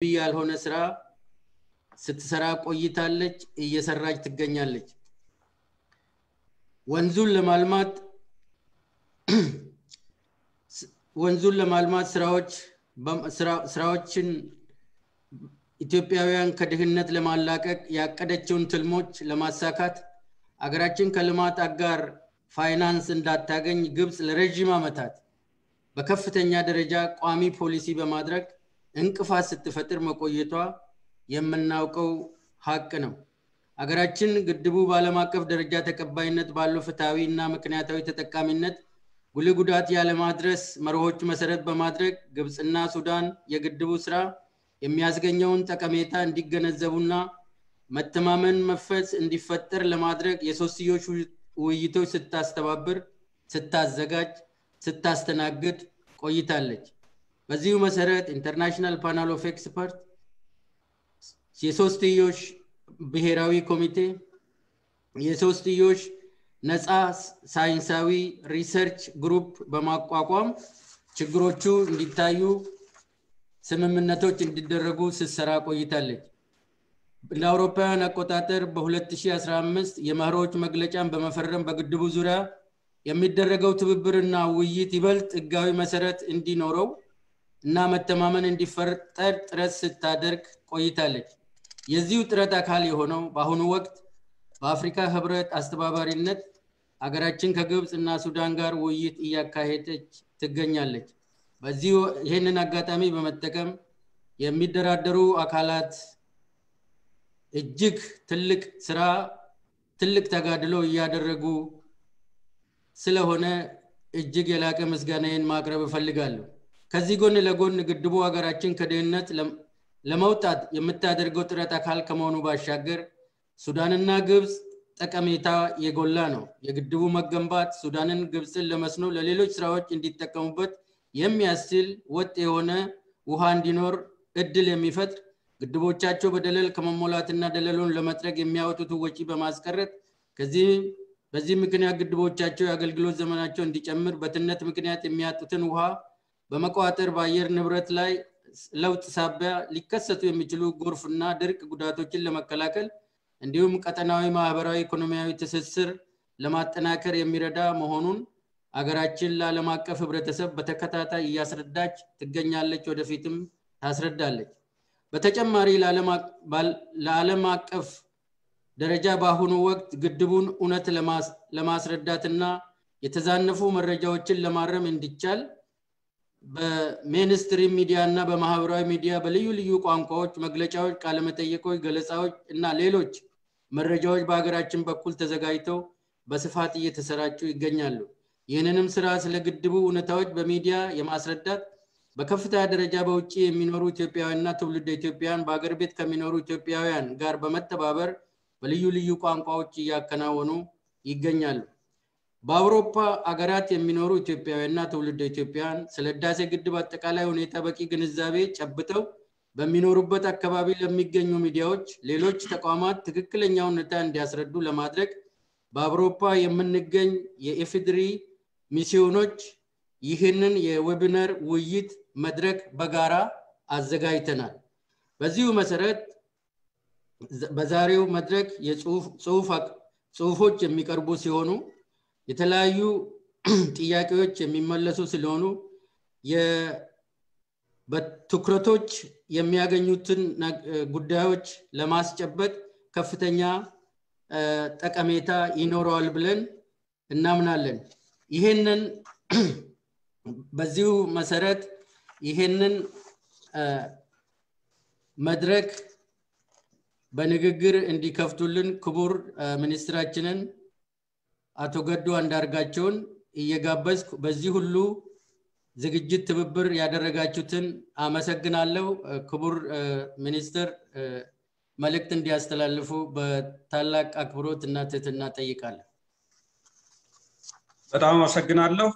Bial Honesra, Setsarap Oyitalich, Yesaraj Ganyalich. Wanzul Malmat Srauchin Ethiopian Kadihinet Lamalak, Yakadachun Tilmuch, Lamasakat, Agrachin Kalamat Agar, Finance and Datagan Gibbs Regima Matat. Bakafetanya Dereja, Kwami Policy Bamadrak, Inkafas the Fater Mokoyeta, Yemenauko Hakano. Agarachin, Gudbu Balamakov Dereja Takabinet Balu Fatawi Namakanata Kaminet. Gulugudat Yale Madres, Maroch Masaret Bamadrek, Gibbs and Na Sudan, Yagadusra, Emiasganyon, Takameta, and Diganazavuna, Matamaman Mafets, and the Fatter Lamadrek, Yesosio Uyito Setas Tababer, Setas Zagat, Setas Tanagut, Koyitalich. Baziu Masaret, International Panel of Experts, Yesostiyosh Biherawi Committee, Yesostiyosh. Nasa Scienceawi Research Group Bamakwam, Chigrochu Litayu, Semenatoch in Dideragu Sarako Italic. Lauropan Akotater, Bohletishas Ramis, Yamaroch Maglecham, Bamaferram Bagadubuzura, Yamiderego to Burna, we yitibelt, Gawi Maseret in Dinoro, Namatamaman in deferred Resitaderk, Coitalic. Yezutratakali Hono, Bahunuakt. Africa Habret Astababarinet, Agarachin Kagubs and Nasudangar, Uyit Iakahete Teganyalet. Bazio Henanagatami Bamatekam, Yamidderadaru Akalat, Ejik Telik Sra, Telik Tagadelo Yadaregu, Silahone, Ejigelakamas Gane and Magrava Faligal. Kazigon Lagun Gudu Agarachin Kadenet Lamotat, Yametader Gotratakal Kamonuba Shagger. Sudanin Nagibs, Takamita, Yegolano, Yegdu Magambat, Sudanin Gibsil, Lamasno, Leliluch Rout in the Takambat, Yemiasil, Wat Eona, Wuhandinor, Edilemifet, Gdu Chacho Badel, Kamamolatina delun, Lamatrag, Miautu to Wachiba Mascaret, Kazim, Bazimikina Gdu Chacho, Agalgluzamanacho, and the Chamber, Batanet Mikinat, Miatutanua, Bamakoater, Bayer Nevretlai, Laut Sabba, Likasatu Michulu, Gorfuna, Dirk Gudato Chilamakalakal. And you Katanawi Mahabara economy with a sister, Lamatanakar Mirada Mohonun, Agarachilla Lamaka Fabretasab, Batakatata, Yasred Dutch, the Ganyal Chodafitum, Hasred Dalit. Batacham Mari Lalamak Bal Lalamak of Dereja Bahunu worked Gudubun Unat Lamas Redatana, Yetazanafu Marajo Chilamaram in Dichal, the mainstream media Naba Mahabara media, Baliuli Yukanko, Maglechao, Kalamate Yako, Galasao, and Naleluch. Marajoj Bagarachim Bakulta Zagaito, Basafati Yetasarachu Ganyalu. Yenenum Saras Legdibu Unatoj, Bamedia, Yamasradat, Bakafta Derajabochi, Minoru Topian, Natulu de Topian, Bagarbit Kaminoru Topian, Garbamata Baber, Baliuli Yukanko, Yakanawanu, Iganyalu. Bauropa Agarati Minoru Topian, Natulu de Topian, Seledase Gidubatakala Unitabaki Ganizavi, Chabuto. በሚኖሩበት አካባቢ ለሚገኙ ሚዲያዎች ሌሎች ተቋማት ትክክለኛውን ነታ እንዲያስረዱ ለማድረግ በአውሮፓ የምንገኝ የኢፍድሪ ሚስዮኖች ይህንን የዌቢናር ውይይት መድረክ በጋራ አዘጋጅተናል። በዚሁ መሰረት በዛሬው መድረክ የጽሁፎች የሚቀርቡ ሲሆኑ የተለያዩ ጥያቄዎች የሚመለሱ ስለሆኑ በትኩረቶች የሚያገኙትን ጉዳዮች ለማስጨበጥ ከፍተኛ ጠቀሜታ ይኖራል ብለን እናምናለን። ይሄንን በዚሁ መሰረት ይሄንን መድረክ በንግግር እንዲከፍቱልን ክቡር ሚኒስትራችንን አቶ ገዱ አንዳርጋቸውን እየጋበዝኩ በዚህ ሁሉ ዝግጅት ትብብር ያደረጋችሁትን አመሰግናለሁ። ክቡር ሚኒስትር መልእክት እንዲያስተላልፉ በታላቅ አክብሮትና ትህትና ጠይቃለሁ። በጣም አመሰግናለሁ።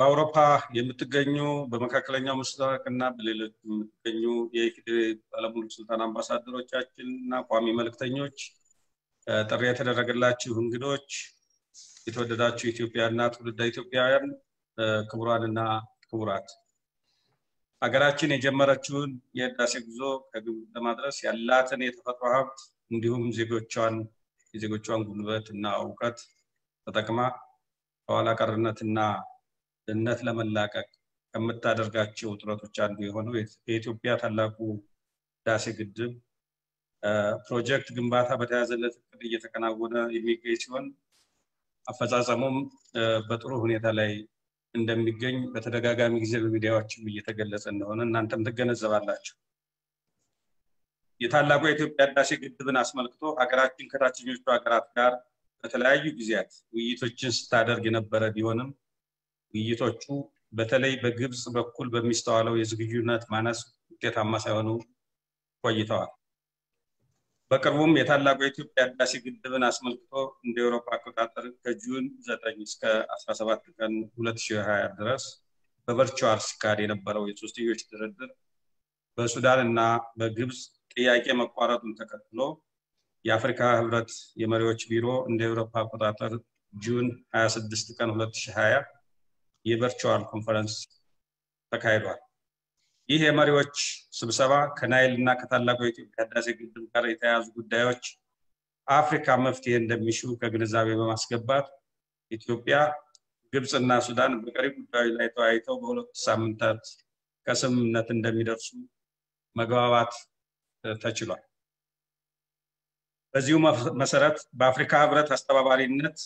በአውሮፓ የምትገኙ በመካከለኛው ምስራቅና በሌሎች የምትገኙ የዓለም ስልጣን አምባሳደሮቻችንና ቋሚ መልእክተኞች፣ ጥሪ የተደረገላችሁ እንግዶች፣ የተወደዳችሁ ኢትዮጵያና ትውልደ ኢትዮጵያውያን ክቡራንና ክቡራት Agarachin Ejamarachun, yet as exo, the madras, Yalatin, Fatwaha, Ndihum Zigochon, is a good chunk convert now cut, Tatakama, Pala Karnatna, the Nathlaman Laka, Kamatadargachu, Trotochan, the one with Ethiopia Laku, Dasigid project Gumbatha, but as a little Yatakanaguda immigration, Afazazamum, but Ruhunitalay. And then begin with the Gaga Mixel video to be a girl and on and Antam the Ganazavalachu. Yetalago to Pedashik to the Nasmalto, Agaratin Karatinus to Agratkar, Betalayu Gizet. We eat a chins Tadar Gina Baradionum. We eat or two Betalay Begibs of Kulba Mistalo is Gunat Manas, Ketamasavanu, Poyita. Bakarwum Yetalago to Pedashik to the Nasmalto, Europa Katar, Kajun, Zatangiska, Asasavatikan, Ulatio Hadras, Beverchuars carried a barrow to distinguish the redder. Bersudarana, Begibs. I came a quarter to Takatlo, Yafrica, Havrat, Yamaroch Biro, and Europa Potato, June as a district of Shire, Yeverchuan Conference, Takaiwa. Ihe Marioch, Subsava, Canal Nakatalago, as a good caritas, good Dutch, Africa Mufti and the Mishu Kaganazavi Maskabat, Ethiopia, Gibson Nasudan, Bakari, Lato Aito, Samantat, Kasam Natan Demidosu, Magawat. Tachula. As you Masarat, Bafrica, Hastavarinet,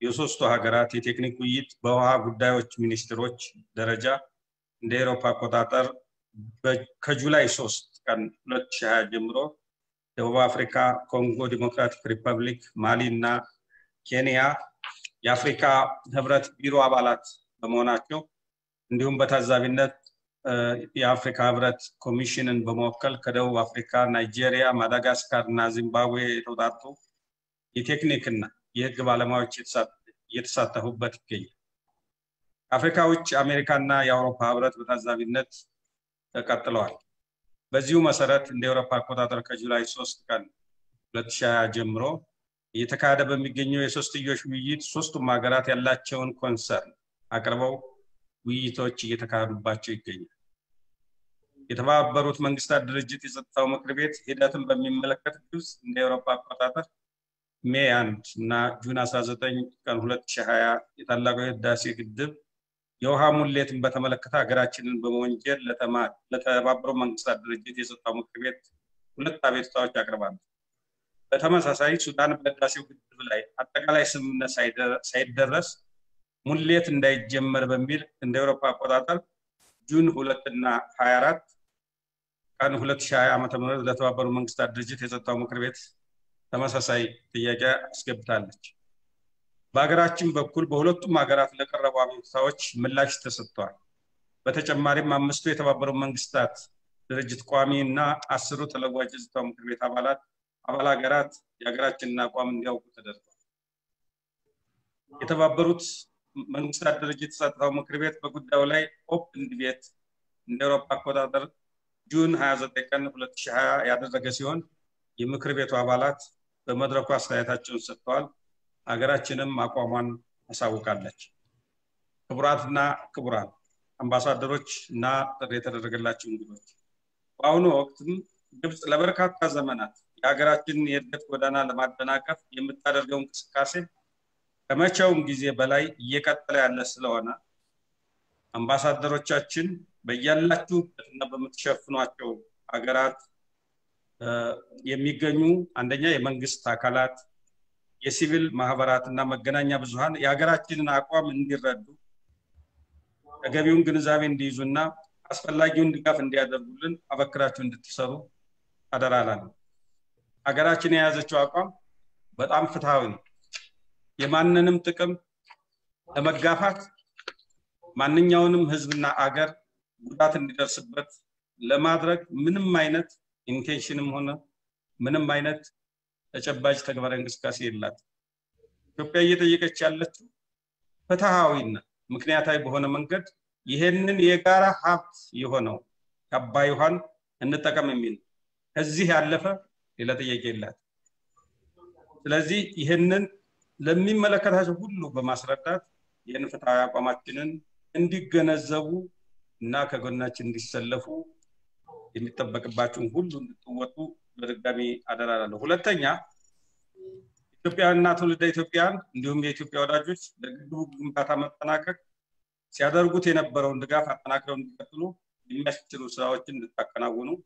Yusos to Hagarati, technically, Boha, Gudaoch, Minister Roch, Deraja, Dero Pacotatar, Kajulai Sos, and Lotcha Jimro, Deva Africa, Congo Democratic Republic, Malina, Kenya, Yafrica, Havrat, Biro Abalat, the Monaco, Ndumbatazavinet. The Africa Avrat Commission and Bomokal, Kado, Africa, Nigeria, Madagascar, Zimbabwe, Rodato, the technique yet Gavalamoch, yet Satahu, but Kay. Africa, which American, Europe, Avrat, with Azavinet, the Catalan. Bazu Masarat, and Europa, Kodata, Kajulai, Soskan, Blatsha, Jemro, Yetakada, Beginu, Sostigush, we eat Sostu Margaret, and Lachon concern. Akravo, we touch Yetakaru Bachi Kenya. Itava Barut Mangsta Drigit is a Tomakribet, Hidatum Bamilakatus, Neropa Patata, Mayan, Na Junas Azatan, Kanhulat Shahaya, Italago, Dasik Dib, Yohamu Latin Batamalakata, Grachin and Bomonjel, Letamat, Letabro Mangsta Drigit is a Tomakribet, Ulatavit Takravan. Letamas aside, Sudan Betasik Dulai, Atakalism side the rest. Mullet and I Jemmer Bamir and Europa Podata, June Hulatna Hyarat, and Hulat Shia Matamur, that were amongst that digit is a Tomokrivet, Tamasasai, the Yaga, Skeptalich. Bagarachim Bakul Bolot, Magarat Lekarawam, Sauch, Melach the Sator. But a Marima Mustwit of Abramangstat, the Rigid Kwami Na, Asrutala Wages Tom Krivit Avalat, Avalagarat, Yagrachin Nakwam Yokutada. It was Brutus, Mangsta Regits at Homocrivet, Bagudawlay, open debate, Neropacoda, June has a taken Shah, Yadagasion, Yemucrivet Avalat, the mother of Pasta Atachus at all, Agarachinum, Mapaman, Asawukadach. Kabrat na Kabran, Ambassador na Retaragulachum. Pauno Octum gives Lavercat Kazamanat, Yagarachin near the Kodana, the Madanaka, Yemitarum Cassim. ከመቻውም ጊዜ በላይ እየቀጠለ ያለ ስለሆነ አምባሳደሮቻችን በእያላችሁበትና በመተሸፍኗቸው አገራት የሚገኙ አንደኛ የመንግስት አካላት የሲቪል ማህበራትና መገናኛ ብዙሃን የአገራችንን አቋም እንዲረዱ ተገቢውን ግንዛቤ እንዲይዙና አስፈላጊውን ድጋፍ እንዲያደርጉልን አበክራችሁ እንድትሰሩ አደራላለሁ። አገራችን የያዘችው አቋም በጣም ፍትሃዊ ነው። የማንንም ጥቅም ለመጋፋት ማንኛውንም ህዝብና አገር ጉዳት እንዲደርስበት ለማድረግ ምንም አይነት ኢንቴንሽንም ሆነ ምንም አይነት ተጨባጭ ተግባራዊ እንቅስቃሴ የላት። ኢትዮጵያ እየጠየቀች ያለችው ፍትሃዊና ምክንያታዊ በሆነ መንገድ ይሄንን የጋራ ሀብት የሆነው አባይ ውሃን እንጠቀም የሚል እዚህ ያለፈ ሌላ ጥያቄ የላት። ስለዚህ ይሄንን ለሚመለከታቸው ሁሉ በማስረዳት የንፍታዊ አቋማችንን እንዲገነዘቡ Naka Gonach in the Salafu in the Tabakabachum Hundu to Watu, Dami Adara Hulatania, Ethiopian Natal Ethiopian, Dum Ethiopia Rajus, the Dugum Patamatanaca, Sadar Gutina Baron the Gaff at Anacron Catulu, the Mestilus in the Takanawunu,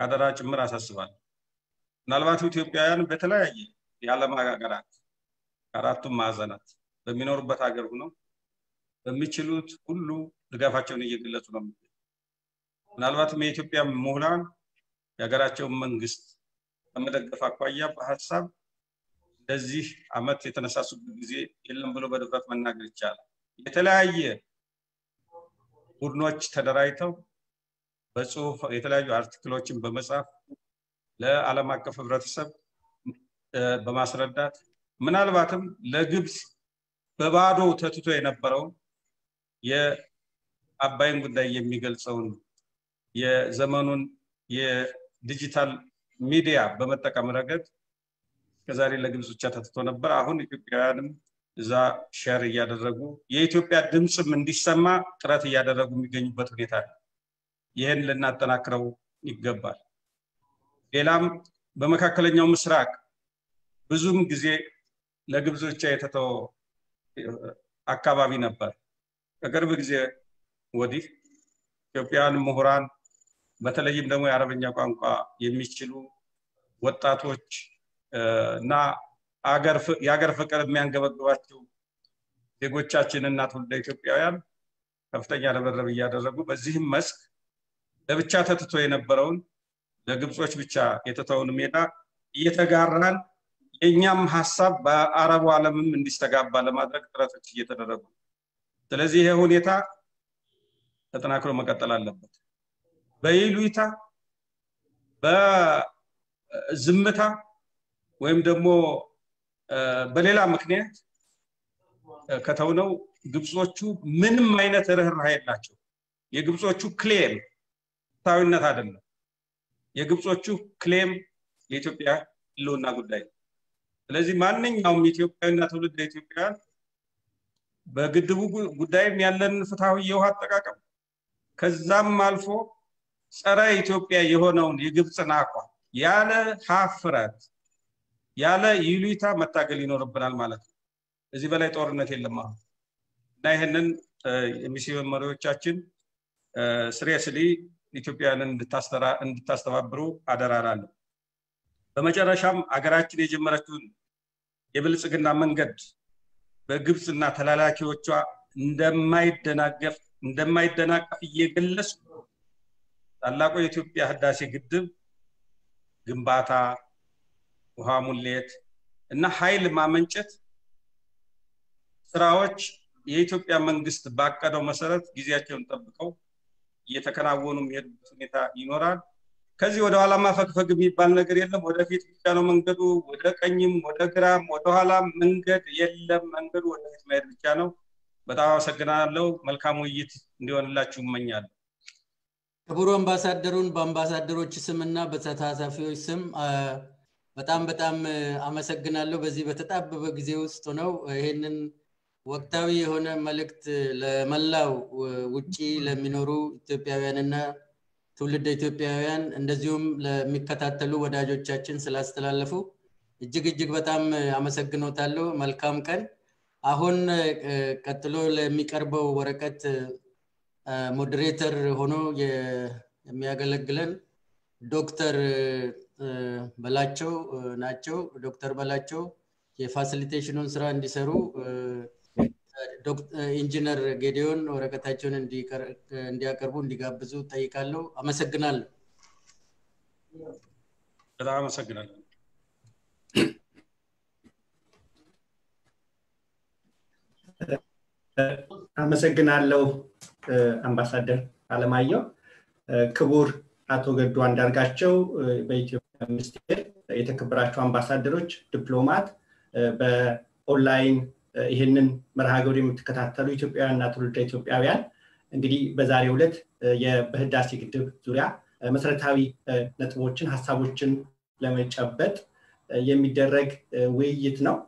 Adarach Marasasavan. Nalvatu Ethiopian Betelay, the Alamagarat, Karatu Mazanat, the Minor Batagaruno, the Michelut Ulu. ድጋፋቸውን እየገለጹ ነው ምናልባት የኢትዮጵያ ምሁራን ያገራቸው መንግስት በመደገፍ አቋያ በሐሳብ ለዚህ አመት የተነሳሱበት ጊዜ የለም ብሎ በደፈት መናገር ይቻላል የተለያየ ቡድኖች ተደራጅተው በጽሁፍ የተለያዩ አርቲክሎችን በመጻፍ ለዓለም አቀፍ ህብረተሰብ በማስረዳት ምናልባትም ለግብጽ በባዶ ተትቶ የነበረው አባይን ጉዳይ የሚገልጸውን የዘመኑን የዲጂታል ሚዲያ በመጠቀም ረገድ ከዛሬ ለግብጽ ብቻ ተጥቶ ነበር አሁን ኢትዮጵያውያንም እዛ ሼር ያደረጉ የኢትዮጵያ ድምጽም እንዲሰማ ጥረት ያደረጉ የሚገኙበት ሁኔታ ይሄን ለናጠናክረው ይገባል ሌላም በመካከለኛው ምስራቅ ብዙም ጊዜ ለግብጽ ብቻ የተተው አካባቢ ነበር ከቅርብ ጊዜ ወዲ ኢትዮጵያን ምሁራን በተለይም ደግሞ የአረብኛ ቋንቋ የሚችሉ ወጣቶች እና ያገር ፍቅር የሚያንገበግባቸው ዜጎቻችን እና ሁሉ ኢትዮጵያውያን ከፍተኛ ረብረብ ያደረጉ በዚህም መስክ ለብቻ ተጥቶ የነበረውን ለግብጾች ብቻ የተተውን ሜዳ እየተጋራን የኛም ሐሳብ በአረቡ ዓለምም እንዲስተጋባ ለማድረግ ጥረቶች እየተደረጉ ስለዚህ ይሄ ሁኔታ ተጠናክሮ መቀጠል አለበት በይሉይታ በዝምታ ወይም ደግሞ በሌላ ምክንያት ከተውነው ግብጾቹ ምንም አይነት ረህራህ የላቸው የግብጾቹ ክሌም ታውነት አይደለም የግብጾቹ ክሌም የኢትዮጵያ ሎና ጉዳይ ስለዚህ ማንኛውም ኢትዮጵያዊና ትውልደ ኢትዮጵያ በግድቡ ጉዳይ የሚያለን ፍታው የውሃ አጠቃቀም ከዛም አልፎ ጸራ ኢትዮጵያ የሆነውን የግብጽን አቋም ያለ ሐፍረት ያለ ይሉይታ መታገል ይኖርብናል ማለት ነው እዚህ በላይ ጦርነት የለም እና ይሄንን የሚሲዮን መሪዎቻችን ስሪየስሊ ኢትዮጵያንን እንድታስተባብሩ አደራራለሁ በመጨረሻም አገራችን የጀመረችውን የብልጽግና መንገድ በግብጽና ተላላኪዎቿ እንደማይደናቀፍ እየገለጹ ታላቁ የኢትዮጵያ ህዳሴ ግድብ ግንባታ ውሃ ሙሌት እና ኃይል ማመንጨት ስራዎች የኢትዮጵያ መንግስት ባቀደው መሰረት ጊዜያቸውን ጠብቀው እየተከናወኑ የሚሄዱበት ሁኔታ ይኖራል ከዚህ ወደ ኋላ ማፈግፈግ የሚባል ነገር የለም ወደፊት ብቻ ነው መንገዱ ወደ ቀኝም ወደ ግራም ወደ ኋላ መንገድ የለም መንገዱ ወደፊት መሄድ ብቻ ነው በጣም አመሰግናለሁ መልካም ውይይት እንዲሆንላችሁ እመኛለሁ ክቡር አምባሳደሩን በአምባሳደሮች ስምና በተሳታፊዎች ስም በጣም አመሰግናለሁ በዚህ በተጣበበ ጊዜ ውስጥ ነው ይሄንን ወቅታዊ የሆነ መልእክት ለመላው ውጪ ለሚኖሩ ኢትዮጵያውያንና ትውልደ ኢትዮጵያውያን እንደዚሁም ለሚከታተሉ ወዳጆቻችን ስላስተላለፉ እጅግ በጣም አመሰግኖታለሁ መልካም ቀን አሁን ቀጥሎ ለሚቀርበው ወረቀት ሞዴሬተር ሆኖ የሚያገለግለን ዶክተር በላቸው ናቸው ዶክተር በላቸው የፋሲሊቴሽኑን ስራ እንዲሰሩ ዶክተር ኢንጂነር ጌዲዮን ወረቀታቸውን እንዲያቀርቡ እንዲጋብዙ ጠይቃለሁ አመሰግናለሁ በጣም አመሰግናለሁ አመሰግናለሁ አምባሳደር አለማየሁ ክቡር አቶ ገዱ አንዳርጋቸው በኢትዮጵያ ሚኒስቴር የተከበራችሁ አምባሳደሮች ዲፕሎማት በኦንላይን ይሄንን መርሃግብር የምትከታተሉ ኢትዮጵያውያንና ትውልደ ኢትዮጵያውያን እንግዲህ በዛሬው ዕለት የህዳሴ ግድብ ዙሪያ መሰረታዊ ነጥቦችን ሐሳቦችን ለመጨበጥ የሚደረግ ውይይት ነው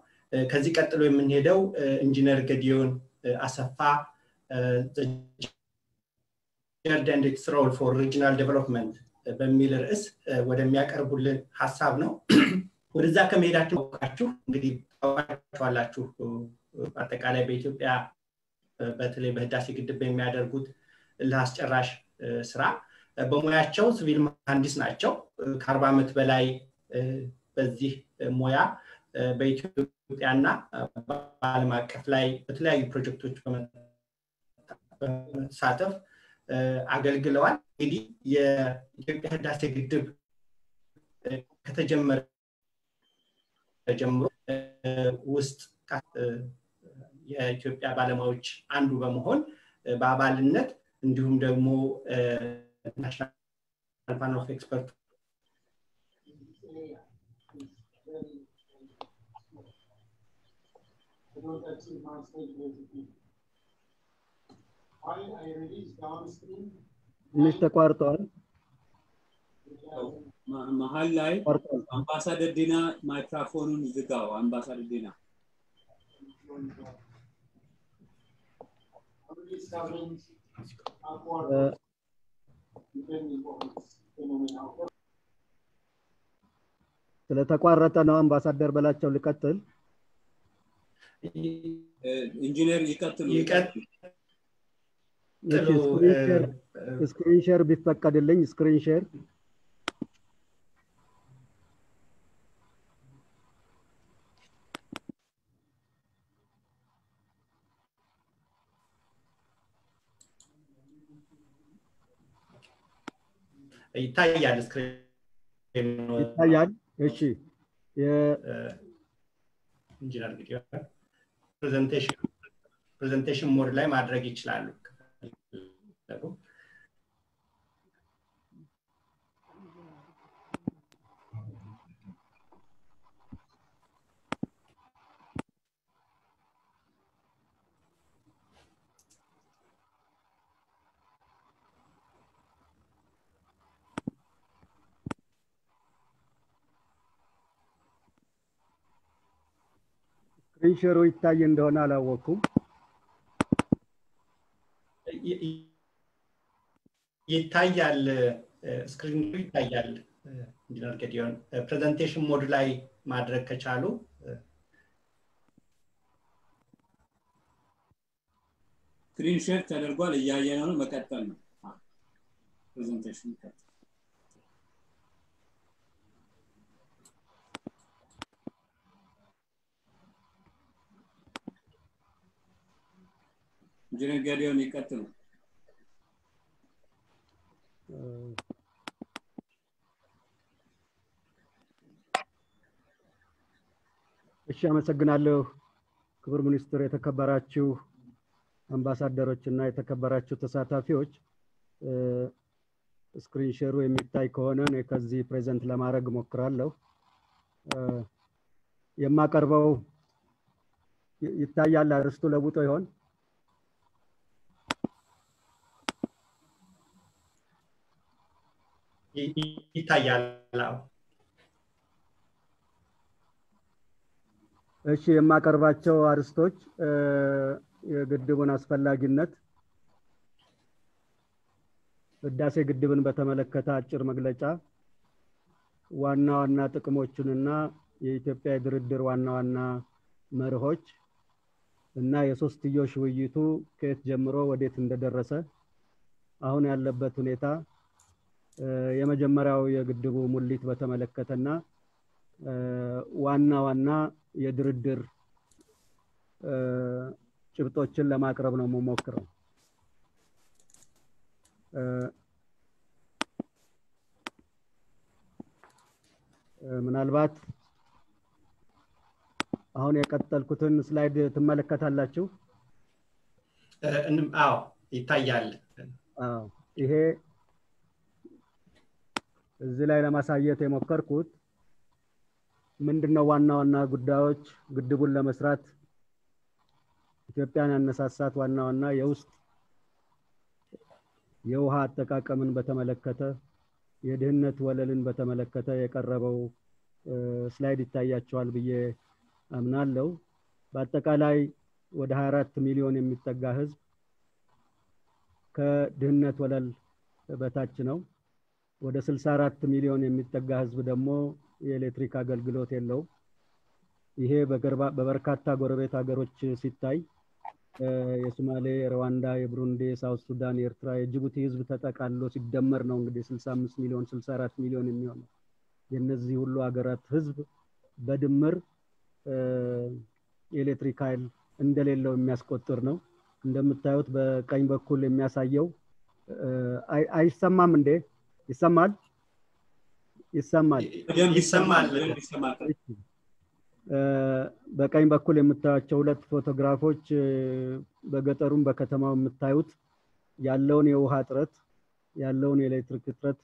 ከዚህ ቀጥሎ የምንሄደው ኢንጂነር ገዲዮን አሰፋ and its role for regional development. Ben Miller is what a Miak Arbulin has no. What is that made at the Palatu at the Calabetopia, but Lebedasic depend matter good last rash sra. Bomoyacho, Vilma and Disnacho, Carbamet Belay, Bezi Moya, Betuana, Palma Caflay, Betlay project to Satov. Agalgiloan, Idi, yeah, that's a good Catajammer Jamro, Wust Cat, yeah, Balamoch, Andrew Mohon, Babalinet, and Dumdemo National Panel of Expert. I release downstream. Mr. Quarton. Mahallai. Ambassador Dina, microphone is the Gao. Ambassador Dina. ስለተቋረጠ ነው አምባሳደር በላቸው ልቀጥል ኢንጂነር ይቀጥሉ screen share ቢፈቀድልኝ screen share ይታያል screen ይታያል እሺ ኢንጂነር ግዲያ presentation mode ላይ ማድረግ ይችላል Hello. Screen share with Tayendonala Woku. Yetayal screen yetayal General Gedeon presentation model I madreg kachalu screen share tadergwal yayayano mekattal no presentation General Gedeon ikatul እሺ አመሰግናለሁ ክብር ሚኒስትር የተከበራችሁ አምባሳደሮችና የተከበራችሁ ተሳታፊዎች ስክሪን ሼሩ የሚታይ ከሆነ ነው ከዚህ ፕሬዘንት ለማድረግ ሞክራለሁ የማቀርበው ይታያል አርስቱ ለውጦ ይሆን ይታያላው እሺ የማቀርባቸው አርስቶች የግድቡን አስፈላጊነት ህዳሴ ግድብን በተመለከተ አጭር መግለጫ ዋና ዋና ጥቅሞችንና የኢትዮጵያ ድርድር ዋና ዋና መርሆች እና የሶስትዮሽ ውይይቱ ከየት ጀምሮ ወዴት እንደደረሰ አሁን ያለበት ሁኔታ የመጀመሪያው የግድቡ ሙሊት በተመለከተና ዋና ዋና የድርድር ጭብጦችን ለማቅረብ ነው መሞከረው ምናልባት አሁን የቀጠልኩትን ስላይድ ተመለከታላችሁ አዎ ይታያል አዎ ይሄ እዚህ ላይ ለማሳየት የሞከርኩት ምንድነው ዋና ዋና ጉዳዮች ግድቡን ለመስራት ኢትዮጵያን ያነሳሳት ዋና ዋና የውስጥ የውሃ አጠቃቀምን በተመለከተ የደህንነት ወለልን በተመለከተ የቀረበው ስላይድ ይታያችኋል ብዬ አምናለሁ በአጠቃላይ ወደ 24 ሚሊዮን የሚጠጋ ህዝብ ከደህንነት ወለል በታች ነው ወደ 64 ሚሊዮን የሚጠጋ ህዝብ ደግሞ የኤሌክትሪክ አገልግሎት የለው ይሄ በበርካታ ጎረቤት ሀገሮች ሲታይ የሶማሌ ሩዋንዳ የብሩንዲ ሳውዝ ሱዳን ኤርትራ የጅቡቲ ህዝብ ተጠቃሎ ሲደመር ነው እንግዲህ 65 ሚሊዮን 64 ሚሊዮን የሚሆነው የነዚህ ሁሉ ሀገራት ህዝብ በድምር ኤሌክትሪክ ኃይል እንደሌለው የሚያስቆጥር ነው እንደምታዩት በቀኝ በኩል የሚያሳየው አይሰማም እንዴ ይሰማል ይሰማል ይሰማል ይሰማል በቀኝ በኩል የምታያቸው ሁለት ፎቶግራፎች በገጠሩም በከተማው የምታዩት ያለውን የውሃ ጥረት ያለውን የኤሌክትሪክ ጥረት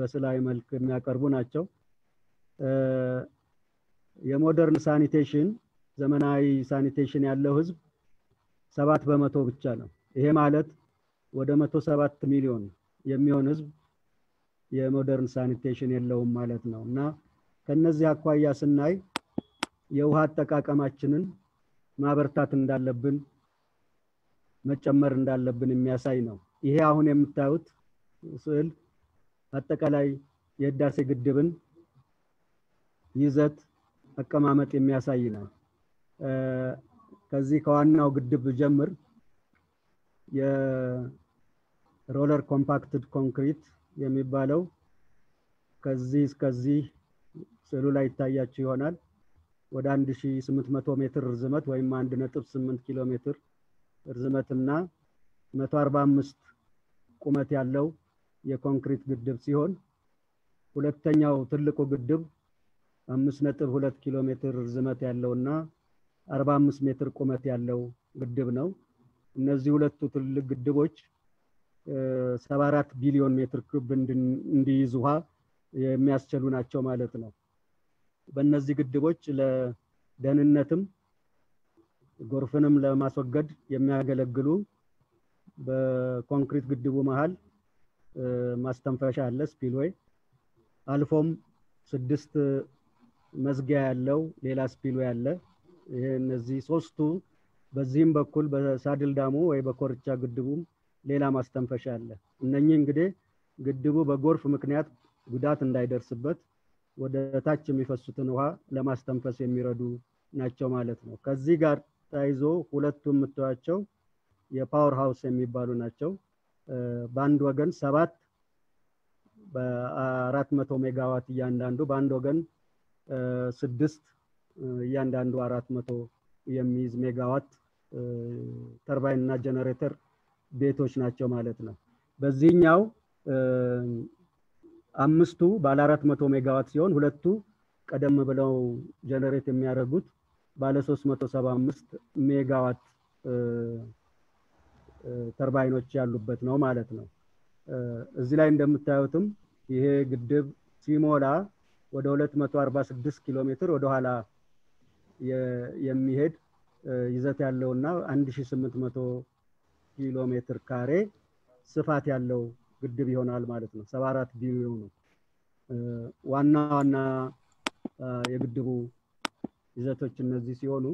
በስላይ መልክ የሚያቀርቡ ናቸው የሞደርን ሳኒቴሽን ዘመናዊ ሳኒቴሽን ያለው ህዝብ 7% ብቻ ነው ይሄ ማለት ወደ 107 ሚሊዮን የሚሆን ህዝብ የሞደርን ሳኒቴሽን የለውም ማለት ነውና ከነዚህ አቋያ ስናይ የውሃ ተቃቀማችንን ማበርታት እንዳለብን መጨመር እንዳለብን የሚያሳይ ነው ይሄ አሁን የምታዩት ስዕል አጠቃላይ የዳሴ ግድብን ይዘት አቀማመጥ የሚያሳይ ነው ከዚህ ከዋናው ግድብ ጀምር የሮለር ኮምፓክትድ ኮንክሪት የሚባለው ከዚህ እስከዚህ ስዕሉ ላይ ታያችሁ ይሆናል ወደ 1800 ሜትር ርዝመት ወይም 1.8 ኪሎ ሜትር ርዝመትና 145 ቁመት ያለው የኮንክሪት ግድብ ሲሆን ሁለተኛው ትልቁ ግድብ 5.2 ኪሎ ሜትር ርዝመት ያለውና 45 ሜትር ቁመት ያለው ግድብ ነው እነዚህ ሁለቱ ትልቅ ግድቦች 74 ቢሊዮን ሜትር ኩብ እንዲይዙ የሚያስችሉ ናቸው ማለት ነው በእነዚህ ግድቦች ለደህንነትም ጎርፍንም ለማስወገድ የሚያገለግሉ በኮንክሪት ግድቡ መሃል ማስተንፈሻ አለ ስፒልዌይ አልፎም 6 መዝጊያ ያለው ሌላ ስፒልዌይ አለ እነዚህ ሶስቱ በዚህም በኩል በሳድል ዳሙ ወይ በኮርቻ ግድቡም ሌላ ማስተንፈሻ አለ እነኚህ እንግዲህ ግድቡ በጎርፍ ምክንያት ጉዳት እንዳይደርስበት ወደ ታች የሚፈሱትን ውሃ ለማስተንፈስ የሚረዱ ናቸው ማለት ነው ከዚህ ጋር ታይዞ ሁለቱም ተዋቸው የፓወር ሃውስ የሚባሉ ናቸው በአንድ ወገን 7 በ400 ሜጋዋት ያንዳንዱ በአንድ ወገን 6 ያንዳንዱ 400 የሚይዝ ሜጋዋት ተርባይን እና ጄነሬተር ቤቶች ናቸው ማለት ነው በዚህኛው አምስቱ ባለ 400 ሜጋዋት ሲሆን ሁለቱ ቀደም ብለው ጄነሬት የሚያደርጉት ባለ 375 ሜጋዋት ተርባይኖች ያሉበት ነው ማለት ነው እዚህ ላይ እንደምታዩትም ይሄ ግድብ ሲሞላ ወደ 246 ኪሎ ሜትር ወደ ኋላ የሚሄድ ይዘት ያለውና 1800 ኪሎ ሜትር ካሬ ስፋት ያለው ግድብ ይሆናል ማለት ነው 74 ቢሊዮን ዋናና የግድቡ ይዘቶች እነዚህ ሲሆኑ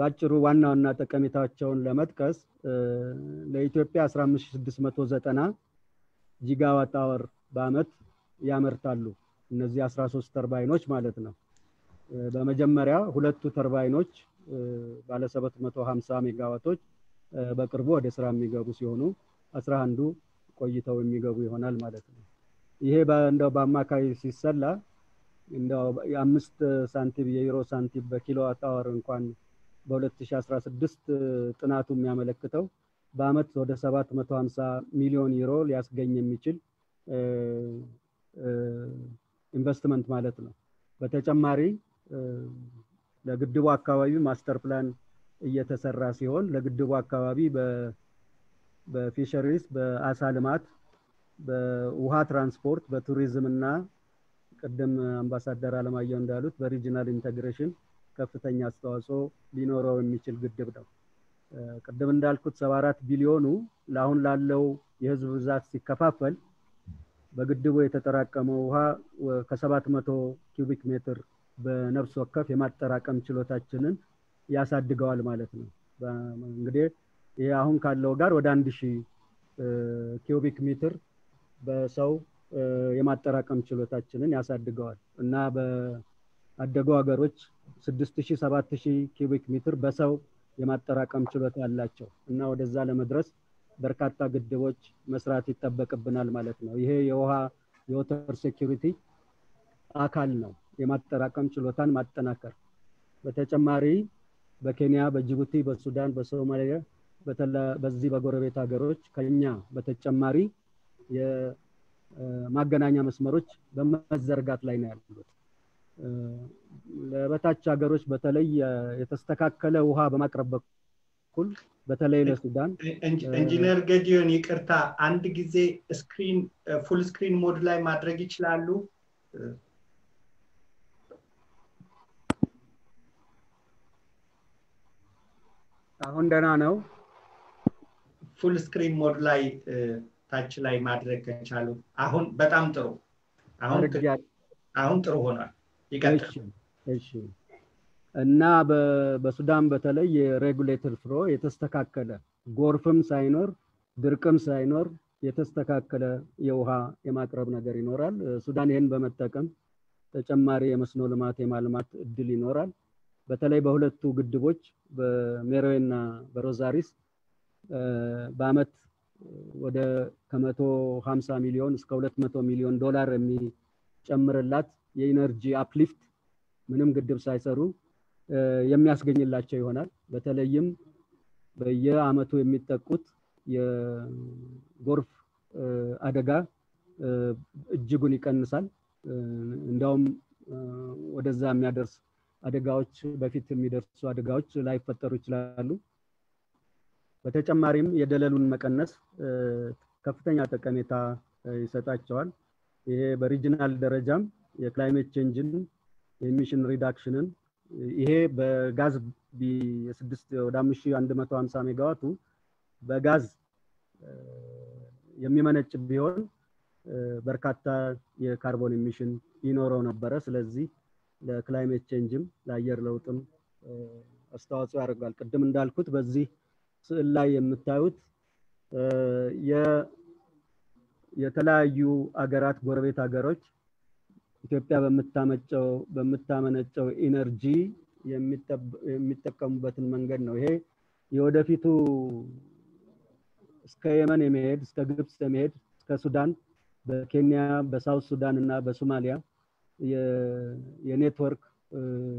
ባጭሩ ዋናና ጠቀሜታቸውን ለመጥቀስ ለኢትዮጵያ 15690 ጊጋዋት አወር በአመት ያመርታሉ እነዚህ 13 ተርባይኖች ማለት ነው በመጀመሪያ ሁለቱ ተርባይኖች ባለ 750 ሜጋዋቶች በቅርቡ ወደ ስራ የሚገቡ ሲሆኑ 11ዱ ቆይተው የሚገቡ ይሆናል ማለት ነው ይሄ በእንደው በአማካይ ሲሰላ እንደው 5 ሳንቲም የዩሮ ሳንቲም በኪሎዋት አወር እንኳን በ2016 ጥናቱ የሚያመለክተው በአመት ወደ 750 ሚሊዮን ዩሮ ሊያስገኝ የሚችል ኢንቨስትመንት ማለት ነው በተጨማሪ ለግድቡ አካባቢ ማስተር ፕላን እየተሰራ ሲሆን ለግድቡ አካባቢ በፊሸሪስ በአሳ ልማት በውሃ ትራንስፖርት በቱሪዝም እና ቀደም አምባሳደር አለማየሁ እንዳሉት በሪጂናል ኢንተግሬሽን ከፍተኛ አስተዋጽኦ ሊኖረው የሚችል ግድብ ነው ቀደም እንዳልኩት 74 ቢሊዮኑ ለአሁን ላለው የህዝብ ብዛት ሲከፋፈል በግድቡ የተጠራቀመው ውሃ ከ700 ኪዩቢክ ሜትር በነፍስ ወከፍ የማጠራቀም ችሎታችንን ያሳድገዋል ማለት ነው እንግዲህ ይሄ አሁን ካለው ጋር ወደ 1000 cubic meter በሰው የማጠራቀም ችሎታችንን ያሳድገዋል እና በአደጉ ሀገሮች 6000 7000 cubic meter በሰው የማጠራቀም ችሎታ ያላቸው እና ወደዛ ለመድረስ በርካታ ግድቦች መስራት ይተበቀብናል ማለት ነው ይሄ የውሃ የወተር ሴኩሪቲ አካል ነው የማጠራቀም ችሎታን ማጠናከር በተጨማሪ በኬንያ በጅቡቲ በሱዳን በሶማሊያ በዚህ በጎረቤት ሀገሮች ከኛ በተጨማሪ የማገናኛ መስመሮች በመዘርጋት ላይ ነው ያሉት ለበታች ሀገሮች በተለይ የተስተካከለ ውሃ በማቅረብ በኩል በተለይ ለሱዳን ኢንጂነር ገዲዮን ይቅርታ አንድ ጊዜ ስክሪን ፉል ስክሪን ሞድ ላይ ማድረግ ይችላሉ አሁን ደና ነው ፉል ስክሪን ሞድ ላይ ታች ላይ ማድረግ ከቻሉ አሁን በጣም ጥሩ አሁን ጥሩ ሆኗል ይቀጥል እሺ እና በሱዳን በተለይ ሬጉሌተር ፍሮ የተስተካከለ ጎርፍም ሳይኖር ድርቅም ሳይኖር የተስተካከለ የውሃ የማቅረብ ነገር ይኖራል ሱዳን ይሄን በመጠቀም ተጨማሪ የመስኖ ልማት የማልማት እድል ይኖራል በተለይ በሁለቱ ግድቦች በሜሮይና በሮዛሪስ በአመት ወደ 150 ሚሊዮን እስከ 200 ሚሊዮን ዶላር የሚጨምርላት የኢነርጂ አፕሊፍት ምንም ግድብ ሳይሰሩ የሚያስገኝላቸው ይሆናል በተለይም በየአመቱ የሚጠቁት የጎርፍ አደጋ እጅጉን ይቀንሳል እንዳውም ወደዛ የሚያደርስ አደጋዎች በፊት የሚደርሱ አደጋዎች ላይ ፈጠሩ ይችላሉ በተጨማሪም የደለሉን መቀነስ ከፍተኛ ተቀሜታ ይሰጣቸዋል ይሄ በሪጂናል ደረጃም የክላይሜት ቼንጅን ኢሚሽን ሪዳክሽንን ይሄ በጋዝ ብ6150 ሜጋዋቱ በጋዝ የሚመነጭ ቢሆን በርካታ የካርቦን ኢሚሽን ይኖረው ነበር ስለዚህ ለክላይሜት ቼንጅም ለአየር ለውጥም አስተዋጽኦ ያደርጋል ቀደም እንዳልኩት በዚህ ስዕል ላይ የምታዩት የተለያዩ አገራት ጎረቤት አገሮች ኢትዮጵያ በመታመነጨው ኢነርጂ የሚጠቀሙበትን መንገድ ነው ይሄ የወደፊቱ እስከ የመን የመሄድ እስከ ግብጽ የመሄድ እስከ ሱዳን በኬንያ በሳውዝ ሱዳን እና በሶማሊያ የኔትወርክ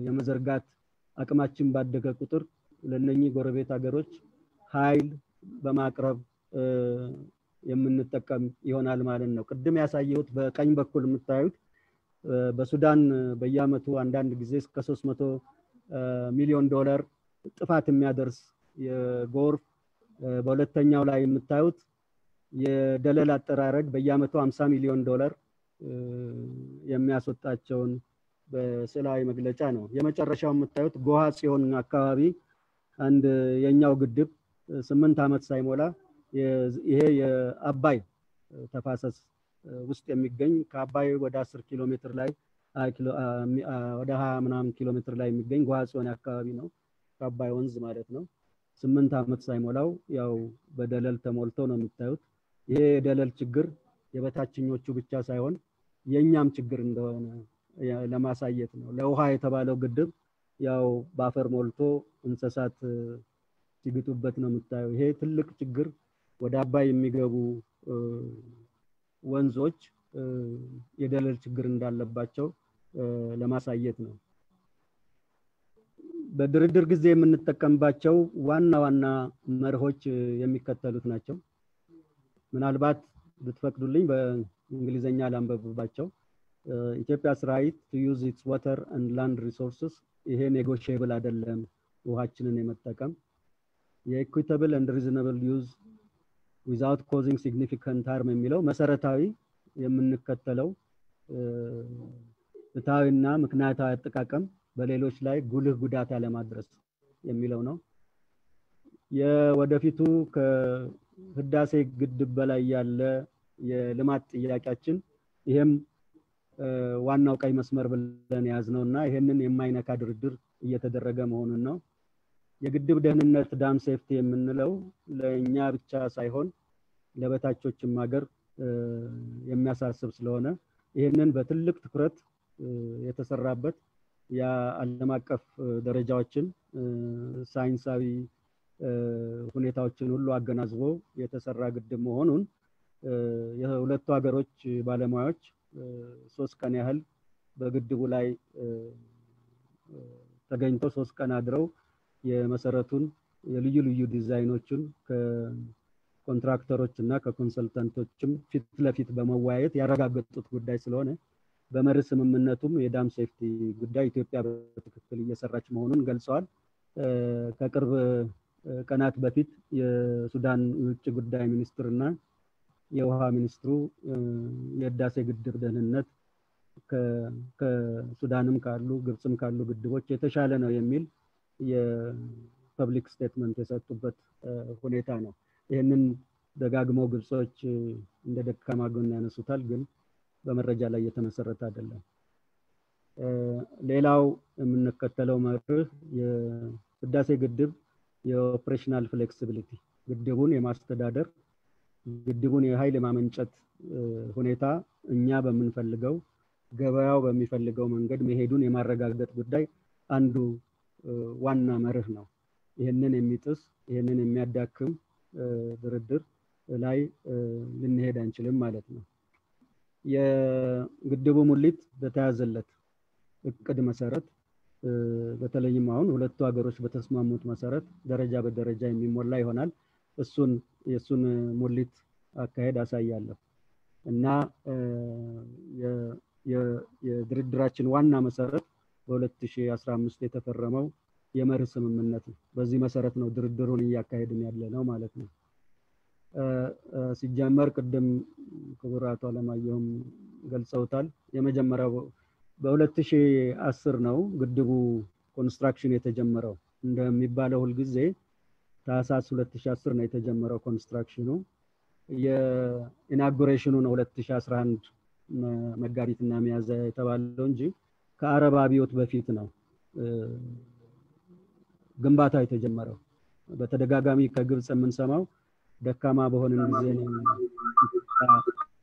የመዘርጋት አቅማችን ባደገ ቁጥር ለነኚህ ጎረቤት ሀገሮች ኃይል በማቅረብ የምንጠቀም ይሆናል ማለት ነው ቅድም ያሳየሁት በቀኝ በኩል የምታዩት በሱዳን በየአመቱ አንዳንድ ጊዜ እስከ 300 ሚሊዮን ዶላር ጥፋት የሚያደርስ የጎርፍ በሁለተኛው ላይ የምታዩት የደለል አጠራረግ በየአመቱ 50 ሚሊዮን ዶላር የሚያስወጣቸውን በስላዊ መግለጫ ነው የመጨረሻው የምታዩት ጎሃ ጽዮን አካባቢ አንድ የኛው ግድብ 8 አመት ሳይሞላ ይሄ የአባይ ተፋሰስ ውስጥ የሚገኝ ከአባይ ወደ 10 ኪሎ ሜትር ላይ ወደ 20 ምናምን ኪሎ ሜትር ላይ የሚገኝ ጎሃ ጽዮን አካባቢ ነው አባይ ወንዝ ማለት ነው 8 አመት ሳይሞላው ያው በደለል ተሞልቶ ነው የምታዩት ይሄ የደለል ችግር የበታችኞቹ ብቻ ሳይሆን የኛም ችግር እንደሆነ ለማሳየት ነው ለውሃ የተባለው ግድብ ያው ባፈር ሞልቶ እንሰሳት ሲግጡበት ነው የምታዩ ይሄ ትልቅ ችግር ወደ አባይ የሚገቡ ወንዞች የደለል ችግር እንዳለባቸው ለማሳየት ነው በድርድር ጊዜ የምንጠቀምባቸው ዋና ዋና መርሆች የሚከተሉት ናቸው ምናልባት ብትፈቅዱልኝ በእንግሊዘኛ ላንበብባቸው ኢትዮጵያ's right to use its water and land resources ይሄ negotiable አይደለም ውሃችንን የመጠቀም የequitable and reasonable use without causing significant harm የሚለው መሰረታዊ የምንከተለው ፍትሃዊና ምክንያታዊ አጠቃቀም በሌሎች ላይ ጉልህ ጉዳት ያለማድረስ የሚለው ነው የወደፊቱ ከህዳሴ ግድብ በላይ ያለ የልማት ጥያቄያችን ይሄም ዋናው ቀይ መስመር ብለን ያዝነውና ይሄንን የማይነካ ድርድር እየተደረገ መሆኑን ነው የግድብ ደህንነት ዳም ሴፍቲ የምንለው ለኛ ብቻ ሳይሆን ለበታቾችም ሀገር የሚያሳስብ ስለሆነ ይሄንን በትልቅ ትኩረት የተሰራበት ያ ዓለም አቀፍ ደረጃዎችን ሳይንሳዊ ሁኔታዎችን ሁሉ አገናዝቦ የተሰራ ግድብ መሆኑን የሁለቱ ሀገሮች ባለሙያዎች ሶስት ቀን ያህል በግድቡ ላይ ተገኝቶ ሶስት ቀን አድረው የመሰረቱን የልዩ ልዩ ዲዛይኖችን ከኮንትራክተሮች እና ከኮንሰልታንቶችም ፊት ለፊት በመወያየት ያረጋግጡት ጉዳይ ስለሆነ በመርህ ስምምነቱም የዳም ሴፍቲ ጉዳይ ኢትዮጵያ በትክክል እየሰራች መሆኑን ገልጸዋል። ከቅርብ ቀናት በፊት የሱዳን ውጭ ጉዳይ ሚኒስትርና የውሃ ሚኒስትሩ የዳሴ ግድብ ደህንነት ከሱዳንም ካሉ ግብጽም ካሉ ግድቦች የተሻለ ነው የሚል የፐብሊክ ስቴትመንት የሰጡበት ሁኔታ ነው። ይሄንን ደጋግመው ግብጾች እንደ ደካማ ጎን ያነሱታል፣ ግን በመረጃ ላይ የተመሰረተ አይደለም። ሌላው የምንከተለው መርህ የዳሴ ግድብ የኦፕሬሽናል ፍሌክሲቢሊቲ ግድቡን የማስተዳደር ግድቡን የኃይል ማመንጨት ሁኔታ እኛ በመንፈልገው ገበያው በሚፈልገው መንገድ መሄዱን የማረጋገጥ ጉዳይ አንዱ ዋና መርህ ነው። ይሄንን የሚጥስ ይሄንን የሚያዳክም ድርድር ላይ ልንሄድ አንችልም ማለት ነው። የግድቡ ሙሊት በተያዘለት እቅድ መሰረት በተለይም አሁን ሁለቱ ሀገሮች በተስማሙት መሰረት ደረጃ በደረጃ የሚሞላ ይሆናል። የሱን ሙሊት አካሄድ አሳያለሁ እና የድርድራችን ዋና መሰረት በ2015 የተፈረመው የመርህ ስምምነት ነው። በዚህ መሰረት ነው ድርድሩን ያካሄድን ያለነው ማለት ነው። ሲጀመር ቀደም ክብራቱ አለማየሁም ገልጸውታል። የመጀመሪያው በ2010 ነው ግድቡ ኮንስትራክሽን የተጀመረው። እንደሚባለው ሁሉ ጊዜ ታህሳስ 2010 ነው የተጀመረው ኮንስትራክሽኑ። የኢናጉሬሽኑ ነው 2011 መጋቢትና ሚያዝያ የተባለው እንጂ ከአረብ አብዮት በፊት ነው ግንባታው የተጀመረው። በተደጋጋሚ ከግብጽ የምንሰማው ደካማ በሆነ ጊዜ ነው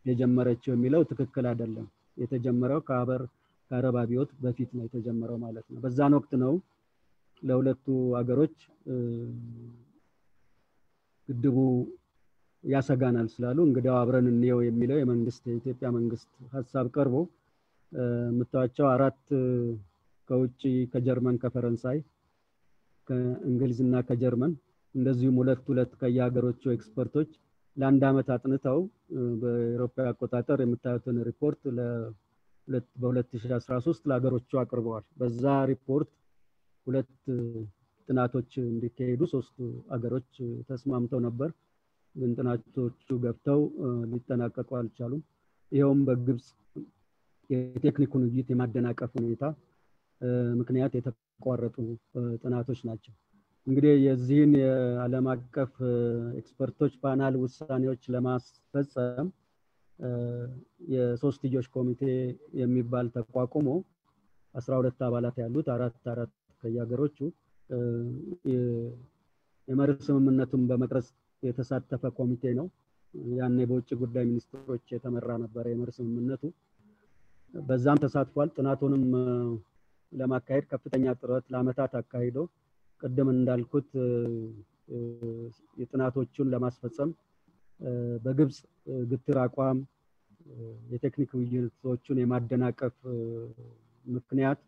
የጀመረችው የሚለው ትክክል አይደለም። የተጀመረው ከአረብ አብዮት በፊት ነው የተጀመረው ማለት ነው። በዛን ወቅት ነው ለሁለቱ ሀገሮች ግድቡ ያሰጋናል ስላሉ እንግዲያው አብረን እንየው የሚለው የመንግስት የኢትዮጵያ መንግስት ሐሳብ ቀርቦ መጣቸው። አራት ከውጪ ከጀርመን ከፈረንሳይ ከእንግሊዝና ከጀርመን እንደዚሁ ሁለት ከያገሮቹ ኤክስፐርቶች ለአንድ አመት አጥንተው በአውሮፓ አቆጣጠር የምታዩትን ሪፖርት በ2013 ለሀገሮቹ አቅርበዋል። በዛ ሪፖርት ሁለት ጥናቶች እንዲካሄዱ ሶስት ሀገሮች ተስማምተው ነበር። ግን ጥናቶቹ ገብተው ሊጠናቀቁ አልቻሉም። ይሄውም በግብጽ የቴክኒኩን ውይይት የማደናቀፍ ሁኔታ ምክንያት የተቋረጡ ጥናቶች ናቸው። እንግዲህ የዚህን የዓለም አቀፍ ኤክስፐርቶች ፓናል ውሳኔዎች ለማስፈጸም የሶስትዮሽ ኮሚቴ የሚባል ተቋቁሞ 12 አባላት ያሉት አራት ከያገሮቹ የመርህ ስምምነቱን በመቅረጽ የተሳተፈ ኮሚቴ ነው። ያኔ በውጭ ጉዳይ ሚኒስትሮች የተመራ ነበር የመርህ ስምምነቱ። በዛም ተሳትፏል። ጥናቱንም ለማካሄድ ከፍተኛ ጥረት ለአመታት አካሂዶ ቀደም እንዳልኩት የጥናቶቹን ለማስፈጸም በግብጽ ግትር አቋም የቴክኒክ ውይይቶቹን የማደናቀፍ ምክንያት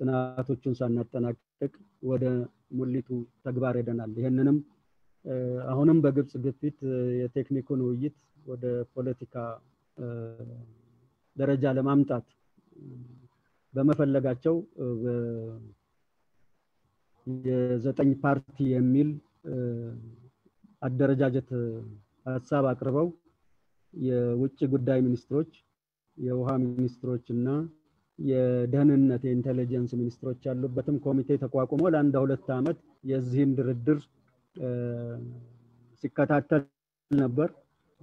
ጥናቶቹን ሳናጠናቀቅ ወደ ሙሊቱ ተግባር ሄደናል። ይሄንንም አሁንም በግብጽ ግፊት የቴክኒኩን ውይይት ወደ ፖለቲካ ደረጃ ለማምጣት በመፈለጋቸው የ9 ፓርቲ የሚል አደረጃጀት ሐሳብ አቅርበው የውጭ ጉዳይ ሚኒስትሮች፣ የውሃ ሚኒስትሮች እና የደህንነት የኢንተለጀንስ ሚኒስትሮች ያሉበትም ኮሚቴ ተቋቁሞ ለአንድ ሁለት አመት የዚህን ድርድር ሲከታተል ነበር።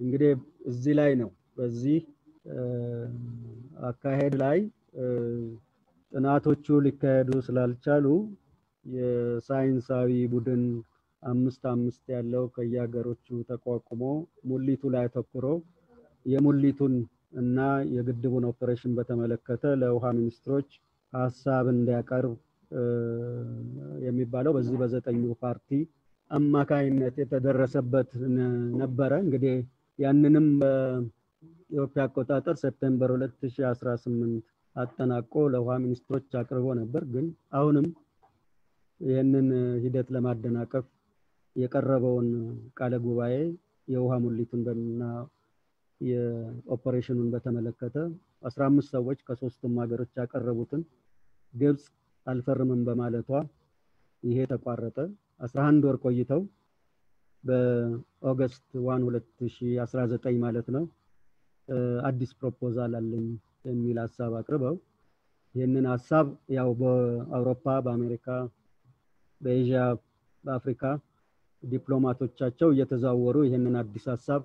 እንግዲህ እዚህ ላይ ነው በዚህ አካሄድ ላይ ጥናቶቹ ሊካሄዱ ስላልቻሉ የሳይንሳዊ ቡድን አምስት ያለው ከያገሮቹ ተቋቁሞ ሙሊቱ ላይ ተኩሮ የሙሊቱን እና የግድቡን ኦፕሬሽን በተመለከተ ለውሃ ሚኒስትሮች ሐሳብ እንዲያቀርብ የሚባለው በዚህ በዘጠኙ ፓርቲ አማካይነት የተደረሰበት ነበረ። እንግዲህ ያንንም የኢትዮጵያ አቆጣጠር ሴፕቴምበር 2018 አጠናቆ ለውሃ ሚኒስትሮች አቅርቦ ነበር። ግን አሁንም ይሄንን ሂደት ለማደናቀፍ የቀረበውን ቃለ ጉባኤ የውሃ ሙሊቱን በእና የኦፕሬሽኑን በተመለከተ 15 ሰዎች ከሶስቱም ሀገሮች ያቀረቡትን ግብጽ አልፈርምም በማለቷ ይሄ ተቋረጠ። 11 ወር ቆይተው በኦገስት 1/2019 ማለት ነው አዲስ ፕሮፖዛል አለኝ የሚል ሐሳብ አቅርበው ይሄንን ሐሳብ ያው በአውሮፓ በአሜሪካ በኤዥያ በአፍሪካ ዲፕሎማቶቻቸው እየተዛወሩ ይሄንን አዲስ ሐሳብ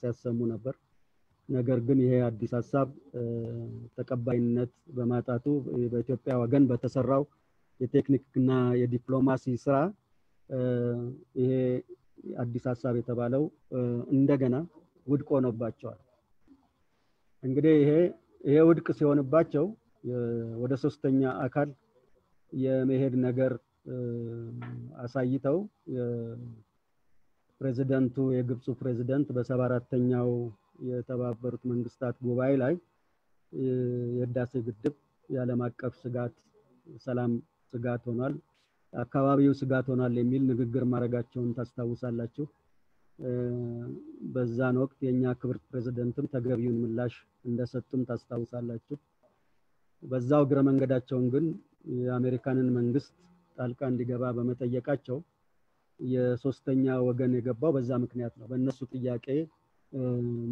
ሲያሰሙ ነበር። ነገር ግን ይሄ አዲስ ሐሳብ ተቀባይነት በማጣቱ በኢትዮጵያ ወገን በተሰራው የቴክኒክና የዲፕሎማሲ ስራ ይሄ አዲስ ሐሳብ የተባለው እንደገና ውድቅ ሆኖባቸዋል። እንግዲህ ይሄ ውድቅ ሲሆንባቸው ወደ ሶስተኛ አካል የመሄድ ነገር አሳይተው ፕሬዝዳንቱ የግብጽ ፕሬዝዳንት በ74ኛው የተባበሩት መንግስታት ጉባኤ ላይ የህዳሴ ግድብ የዓለም አቀፍ ስጋት ሰላም ስጋት ሆኗል አካባቢው ስጋት ሆኗል የሚል ንግግር ማድረጋቸውን ታስታውሳላችሁ። በዛን ወቅት የኛ ክብር ፕሬዝዳንትም ተገቢውን ምላሽ እንደሰጡም ታስታውሳላችሁ። በዛው ግረ መንገዳቸው ግን የአሜሪካንን መንግስት ጣልቃ እንዲገባ በመጠየቃቸው የሶስተኛ ወገን የገባው በዛ ምክንያት ነው በእነሱ ጥያቄ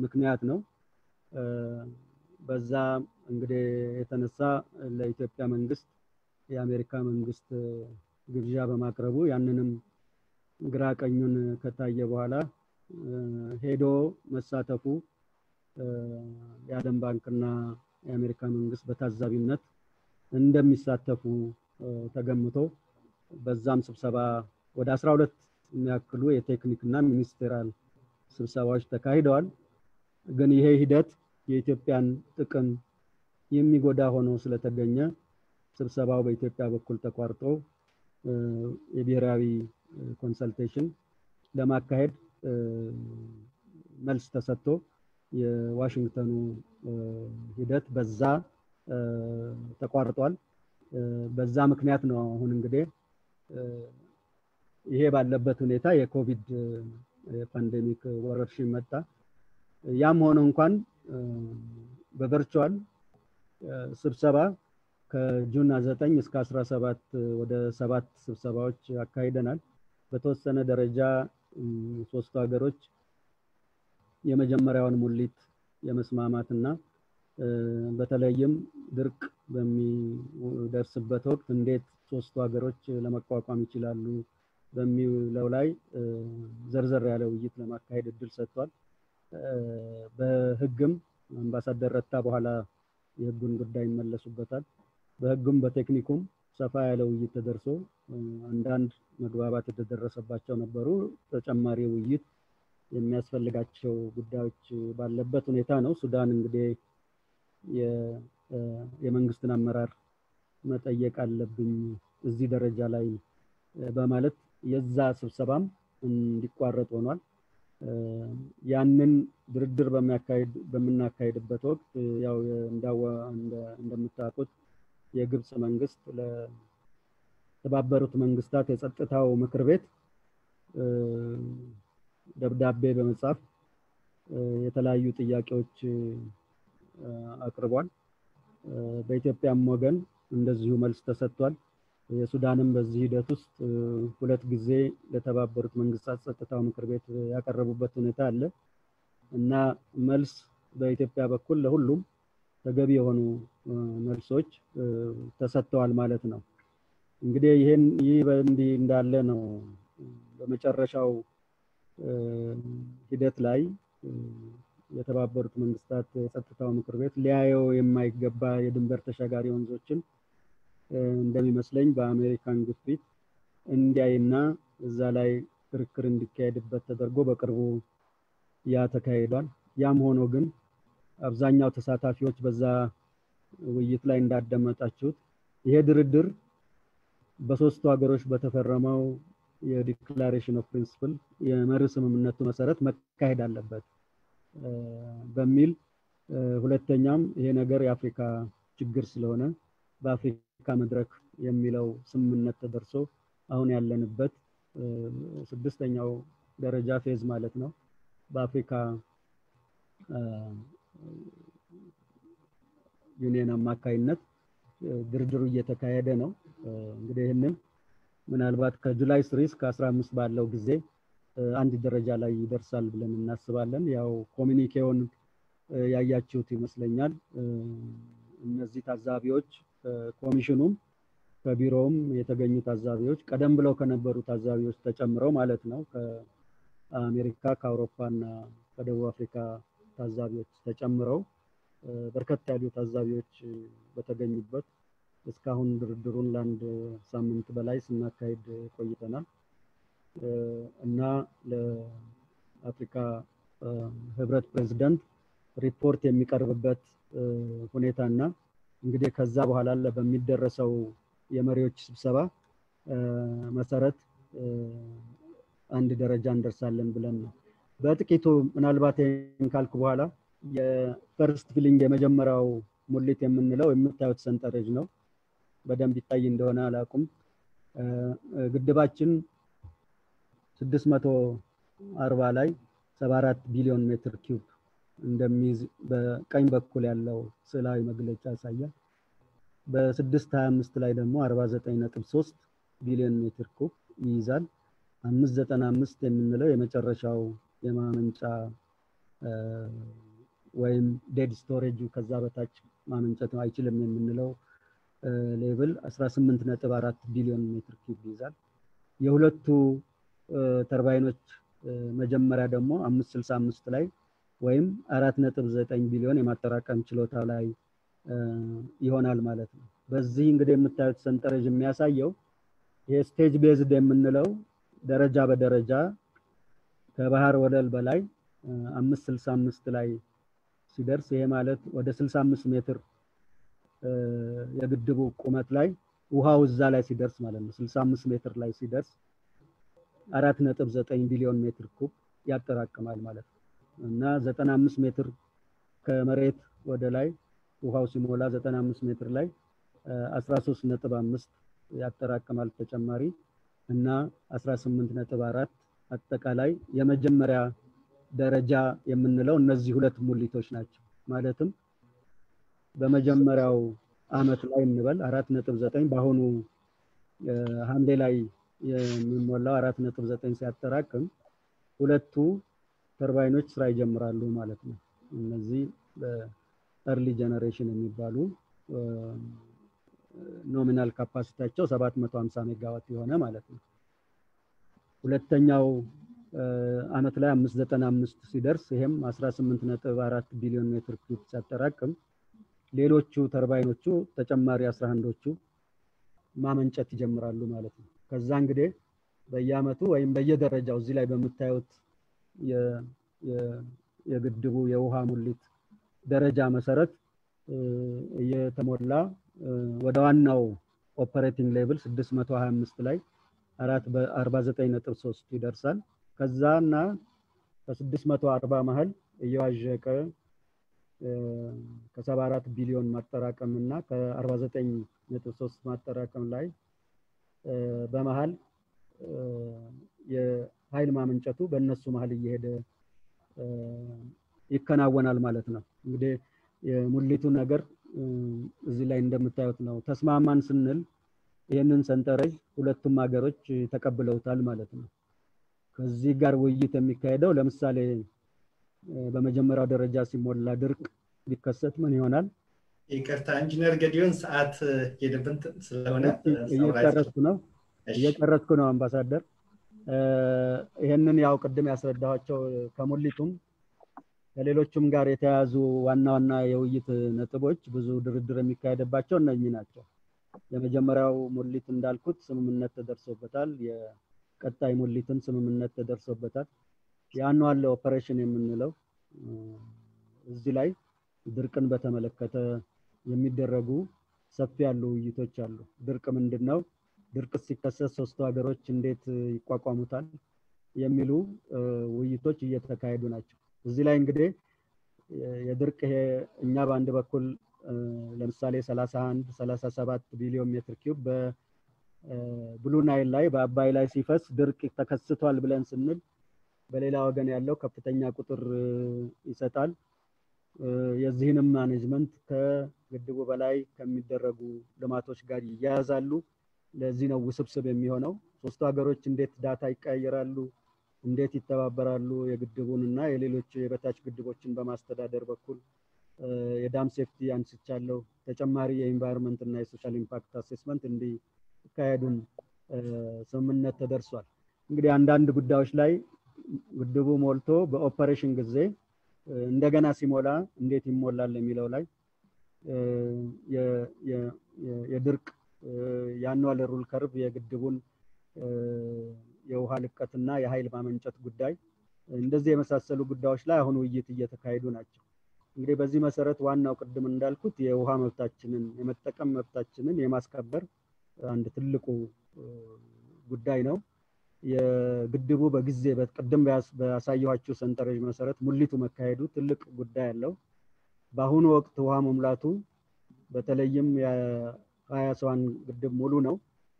ምክንያት ነው። በዛ እንግዲህ የተነሳ ለኢትዮጵያ መንግስት የአሜሪካ መንግስት ግብዣ በማቅረቡ ያንንም ግራ ቀኙን ከታየ በኋላ ሄዶ መሳተፉ የዓለም ባንክና የአሜሪካ መንግስት በታዛቢነት እንደሚሳተፉ ተገምቶ በዛም ስብሰባ ወደ 12 የሚያክሉ የቴክኒክና ሚኒስትራል ስብሰባዎች ተካሂደዋል። ግን ይሄ ሂደት የኢትዮጵያን ጥቅም የሚጎዳ ሆኖ ስለተገኘ ስብሰባው በኢትዮጵያ በኩል ተቋርጦ የብሔራዊ ኮንሰልቴሽን ለማካሄድ መልስ ተሰጥቶ የዋሽንግተኑ ሂደት በዛ ተቋርጧል። በዛ ምክንያት ነው አሁን እንግዲህ ይሄ ባለበት ሁኔታ የኮቪድ ፓንደሚክ ወረርሽኝ መጣ። ያም ሆኖ እንኳን በቨርቹዋል ስብሰባ ከጁን 9 እስከ 17 ወደ 7 ስብሰባዎች አካሂደናል። በተወሰነ ደረጃ ሶስቱ ሀገሮች የመጀመሪያውን ሙሊት የመስማማትና በተለይም ድርቅ በሚደርስበት ወቅት እንዴት ሶስቱ ሀገሮች ለመቋቋም ይችላሉ በሚለው ላይ ዘርዘር ያለ ውይይት ለማካሄድ እድል ሰጥቷል። በህግም አምባሳደር ረታ በኋላ የህጉን ጉዳይ መለሱበታል። በህግም በቴክኒኩም ሰፋ ያለ ውይይት ተደርሶ አንዳንድ መግባባት ተደረሰባቸው ነበሩ። ተጨማሪ ውይይት የሚያስፈልጋቸው ጉዳዮች ባለበት ሁኔታ ነው። ሱዳን እንግዲህ የመንግስትን አመራር መጠየቅ አለብኝ እዚህ ደረጃ ላይ በማለት የዛ ስብሰባም እንዲቋረጥ ሆኗል። ያንን ድርድር በሚናካሄድበት ወቅት ያው እንደምታውቁት የግብጽ መንግስት ለተባበሩት መንግስታት የጸጥታው ምክር ቤት ደብዳቤ በመጻፍ የተለያዩ ጥያቄዎች አቅርቧል። በኢትዮጵያም ወገን እንደዚሁ መልስ ተሰጥቷል። የሱዳንም በዚህ ሂደት ውስጥ ሁለት ጊዜ ለተባበሩት መንግስታት ጸጥታው ምክር ቤት ያቀረቡበት ሁኔታ አለ እና መልስ በኢትዮጵያ በኩል ለሁሉም ተገቢ የሆኑ መልሶች ተሰጥተዋል ማለት ነው። እንግዲህ ይሄን ይበንዲ እንዳለ ነው በመጨረሻው ሂደት ላይ የተባበሩት መንግስታት ጸጥታው ምክር ቤት ሊያየው የማይገባ የድንበር ተሻጋሪ ወንዞችን እንደሚመስለኝ በአሜሪካን ግፊት እንዲያይና እዛላይ ትርክር እንዲካሄድበት ተደርጎ በቅርቡ ያ ተካሂዷል ያም ሆኖ ግን አብዛኛው ተሳታፊዎች በዛ ውይይት ላይ እንዳደመጣችሁት ይሄ ድርድር በሶስቱ ሀገሮች በተፈረመው የዲክላሬሽን ኦፍ ፕሪንሲፕል የመርህ ስምምነቱ መሰረት መካሄድ አለበት በሚል ሁለተኛም ይሄ ነገር የአፍሪካ ችግር ስለሆነ በአፍሪካ መድረክ የሚለው ስምምነት ተደርሶ አሁን ያለንበት ስድስተኛው ደረጃ ፌዝ ማለት ነው በአፍሪካ ዩኒየን አማካይነት ድርድሩ እየተካሄደ ነው እንግዲህ ይሄንን ምናልባት ከጁላይ 3 እስከ 15 ባለው ጊዜ አንድ ደረጃ ላይ ይደርሳል ብለን እናስባለን ያው ኮሚኒኬውን ያያችሁት ይመስለኛል እነዚህ ታዛቢዎች ኮሚሽኑም ከቢሮውም የተገኙ ታዛቢዎች ቀደም ብለው ከነበሩ ታዛቢዎች ተጨምረው ማለት ነው ከአሜሪካ ከአውሮፓና ከደቡብ አፍሪካ ታዛቢዎች ተጨምረው በርከት ያሉ ታዛቢዎች በተገኙበት እስካሁን ድርድሩን ላንድ ሳምንት በላይ ስናካሄድ ቆይተናል እና ለአፍሪካ ህብረት ፕሬዝዳንት ሪፖርት የሚቀርብበት ሁኔታና እንግዲህ ከዛ በኋላ ለበሚደረሰው የመሪዎች ስብሰባ መሰረት አንድ ደረጃ እንደርሳለን ብለን ነው በጥቂቱ ምናልባት እንካልኩ በኋላ የፈርስት ፊሊንግ የመጀመሪያው ሙልት የምንለው የምታዩት ሰንጠረዥ ነው በደንብ ይታይ እንደሆነ አላቁም ግድባችን 640 ላይ 74 ቢሊዮን ሜትር ኪዩብ እንደሚይዝ በቀኝ በኩል ያለው ስዕላዊ መግለጫ ያሳያል በ625 ላይ ደግሞ 49.3 ቢሊዮን ሜትር ኪዩብ ይይዛል 595 የምንለው የመጨረሻው የማመንጫ ወይም ዴድ ስቶሬጅ ከዛ በታች ማመንጨት አይችልም የምንለው ሌቭል 18.4 ቢሊዮን ሜትር ኪዩብ ይይዛል የሁለቱ ተርባይኖች መጀመሪያ ደግሞ 565 ላይ ወይም 4.9 ቢሊዮን የማጠራቀም ችሎታ ላይ ይሆናል ማለት ነው በዚህ እንግዲህ የምታዩት ሰንጠረዥ የሚያሳየው የስቴጅ ቤዝድ የምንለው ደረጃ በደረጃ ከባህር ወለል በላይ 565 ላይ ሲደርስ ይሄ ማለት ወደ 65 ሜትር የግድቡ ቁመት ላይ ውሃው እዛ ላይ ሲደርስ ማለት ነው 65 ሜትር ላይ ሲደርስ 4.9 ቢሊዮን ሜትር ኩብ ያጠራቀማል ማለት ነው እና 95 ሜትር ከመሬት ወደ ላይ ውሃው ሲሞላ 95 ሜትር ላይ 13.5 ያጠራቀማል ተጨማሪ እና 18.4 አጠቃላይ የመጀመሪያ ደረጃ የምንለው እነዚህ ሁለት ሙሊቶች ናቸው ማለትም በመጀመሪያው አመት ላይ እንበል 4.9 ባሆኑ ሐምሌ ላይ የሚሞላው 4.9 ሲያጠራቅም ሁለቱ ተርባይኖች ስራ ይጀምራሉ ማለት ነው እነዚህ በearly generation የሚባሉ ኖሚናል ካፓሲቲያቸው 750 ሜጋዋት የሆነ ማለት ነው ሁለተኛው አመት ላይ 595 ሲደርስ ይሄም 18.4 ቢሊዮን ሜትር ኪዩብ ያጠራቀም ሌሎቹ ተርባይኖቹ ተጨማሪ 11ዎቹ ማመንጨት ይጀምራሉ ማለት ነው ከዛ እንግዲህ በየአመቱ ወይም በየደረጃው እዚህ ላይ በመታየት የግድቡ የውሃ ሙሊት ደረጃ መሰረት የተሞላ ወደ ዋናው ኦፕሬቲንግ ሌቭል 625 ላይ 49.3 ይደርሳል ከዛና በ640 መሃል እየዋዠቀ ከ74 ቢሊዮን ማጠራቀምና ከ49.3 ማጠራቀም ላይ በመሃል የኃይል ማመንጨቱ በእነሱ መሃል እየሄደ ይከናወናል ማለት ነው እንግዲህ የሙሊቱ ነገር እዚህ ላይ እንደምታዩት ነው ተስማማን ስንል ይሄንን ሰንጠረዥ ሁለቱም ሀገሮች ተቀብለውታል ማለት ነው ከዚህ ጋር ውይይት የሚካሄደው ለምሳሌ በመጀመሪያው ደረጃ ሲሞላ ድርቅ ቢከሰት ምን ይሆናል ይቅርታ ኢንጂነር ገዲዮን ሰዓት የደብን ስለሆነ እየቀረስኩ ነው አምባሳደር ይሄንን ያው ቀደም ያስረዳኋቸው ከሙሊቱም ከሌሎችም ጋር የተያዙ ዋናውና የውይይት ነጥቦች ብዙ ድርድር የሚካሄድባቸው እነኚህ ናቸው የመጀመሪያው ሙሊት እንዳልኩት ስምምነት ተደርሶበታል ቀጣይ ሙሊትን ስምምነት ተደርሶበታል ያንዋል ኦፕሬሽን የምንለው እዚህ ላይ ድርቅን በተመለከተ የሚደረጉ ሰፊ ያሉ ውይይቶች አሉ ድርቅ ምንድነው ድርቅ ሲከሰስ ሶስቱ ሀገሮች እንዴት ይቋቋሙታል የሚሉ ውይይቶች እየተካሄዱ ናቸው እዚህ ላይ እንግዲህ የድርቅ እኛ ባንድ በኩል ለምሳሌ 31 37 ቢሊዮን ሜትር ኪዩብ በብሉ ናይል ላይ በአባይ ላይ ሲፈስ ድርቅ ተከስቷል ብለን ስንል በሌላ ወገን ያለው ከፍተኛ ቁጥር ይሰጣል የዚህንም ማኔጅመንት ከግድቡ በላይ ከሚደረጉ ልማቶች ጋር ይያዛሉ ለዚህ ነው ውስብስብ የሚሆነው ሶስቱ ሀገሮች እንዴት ዳታ ይቀያየራሉ እንዴት ይተባበራሉ የግድቡንና የሌሎች የበታች ግድቦችን በማስተዳደር በኩል የዳም ሴፍቲ አንስቻለሁ ተጨማሪ የኢንቫይሮንመንት እና የሶሻል ኢምፓክት አሴስመንት እንዲካሄዱም ስምምነት ተደርሷል እንግዲህ አንዳንድ ጉዳዮች ላይ ግድቡ ሞልቶ በኦፕሬሽን ጊዜ እንደገና ሲሞላ እንዴት ይሞላል የሚለው ላይ የድርቅ ያንዋል ሩል ከርብ የግድቡን የውሃ ልቀትና የኃይል ማመንጨት ጉዳይ እንደዚህ የመሳሰሉ ጉዳዮች ላይ አሁን ውይይት እየተካሄዱ ናቸው እንግዲህ በዚህ መሰረት ዋናው ቅድም እንዳልኩት የውሃ መብታችንን የመጠቀም መብታችንን የማስከበር አንድ ትልቁ ጉዳይ ነው የግድቡ በጊዜ በቅድም ያሳየኋችሁ ሰንጠረዥ መሰረት ሙሊቱ መካሄዱ ትልቅ ጉዳይ ያለው በአሁኑ ወቅት ውሃ መሙላቱ በተለይም የ21 ግድብ ሙሉ ነው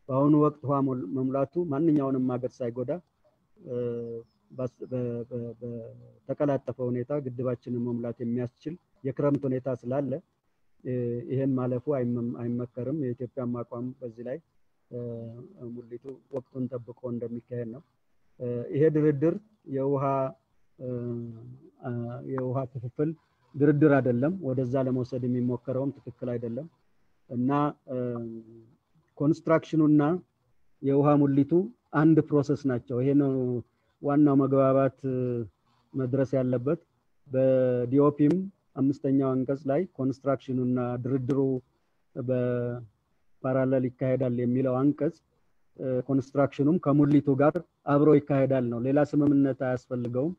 በአሁኑ ወቅት ውሃ መሙላቱ ማንኛውንም ሀገር ሳይጎዳ በተቀላጠፈው ሁኔታ ግድባችንን መሙላት የሚያስችል የክረምት ሁኔታ ስላለ ይሄን ማለፉ አይመከርም የኢትዮጵያ ማቋም በዚህ ላይ ሙሊቱ ወቅቱን ተብቆ እንደሚካሄድ ነው ይሄ ድርድር የውሃ ክፍፍል ድርድር አይደለም ወደዛ ለመውሰድ የሚሞከረውም ትክክል አይደለም እና ኮንስትራክሽኑና የውሃ ሙሊቱ አንድ ፕሮሰስ ናቸው ይሄ ነው ዋናው መግባባት መድረስ ያለበት በዲኦፒም 5ኛው አንቀጽ ላይ ኮንስትራክሽኑና ድርድሩ በፓራላል ይካሄዳል የሚለው አንቀጽ ኮንስትራክሽኑም ከሙሊቱ ጋር አብሮ ይካሄዳል ነው ሌላ ስምምነት አያስፈልገውም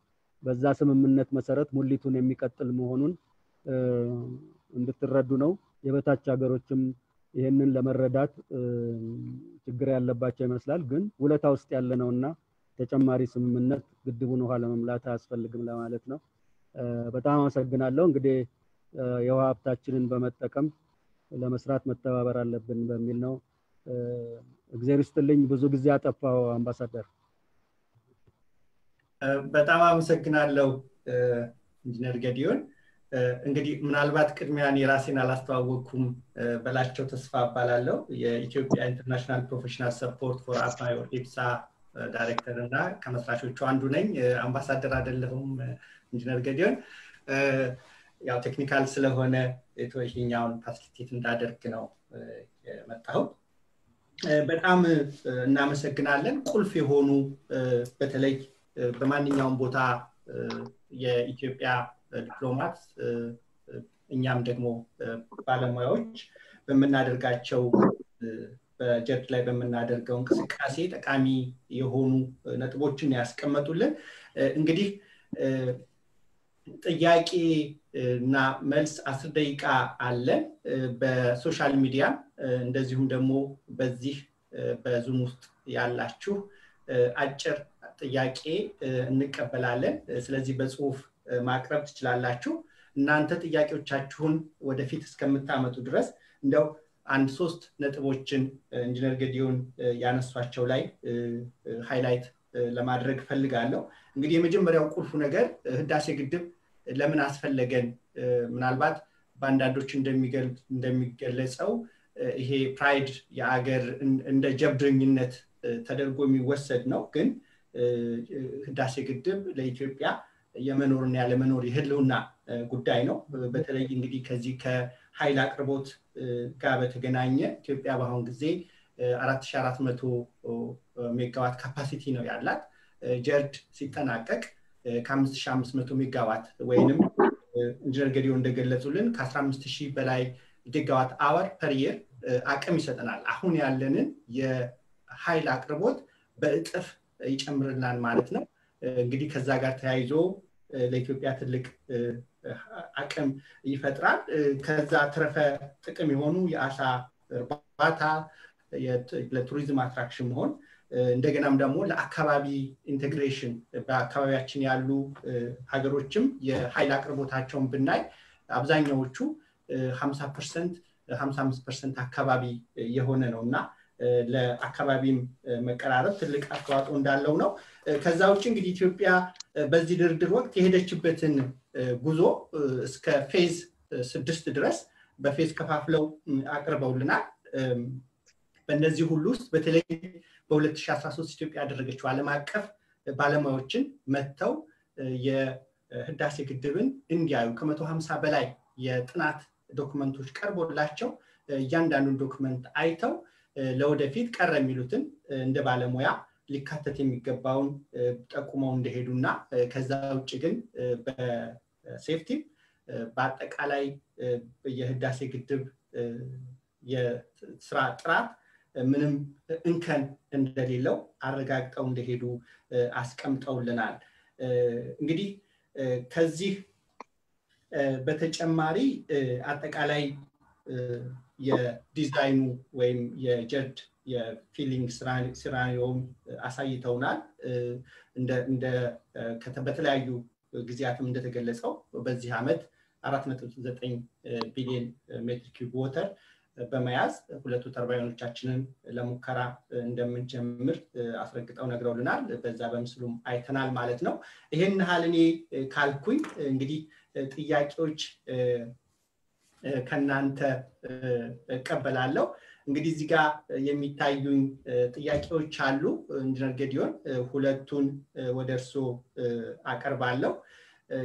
በዛ ስምምነት መሰረት ሙሊቱን የሚቀጥል መሆኑን እንድትረዱ ነው የበታች ሀገሮችም ይሄንን ለመረዳት ችግር ያለባቸው ይመስላል ግን ሁለታ ውስጥ ያለ ነውና ተጨማሪ ስምምነት ግድቡን ውሃ ለመምላት አስፈልግም ለማለት ነው በጣም አመሰግናለሁ እንግዲህ የውሃ ሀብታችንን በመጠቀም ለመስራት መተባበር አለብን በሚል ነው እግዚአብሔር ይስጥልኝ ብዙ ጊዜ አጠፋው አምባሳደር በጣም አመሰግናለሁ ኢንጂነር ገዲዮን እንግዲህ ምናልባት ቅድሚያን የራሴን አላስተዋወቅኩም በላቸው ተስፋ አባላለሁ የኢትዮጵያ ኢንተርናሽናል ፕሮፌሽናል ሰፖርት ፎር አባይ ኢፕሳ ዳይሬክተር እና ከመስራቾቹ አንዱ ነኝ አምባሳደር አይደለሁም ኢንጂነር ገዲዮን ያው ቴክኒካል ስለሆነ እቶይኛውን ፋሲሊቴት እንዳደርግ ነው የመጣው በጣም እናመሰግናለን ቁልፍ የሆኑ በተለይ በማንኛውም ቦታ የኢትዮጵያ ዲፕሎማት እኛም ደግሞ ባለሙያዎች በመናደርጋቸው በጀት ላይ በመናደርገው እንቅስቃሴ ጠቃሚ የሆኑ ነጥቦችን ያስቀመጡልን እንግዲህ ጥያቄ እና መልስ 10 ደቂቃ አለ በሶሻል ሚዲያ እንደዚሁም ደግሞ በዚህ በዙም ውስጥ ያላችሁ አጭር ጥያቄ እንቀበላለን ስለዚህ በጽሁፍ ማቅረብ ትችላላችሁ እናንተ ጥያቄዎቻችሁን ወደፊት እስከምታመጡ ድረስ እንደው አንድ 3 ነጥቦችን ኢንጂነር ገዲዮን ያነሷቸው ላይ ሃይላይት ለማድረግ ፈልጋለሁ እንግዲህ የመጀመሪያው ቁልፉ ነገር ህዳሴ ግድብ ለምን አስፈለገን ምናልባት ባንዳዶች እንደሚገለጸው ይሄ ፕራይድ ያገር እንደ ጀብደኝነት ተደርጎ የሚወሰድ ነው ግን ህዳሴ ግድብ ለኢትዮጵያ የመኖርና ያለመኖር ይህልና ጉዳይ ነው በተለይ እንግዲህ ከዚህ ከኃይል አቅርቦት ጋር በተገናኘ ኢትዮጵያ በአሁን ጊዜ 4400 ሜጋዋት ካፓሲቲ ነው ያላት ጀርድ ሲጠናቀቅ ከ5500 ሜጋዋት ወይንም ኢንጂነር ገዲዮን እንደገለጹልን ከ15000 በላይ ጊጋዋት አወር ፐር ይር አቅም ይሰጠናል አሁን ያለንን የኃይል አቅርቦት በእጥፍ ይጨምርናል ማለት ነው እንግዲህ ከዛ ጋር ተያይዞ ለኢትዮጵያ ትልቅ አቅም ይፈጥራል ከዛ ተረፈ ጥቅም ይሆኑ ያሳ እርባታ የቱሪዝም አትራክሽን ሆን እንደገናም ደግሞ ለአካባቢ ኢንተግሬሽን በአካባቢያችን ያሉ ሀገሮችም የኃይል አቅርቦታቸውን ብናይ አብዛኛዎቹ 50% 55% አካባቢ የሆነ ነውና ለአካባቢም መቀራረብ ትልቅ አስተዋጽኦ እንዳለው ነው ከዛውጭ እንግዲህ ኢትዮጵያ በዚህ ድርድር ወቅት የሄደችበትን ጉዞ እስከ ፌዝ 6 ድረስ በፌዝ ከፋፍለው አቅርበውልናል በእነዚህ ሁሉ ውስጥ በተለይ በ2013 ኢትዮጵያ ያደረገችው ዓለም አቀፍ ባለሙያዎችን መተው የህዳሴ ግድብን እንዲያዩ ከ150 በላይ የጥናት ዶክመንቶች ቀርቦላቸው ያንዳንዱን ዶክመንት አይተው ለወደፊት ቀረ የሚሉትን እንደ ባለሙያ ሊካተት የሚገባውን ተጠቁመው እንደሄዱና ከዛውጭ ግን በሴፍቲ በአጠቃላይ የህዳሴ ግድብ የስራ ጥራት ምንም እንከን እንደሌለው አረጋግጠው እንደሄዱ አስቀምጠውልናል እንግዲህ ከዚህ በተጨማሪ አጠቃላይ የዲዛይኑ ወይም የጀድ የፊሊንግ ስራዮም አሳይተውናል እንደ ከተበተለያዩ ግዚያትም እንደተገለጸው በዚህ አመት 4.9 ቢሊዮን ሜትር ኪዩብ ወተር በመያዝ ሁለቱ ተርባይኖቻችንን ለሙከራ እንደምንጀምር አስረግጠው ነግረውልናል በዛ በመስሉም አይተናል ማለት ነው ይሄን ሐልኔ ካልኩኝ እንግዲህ ጥያቄዎች ከናንተ እቀበላለሁ እንግዲህ እዚህ ጋር የሚታዩኝ ጥያቄዎች አሉ ኢንጂነር ገዲዮን ሁለቱን ወደርሶ አቀርባለሁ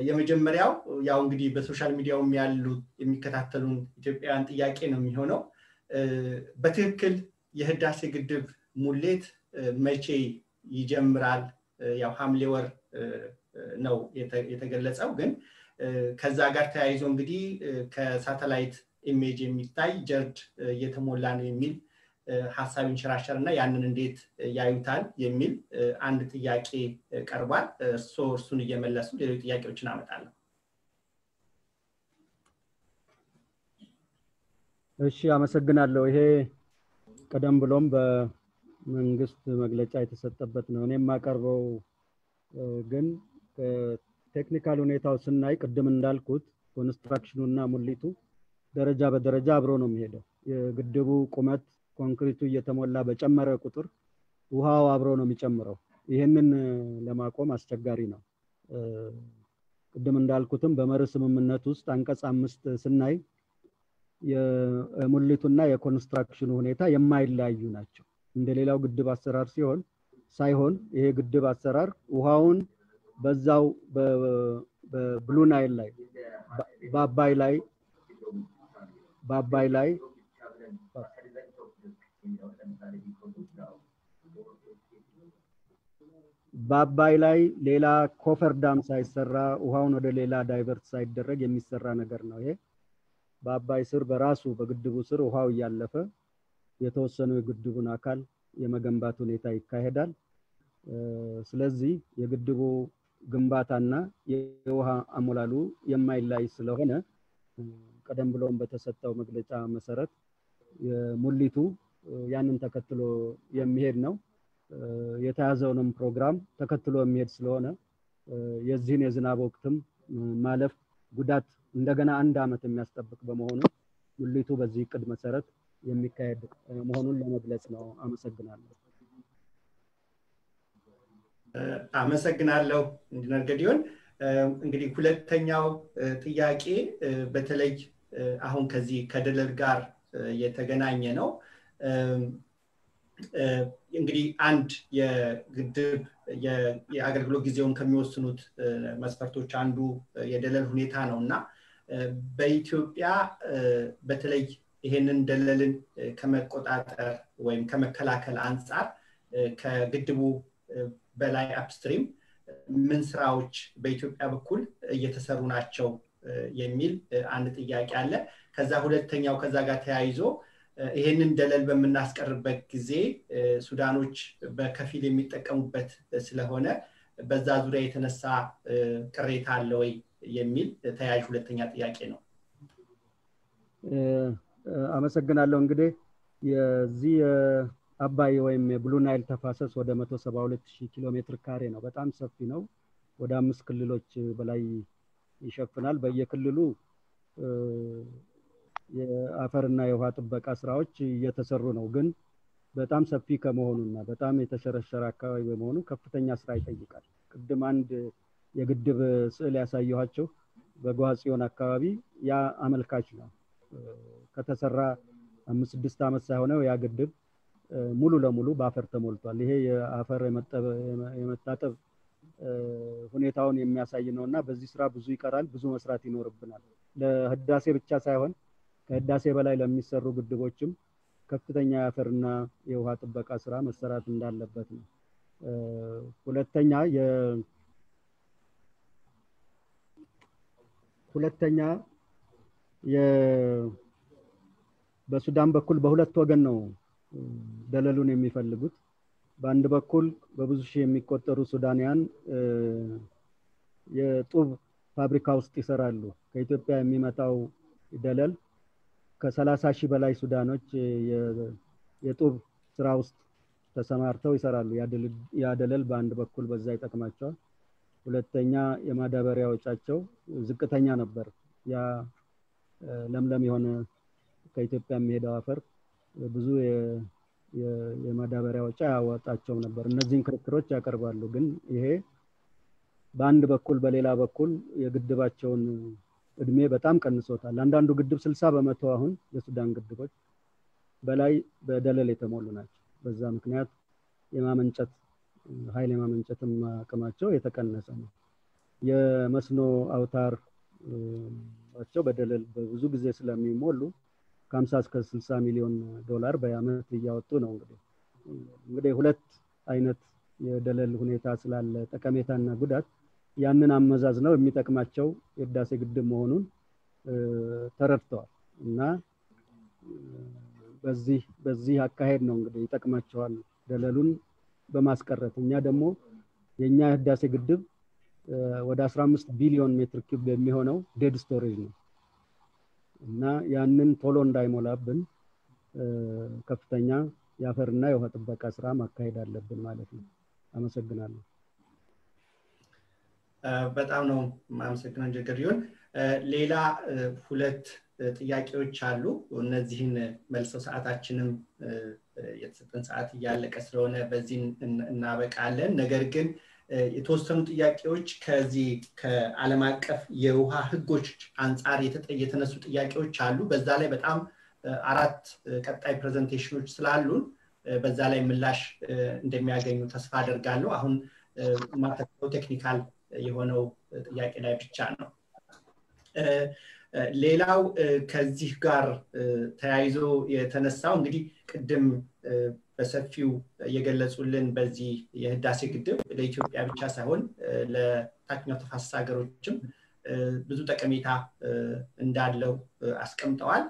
የመጀመሪያው ያው እንግዲህ በሶሻል ሚዲያውም ያሉ የሚከታተሉን ኢትዮጵያውያን ጥያቄ ነው የሚሆነው በትክክል የህዳሴ ግድብ ሙሌት መቼ ይጀምራል ያው ሐምሌ ወር ነው የተገለጸው ግን ከዛ ጋር ተያይዞ እንግዲህ ከሳተላይት ኢሜጅ የሚታይ ጀርድ የተሞላ ነው የሚል ሐሳብ እንሽራሽርና ያንን እንዴት ያዩታል የሚል አንድ ጥያቄ ቀርቧል ሶርሱን እየመለሱ ሌሎች ጥያቄዎችን አመጣለሁ እሺ አመሰግናለሁ ይሄ ቀደም ብሎም በመንግስት መግለጫ የተሰጠበት ነው እኔም ማቀርበው ግን ቴክኒካል ሁኔታው ስናይ ቀደም እንዳልኩት ኮንስትራክሽኑና ሙሊቱ ደረጃ በደረጃ አብሮ ነው የሚሄደው የግድቡ ቁመት ኮንክሪቱ እየተሞላ በጨመረ ቁጥር ውሃው አብሮ ነው የሚጨምረው ይሄንን ለማቆም አስቸጋሪ ነው ቀደም እንዳልኩትም በመርህ ስምምነት ውስጥ አንቀጽ 5 ስናይ የሙሊቱና የኮንስትራክሽኑ ሁኔታ የማይላዩ ናቸው እንደሌላው ግድብ አሰራር ሳይሆን ይሄ ግድብ አሰራር ውሃውን በዛው በብሉ ናይል ላይ በአባይ ላይ ሌላ ኮፈር ዳም ሳይሰራ ውሃውን ወደ ሌላ ዳይቨርት ሳይደረግ የሚሰራ ነገር ነው ይሄ በአባይ ስር በራሱ በግድቡ ስር ውሃው ያለፈ የተወሰኑ ግድቡን አካል የመገንባት ሁኔታ ይካሄዳል ስለዚህ የግድቡ ግንባታና የውሃ አሞላሉ የማይላይ ስለሆነ ቀደም ብሎም በተሰጠው መግለጫ መሰረት የሙሊቱ ያንን ተከትሎ የሚሄድ ነው የታዘውንም ፕሮግራም ተከትሎ የሚሄድ ስለሆነ የዚህን የዝናብ ወቅትም ማለፍ ጉዳት እንደገና አንድ አመት የሚያስጠብቅ በመሆኑ ሙሊቱ በዚህ ቅድ መሰረት የሚካሄድ መሆኑን ለመግለጽ ነው አመሰግናለሁ አመሰግናለሁ ኢንጂነር ገዲዮን እንግዲህ ሁለተኛው ጥያቄ በተለይ አሁን ከዚህ ከደለር ጋር የተገናኘ ነው እንግዲህ አንድ የግድብ የአገልግሎት ጊዜውን ከሚወስኑት መስፈርቶች አንዱ የደለል ሁኔታ ነውና በኢትዮጵያ በተለይ ይሄንን ደለልን ከመቆጣጠር ወይም ከመከላከል አንፃር ከግድቡ በላይ አፕስትሪም ምን ስራዎች በኢትዮጵያ በኩል እየተሰሩ ናቸው የሚል አንድ ጥያቄ አለ ከዛ ሁለተኛው ከዛ ጋር ተያይዞ ይሄንን ደለል በመናስቀርበት ጊዜ ሱዳኖች በከፊል የሚጠቀሙበት ስለሆነ በዛ ዙሪያ የተነሳ ቅሬታ አለ ወይ የሚል ተያያዥ ሁለተኛ ጥያቄ ነው አመሰግናለሁ እንግዲህ የዚህ አባይ ወይም ብሉ ናይል ተፋሰስ ወደ 172000 ኪሎ ሜትር ካሬ ነው በጣም ሰፊ ነው ወደ 5 ክልሎች በላይ ይሸፍናል በየክልሉ የአፈርና የውሃ ጥበቃ ስራዎች እየተሰሩ ነው ግን በጣም ሰፊ ከመሆኑና በጣም የተሸረሸረ አካባቢ በመሆኑ ከፍተኛ ስራ ይጠይቃል ቅድም አንድ የግድብ ስዕል ያሳየኋቸው በጓጽዮን አካባቢ ያ አመልካች ነው ከተሰራ 5-6 አመት ሳይሆነው ያ ግድብ ሙሉ ለሙሉ ባፈር ተሞልቷል ይሄ የአፈር የመጣጠብ ሁኔታውን የሚያሳይ ነውና በዚህ ስራ ብዙ ይቀራል ብዙ መስራት ይኖርብናል ለህዳሴ ብቻ ሳይሆን ከህዳሴ በላይ ለሚሰሩ ግድቦችም ከፍተኛ ያፈርና የውሃ ጥበቃ ስራ መሰራት እንዳለበት ነው ሁለተኛ በሱዳን በኩል በሁለት ወገን ነው ደለሉን የሚፈልጉት በአንድ በኩል በብዙ ሺህ የሚቆጠሩ ሱዳናውያን የጡብ ፋብሪካ ውስጥ ይሰራሉ ከኢትዮጵያ የሚመጣው ደለል ከ30000 በላይ ሱዳኖች የጡብ ስራ ውስጥ ተሰማርተው ይሰራሉ ያደለል በአንድ በኩል በዛ ይጠቅማቸዋል ሁለተኛ የማዳበሪያዎቻቸው ዝቅተኛ ነበር ያ ለምለም የሆነ ከኢትዮጵያ የሚሄደው አፈር ብዙ የማዳበሪያዎች ያወጣቸው ነበር እነዚህን ክርክሮች ያቀርባሉ ግን ይሄ በአንድ በኩል በሌላ በኩል የግድባቸውን እድሜ በጣም ቀንሶታል አንዳንዱ ግድብ 60% አሁን የሱዳን ግድቦች በላይ በደለል የተሞሉ ናቸው በዛ ምክንያት የማመንጨት ኃይል የማመንጨትም አቅማቸው የተቀነሰ ነው የመስኖ አውታር አቸው በደለል ብዙ ጊዜ ስለሚሞሉ $50-60 ሚሊዮን በአመት ያወጡ ነው እንግዲህ ሁለት አይነት የደለል ሁኔታ ስላለ ተቀሜታና ጉዳት ያንን አመዛዝ ነው የሚጠቅማቸው የዳሴ ግድብ መሆኑን ተረድተዋል እና በዚህ አካሄድ ነው እንግዲህ ይጠቅማቸዋል ደለሉን በማስቀረት እኛ ደግሞ የኛ የዳሴ ግድብ ወደ 15 ቢሊዮን ሜትር ኩብ የሚሆነው ዴድ ስቶሬጅ ነው እና ያንን ቶሎ እንዳይሞላብን ከፍተኛ ያፈርና የውሃ ጥበቃ ስራ ማካሄድ አለብን ማለት ነው አመሰግናለሁ በጣም ነው ማምሰግናን ጀገሪዮን ሌላ ሁለት ጥያቄዎች አሉ እነዚህን መልሰው ሰዓታችንም የተሰጠን ሰዓት ያለቀ ስለሆነ በዚህ እናበቃለን ነገር ግን የተወሰኑ ጥያቄዎች ከዚህ ከዓለም አቀፍ የውሃ ህጎች አንፃር የተነሱ ጥያቄዎች አሉ በዛ ላይ በጣም 4 ቀጣይ ፕሬዘንቴሽኖች ስላሉ በዛ ላይ ምላሽ እንደሚያገኙ ተስፋ አደርጋለሁ አሁን ማተኮር ቴክኒካል የሆነው ጥያቄ ላይ ብቻ ነው ሌላው ከዚህ ጋር ተያይዞ የተነሳው እንግዲህ ቀደም በሰፊው የገለጹልን በዚህ የህዳሴ ግድብ ለኢትዮጵያ ብቻ ሳይሆን ለታችኛው ተፋሰስ ሀገሮችም ብዙ ጠቀሜታ እንዳለው አስቀምጠዋል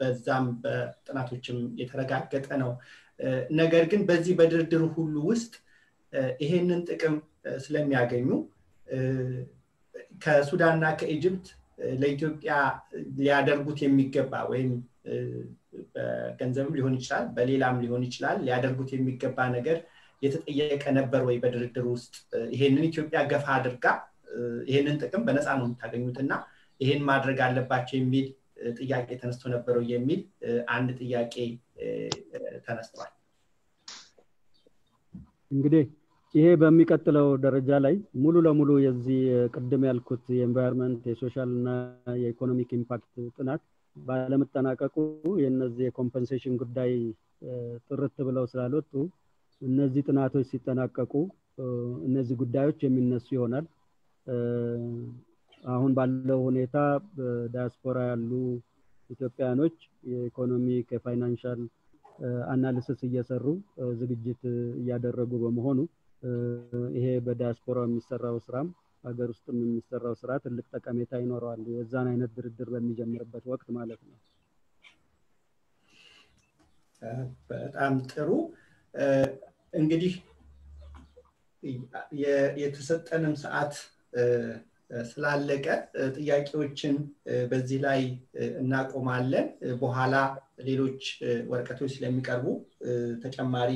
በዛም በጥናቶችም የተረጋገጠ ነው ነገር ግን በዚህ በድርድሩ ሁሉ ውስጥ ይሄንን ጥቅም ስለሚያገኙ ከሱዳንና ከኢጅፕት ለኢትዮጵያ ሊያደርጉት የሚገባ ወይም በገንዘብም ሊሆን ይችላል በሌላም ሊሆን ይችላል ሊያደርጉት የሚገባ ነገር የተጠየቀ ነበር ወይ በድርድር ውስጥ ይሄንን ኢትዮጵያ ገፋ አድርጋ ይሄንን ጥቅም በነፃ ነው የምታገኙትና ይሄን ማድረግ አለባቸው የሚል ጥያቄ ተነስቶ ነበር የሚል አንድ ጥያቄ ተነስቷል እንግዲህ ይሄ በሚቀጥለው ደረጃ ላይ ሙሉ ለሙሉ የዚህ ቅድም ያልኩት የኤንቫይሮንመንት የሶሻልና የኢኮኖሚክ ኢምፓክት ጥናት ባለመጠናቀቁ የነዚህ የኮምፐንሴሽን ጉዳይ ጥርት ብለው ስላልወጡ እነዚህ ጥናቶች ሲጠናቀቁ እነዚህ ጉዳዮች የሚነሱ ይሆናል አሁን ባለው ሁኔታ ዳያስፖራ ያሉ ኢትዮጵያኖች የኢኮኖሚክ የፋይናንሻል አናሊሲስ እየሰሩ ዝግጅት ያደረጉ በመሆኑ ይሄ በዳያስፖራ የሚሰራው ስራም ሀገር ውስጥም የሚሰራው ስራ ትልቅ ተቀሜታ ይኖራል የዛን አይነት ድርድር በሚጀምርበት ወቅት ማለት ነው am through engaging የተሰጠንም ሰዓት ስላለቀ ጥያቄዎችን በዚህ ላይ እናቆማለን በኋላ ሌሎች ወርቀቶች ስለሚቀርቡ ተጨማሪ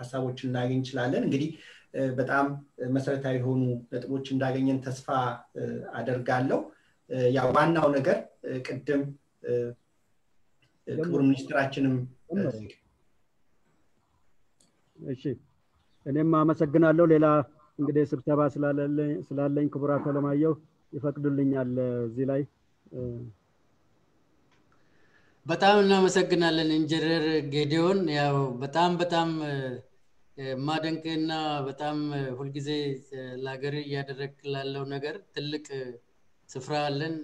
ሐሳቦችን እናገኝ እንችላለን እንግዲህ በጣም መሰረታዊ ሆኑ ለጥቦች እንዳገኘን ተስፋ አደርጋለሁ ያው ዋናው ነገር ቅድም ክቡር ሚኒስትራችንም እሺ እኔማ መሰግናለሁ ሌላ እንግዲህ ስብሰባ ስላለኝ ክቡራ ከለማየው ይፈቅዱልኛል እዚህ ላይ በጣም እናመሰግናለን ኢንጂነር ጌዲዮን ያው በጣም ማደንቀና በጣም ሁሉ ጊዜ ላገር ያደረክላለው ነገር ትልቅ ስፍራ አለን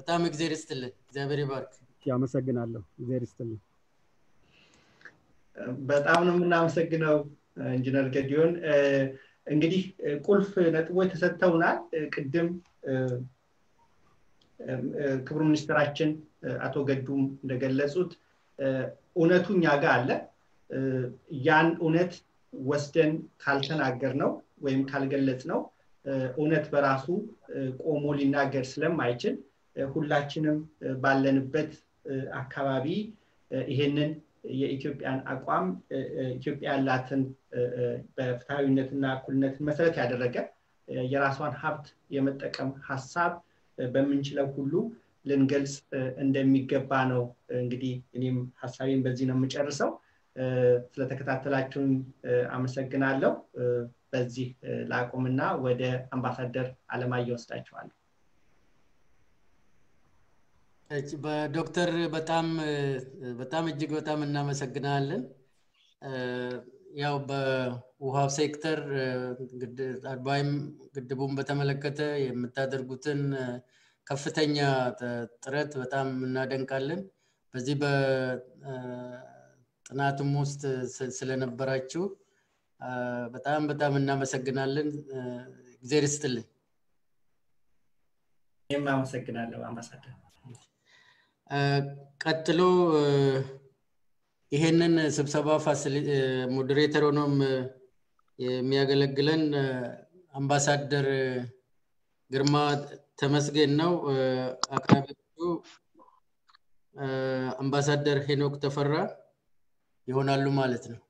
በጣም እግዚአብሔር ይስጥልን እግዚአብሔር ይባርክ ያመሰግናለሁ እግዚአብሔር ይስጥልን በጣም ነው እናመሰግናው ኢንጂነር ጌዲዮን እንግዲህ ቁልፍ ነጥቦች ተሰጥተውናል ቅድም ክቡር ሚኒስትራችን አቶ ገዱም እንደገለጹት ኡነቱኛ ጋር አለ ያን ኡነት ወስደን ካልተናገር ነው ወይም ካልገለጽ ነው ኡነት በራሱ ቆሞ ሊናገር ስለማይችል ሁላችንም ባለንበት አካባቢ ይሄንን የኢትዮጵያን አቋም ኢትዮጵያ ላትን በፍታዊነትና አኩልነት መሰረት ያደረገ የራስዋን ሀብት የመጠቀም ሐሳብ በመንችለው ሁሉ ለንገልጽ እንደሚገባ ነው እንግዲህ እኔም ሐሳቤን በዚህ ነው መጨረሰው ስለተከታተላችሁን አመሰግናለሁ በዚህ ላቆምና ወደ አምባሳደር አለማየሁ ወስዳችኋለሁ እቺ በዶክተር በጣም እጅግ በጣም እናመሰግናለን ያው በውሃው ሴክተር አድባይም ግድቡን በተመለከተ የምታደርጉትን ከፍተኛ ጥረት በጣም እናደንቃለን በዚህ በጥናቱም ውስጥ ስለነበራችሁ በጣም እናመሰግናለን እግዚአብሔር ይስጥልን እናመሰግናለሁ አምባሳደር ቀጥሎ ይሄንን ስብሰባ ሞዴሬተር ሆኖም የሚያገለግለን አምባሳደር ግርማ ተመስገን ነው አቅራቢው አምባሳደር ሄኖክ ተፈራ ይሆናሉ ማለት ነው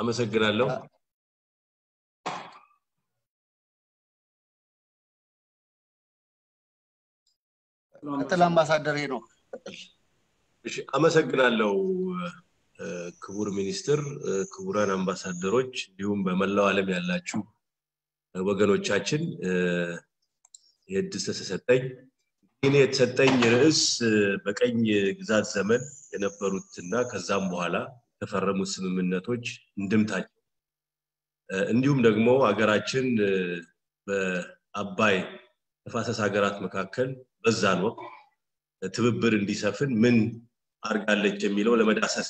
አመሰግናለሁ አጥላ አምባሳደር ነው እሺ አመሰግናለሁ ክቡር ሚኒስትር ክቡራን አምባሳደሮች እንዲሁም በመላው ዓለም ያላችሁ ወገኖቻችን የተሰጠኝ እኔ የተሰጠኝ ርዕስ በቀኝ ግዛት ዘመን የነበሩትና ከዛም በኋላ ተፈረሙ ስምምነቶች እንድምታቸው እንዲሁም ደግሞ ሀገራችን በአባይ ተፋሰስ ሀገራት መካከል በዛን ወቅት ትብብር እንዲሰፍን ምን አርጋለች የሚለው ለመዳሰስ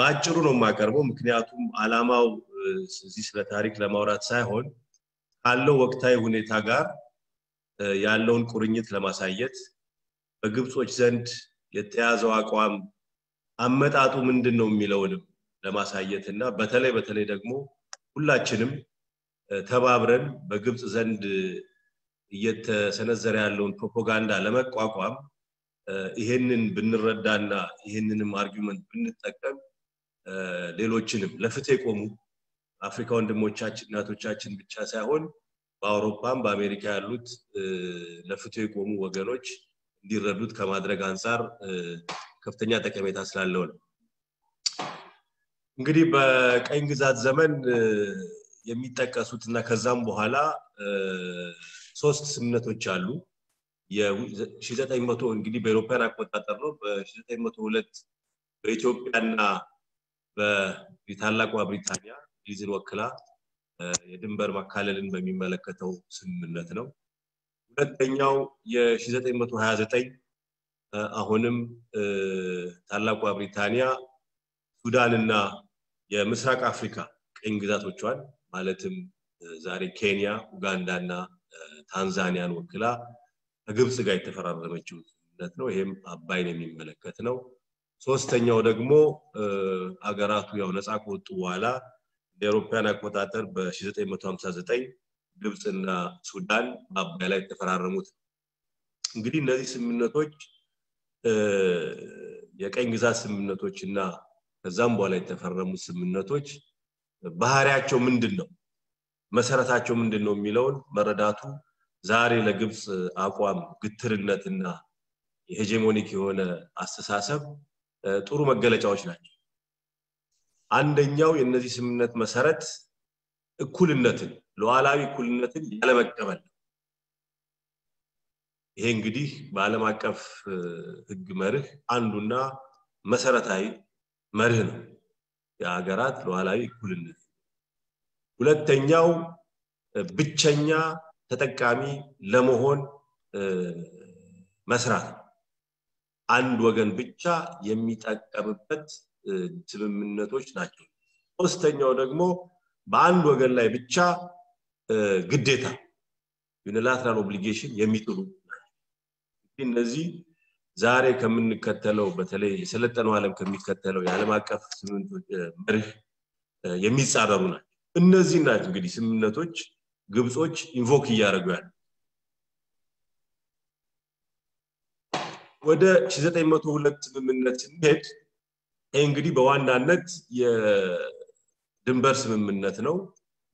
ባጭሩ ነው ማቀርበው ምክንያቱም አላማው እዚህ ስለ ታሪክ ለማውራት ሳይሆን ካለው ወቅታዊ ሁኔታ ጋር ያለውን ቁርኝት ለማሳየት በግብጾች ዘንድ የተያዘው አቋም አመጣጡ ምንድነው የሚለውንም ለማሳየትና በተለይ ደግሞ ሁላችንም ተባብረን በግብጽ ዘንድ እየተሰነዘረ ያለውን ፕሮፖጋንዳ ለመቋቋም ይሄንን ብንረዳና ይሄንንም አርጊዩመንት ብንጠቀም ሌሎችንም ለፍትህ ቆሙ አፍሪካ ወንድሞቻችን እናቶቻችን ብቻ ሳይሆን በአውሮፓም በአሜሪካ ያሉት ለፍትህ ቆሙ ወገኖች እንዲረዱት ከማድረግ አንፃር ከፍተኛ ተቀመጣ ስላለው እንግዲህ በቀኝ ግዛት ዘመን የሚጠቀሱትና ከዛም በኋላ ሶስት ስምምነቶች አሉ የ1900 እንግዲህ በአውሮፓን አቆጣጠር ነው በ1902 በኢትዮጵያና በብሪታንያ እንግሊዝን ወክላ የድንበር ማካለልን በሚመለከተው ስምምነት ነው ሁለተኛው የ1929 አሁንም ታላቋ ብሪታንያ ሱዳንና የምስራቅ አፍሪካ ቅኝ ግዛቶቿን ማለትም ዛሬ ኬንያ ኡጋንዳና ታንዛኒያን ወክላ ግብጽ ጋር ተፈራረመችው ማለት ነው ይሄም አባይን የሚመለከት ነው ሶስተኛው ደግሞ አገራቱ ያው ነጻ ከወጡ በኋላ የአውሮፓን አቆጣጠር በ1959 ግብጽና ሱዳን አባይ ላይ ተፈራረሙት እንግዲህ እነዚህ ስምምነቶች የቀኝ ግዛት ስምምነቶችና ከዛም በኋላ የተፈረሙት ስምምነቶች ባህሪያቸው ምንድነው መሰረታቸው ምንድነው የሚለው መረዳቱ ዛሬ ለግብጽ አቋም ግትርነትና የሄጂሞኒክ የሆነ አስተሳሰብ ጥሩ መገለጫዎች ናቸው አንደኛው የነዚህ ስምምነት መሰረት እኩልነትን ሉዓላዊ እኩልነትን ያለመቀበል ይሄ እንግዲህ በዓለም አቀፍ ህግ መርህ አንዱና መሰረታዊ መርህ ነው የአገራት ሉዓላዊ እኩልነት ሁለተኛው ብቸኛ ተጠቃሚ ለመሆን መስራት አንድ ወገን ብቻ የሚጠቀምበት ስምምነቶች ናቸው ሶስተኛው ደግሞ በአንድ ወገን ላይ ብቻ ግዴታ unilateral obligation የሚጥሉ እነዚህ ዛሬ ከምንከተለው በተለይ የሰለጠነው ዓለም ከሚከተለው የዓለም አቀፍ ስምምነቶች መርህ የሚጻረሩ ናቸው እነዚህ ናቸው እንግዲህ ስምምነቶች ግብጾች ኢንቮክ ያደርጋሉ ወደ 1902 ስምምነት ሲሄድ እንግዲህ በዋናነት የድንበር ስምምነት ነው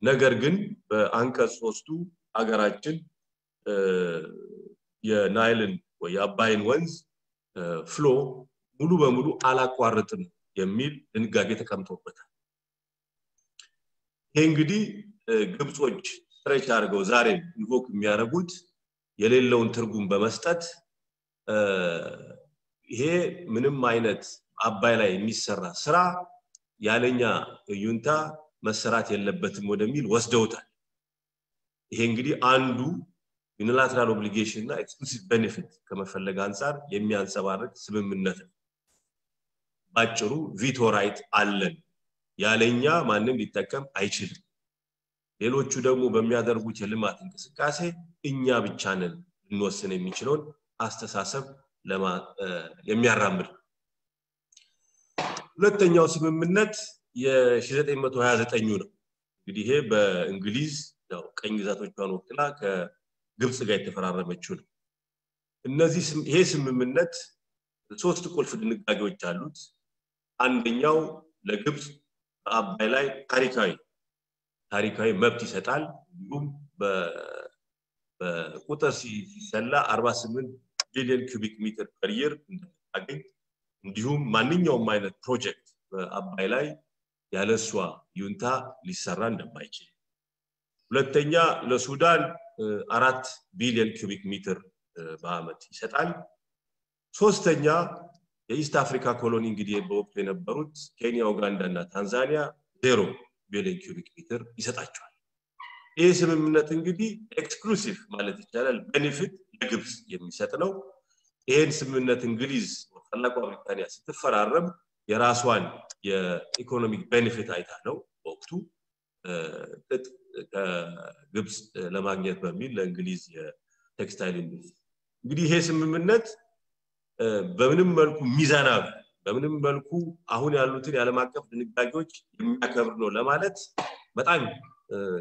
ነገር ግን በአንቀጽ 3ቱ አገራችን የናይልን ወይ አባይን ወንዝ ፍሎ ሙሉ በሙሉ አላቋርጥም የሚል ድንጋጌ ተቀምጦበታል እንግዲህ ግብጾች ስትሬች አድርገው ዛሬ ኢንቮክ የሚያደርጉት የሌለውን ትርጉም በመስጠት ይሄ ምንም አይነት አባይ ላይ የሚሰራ ስራ ያለኛ ዩንታ መሰራት የለበትም ወደሚል ወስደውታል ይሄ እንግዲህ አንዱ unilateral obligation እና exclusive benefit ከመፈለግ አንፃር የሚያንጸባርቅ ስምምነት ነው ባጭሩ ቪቶ ራይት አለን ያለኛ ማንንም ሊጠቀም አይችልም ሌሎቹ ደግሞ በሚያደርጉት የልማት እንቅስቃሴ እኛ ብቻ ነን እንወስን የሚችለው አስተሳሰብ ለሚያራምድ ሁለተኛው ስምምነት የ1929 ነው እንግዲህ ይሄ በእንግሊዝ ያው ቀኝ ግዛቶቿን ወክላ ከግብጽ ጋር የተፈራረመችው ነው እነዚህ ይሄ ስምምነት ሶስት ቁልፍ ድንጋጌዎች አሉት አንደኛው ለግብጽ አባይ ላይ ታሪካዊ መብት ይሰጣል ሁሉም በቁጥር ሲሰላ 48 ቢሊዮን ኩቢክ ሜትር per year እንደታገኝ እንዲሁም ማንኛውም አይነት ፕሮጀክት በአባይ ላይ ያለሷ ዩንታ ሊሰራ እንደማይችል ሁለተኛ ለሱዳን 4 ቢሊዮን ኩቢክ ሜትር በአመት ይሰጣል ሶስተኛ የኢስት አፍሪካ ኮሎኒ እንግዲህ በወቅቱ የነበሩት ኬንያ ኡጋንዳ እና ታንዛኒያ 0 ቢሊዮን ኩቢክ ሜትር ይሰጣቸዋል ይሄ ስምምነት እንግዲህ ኤክስክሉሲቭ ማለት ይቻላል ቤኔፊት ለግብጽ የሚሰጥ ነው ይሄን ስምምነት እንግሊዝ ወጣላቋ ብሪታንያ ስትፈራረም የራስዋን የኢኮኖሚክ ቤኔፊት አይታ ነው ወቅቱ ግብጽ ለማግኘት በሚል ለእንግሊዝ የቴክስታይል ኢንዱስትሪ እንግዲህ ይሄ ስምምነት በምንም መልኩ ሚዛናዊ በምንም መልኩ አሁን ያሉትን የዓለም አቀፍ ድንጋጌዎች የሚያከብር ነው ለማለት በጣም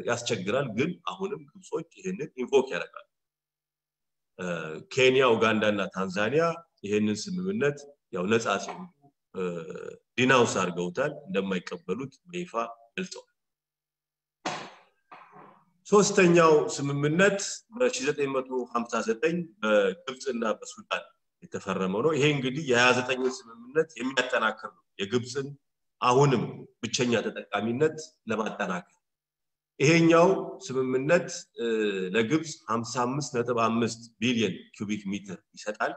ያስቸግራል ግን አሁንም ግብጾች ይሄንን ኢንቮክ ያደርጋሉ ኬንያ ኡጋንዳ እና ታንዛኒያ ይሄንን ስምምነት ያው ነጻ ሲሉ ዲናውስ አድርገውታል እንደማይቀበሉት በይፋ ገልጸዋል ሶስተኛው ስምምነት በ1959 በግብጽና በሱዳን የተፈረመው ነው ይሄ እንግዲህ የ29 ስምምነት የሚያጠናክር ነው የግብጽን አሁንም ብቸኛ ተጠቃሚነት ለማጠናከር ይሄኛው ስምምነት ለግብጽ 55.5 ቢሊዮን ኩቢክ ሜትር ይሰጣል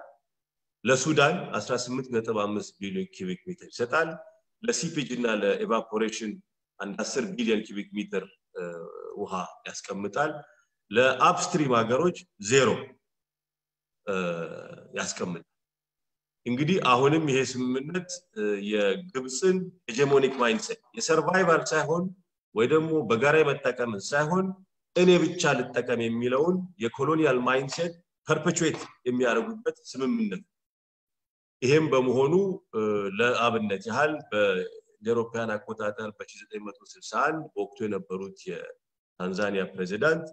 ለሱዳን 18.5 ቢሊዮን ኩቢክ ሜትር ይሰጣል ለሲፒጂ እና ለኤቫፖሬሽን 10 ቢሊዮን ኩቢክ ሜትር ውሃ ያስቀምጣል ለአፕስትሪም ሀገሮች ዜሮ ያስቀምጥ እንግዲህ አሁንም ይሄ ስምምነት የግብጽን ሄጀሞኒክ ማይንድሴት የሰርቫይቫል ሳይሆን ወይ ደግሞ በጋራ የመጠቀም ሳይሆን እኔ ብቻ ልጠቀም የሚለውን የኮሎኒያል ማይንድሴት ፐርፔቹዌት የሚያደርጉበት ስምምነት ይሄም በመሆኑ ለአብነት ያህል በአውሮፓውያን አቆጣጠር በ1961 ወቅቱ የነበሩት የታንዛኒያ ፕሬዚዳንት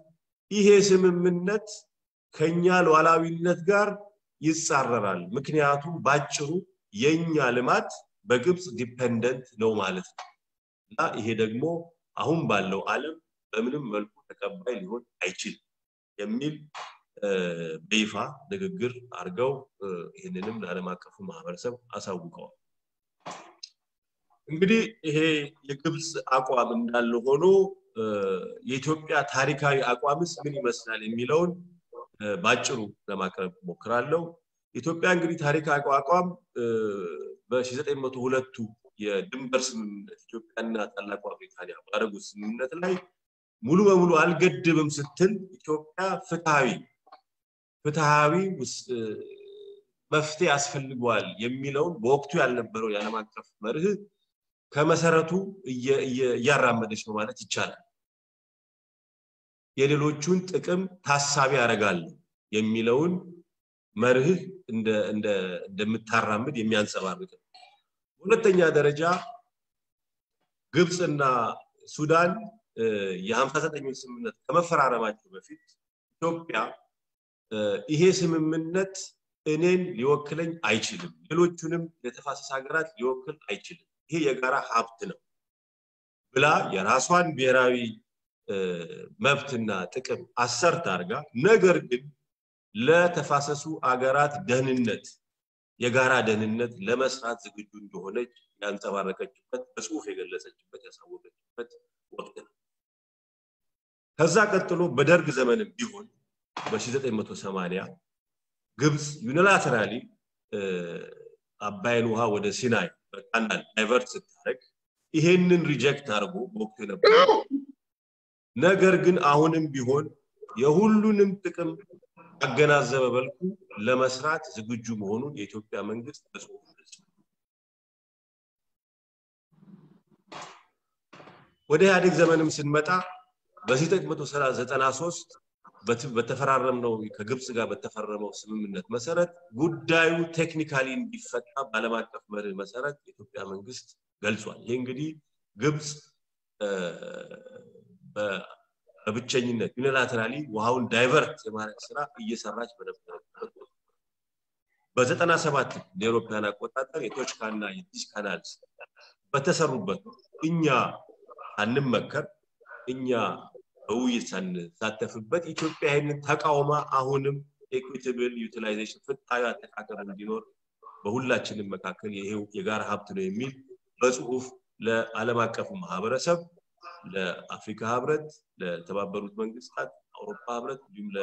ይሄ ስምምነት ከኛ ሉዓላዊነት ጋር ይጻረራል ምክንያቱም ባጭሩ የኛ ልማት በግብጽ ዲፔንደንት ነው ማለት ነውና ይሄ ደግሞ አሁን ባለው ዓለም በምንም መልኩ ተቀባይ ሊሆን አይችል የሚል በይፋ ንግግር አርገው ይሄንንም ለዓለም አቀፉ ማህበረሰብ አሳውቀው እንግዲህ ይሄ የግብጽ አቋም እንዳለ ሆኖ የኢትዮጵያ ታሪካዊ አቋምስ ምን ይመስላል የሚለውን ባጭሩ ለማቅረብ ሞክራለሁ ኢትዮጵያ እንግዲህ ታሪካዊ አቋም በ1902 የድንበር ስምምነት ኢትዮጵያና ታላቋ ብሪታንያ ባደረጉት ስምምነት ላይ ሙሉ በሙሉ አልገድብም ስትል ኢትዮጵያ ፍትሃዊ መፍትሄ ያስፈልጋል የሚለው ወቅቱ ያልነበረው የዓለም አቀፍ መርህ ከመሰረቱ ያራመደች ነው ማለት ይቻላል የሌሎቹን ጥቅም ታሳቢ ያደርጋል የሚለውን መርህ እንደ እንደምታራምድ የሚያንጸባርቅ ሁለተኛ ደረጃ ግብጽና ሱዳን የ59 ስምምነት ከመፈራረማቸው በፊት ኢትዮጵያ ይሄ ስምምነት እኔን ሊወክለኝ አይችልም ሌሎቹንም የተፋሰስ ሀገራት ሊወክል አይችልም ይሄ የጋራ ሀብት ነው ብላ የራስዋን ብሔራዊ መብትና ጥቅም አሰርታ አርጋ ነገር ግን ለተፋሰሱ አገራት ደህንነት የጋራ ደህንነት ለመስራት ዝግጁ እንደሆነች ያንጸባረቀችበት በጽሁፍ የገለጸችበት ያሳወቀችበት ወቅት ነው ከዛ ቀጥሎ በደርግ ዘመን ቢሆን በ1980 ግብጽ ዩኒላተራሊ አባይን ውሃ ወደ ሲናይ በካናል ዳይቨርት ስታደርግ ይሄንን ሪጀክት አርጎ ወቅቱ ነበር ነገር ግን አሁንም ቢሆን የሁሉንም ጥቅም አገናዘበ በልኩ ለመስራት ዝግጁ መሆኑን የኢትዮጵያ መንግስት በጽሁፍ ገልጿል። ወደ ያደግ ዘመንም ስንመጣ በ1993 በተፈራረመው ከግብጽ ጋር በተፈረመው ስምምነት መሰረት ጉዳዩ ቴክኒካሊ እንዲፈታ ባለም አቀፍ መርህ መሰረት የኢትዮጵያ መንግስት ገልጿል። ይሄ እንግዲህ ግብጽ በብቸኝነት ዩኒላተራሊ ውሃውን ዳይቨርት የማድረግ ስራ እየሰራች በነበረበት በ97 ለአውሮፓውያን አቆጣጠር የቶችካና የዲስካናልስ በተሰሩበት እኛ አንመከር እኛ ውይይታን ሳተፈበት ኢትዮጵያ ይሄንን ተቃውማ አሁንም ኢኩዊታብል ዩቲላይዜሽን ፍትሃዊ አጠቃቀም እንዲኖር በሁላችንም መካከል ይሄው የጋራ ሀብት ነው የሚል በጽሁፍ ለዓለም አቀፉ ማህበረሰብ ለአፍሪካ ህብረት ለተባበሩት መንግስታት አውሮፓ ህብረት ጅምላ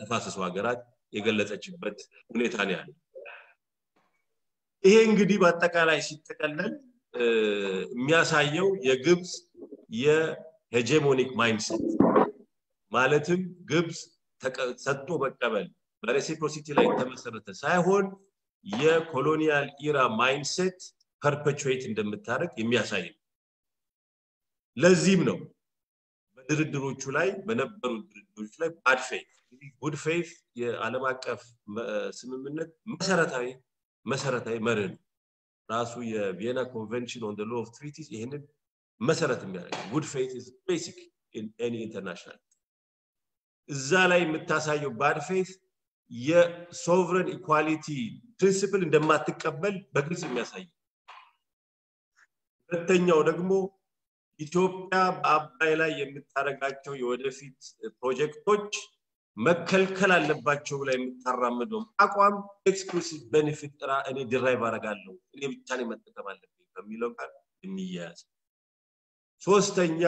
ተፋሰሱ ሀገራት የገለጸችበት ሁኔታ ነው ያለው ይሄ እንግዲህ በአጠቃላይ ሲተከለል የሚያሳየው የግብጽ የሄጀሞኒክ ማይንድሴት ማለትም ግብጽ ተቀጥቶ መቀበል በሬሲፕሮሲቲ ላይ ተመሰረተ ሳይሆን የኮሎኒያል ኢራ ማይንድሴት ፐርፔቹዌት እንደምታደርግ የሚያሳይ ለዚህም ነው በድርድሮቹ ላይ በነበሩ ድርድሮች ላይ bad faith good faith የዓለም አቀፍ ስምምነት መሰረታዊ መርህ ነው ራሱ የቪየና ኮንቬንሽን on the law of treaties ይሄንን መሰረት የሚያደርግ good faith is basic in any international እዛ ላይ የምታሳየው bad faith የሶቨረን ኢኳሊቲ ፕሪንሲፕል እንደማትቀበል በግልጽ የሚያሳይ ሁለተኛው ደግሞ ኢትዮጵያ በአባይ ላይ የምታረጋቸው የወደፊት ፕሮጀክቶች መከልከል አለባቸው ላይ የምታራመደው አቋም ኤክስክሉሲቭ ቤኔፊት ራ እኔ ዲራይቭ አረጋለሁ እኔ ብቻ ላይ መጠቀም አለብኝ በሚለው ጋር የሚያያዝ ሶስተኛ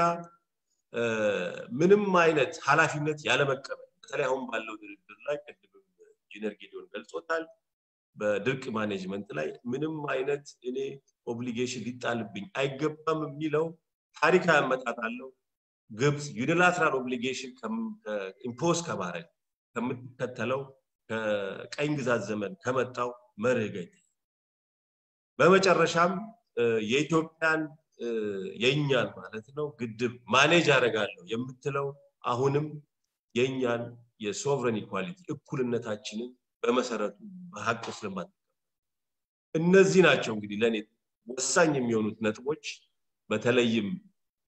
ምንም አይነት ኃላፊነት ያለ መቀበል በተለይ አሁን ባለው ድርድር ላይ ቅድም ኢንጂነር ጌዲዮን ገልጾታል በድርቅ ማኔጅመንት ላይ ምንም አይነት እኔ ኦብሊጌሽን ሊጣልብኝ አይገባም የሚለው ታሪካ አመጣጣለው Gibbs unilateral obligation come impose Kamare, Katalo, Kangazaman, Kamatau, Merigate. Bamacharasham, Yetopan, Yenyan, Maratino, good manager Ragalo, Yamutelo, Ahunum, Yenyan, your sovereign equality, Ukurunatachin, Bamasara, Bahakosraman. Nazina Chongri Lenit was Sanyim Yonut Netwatch, but Alayim.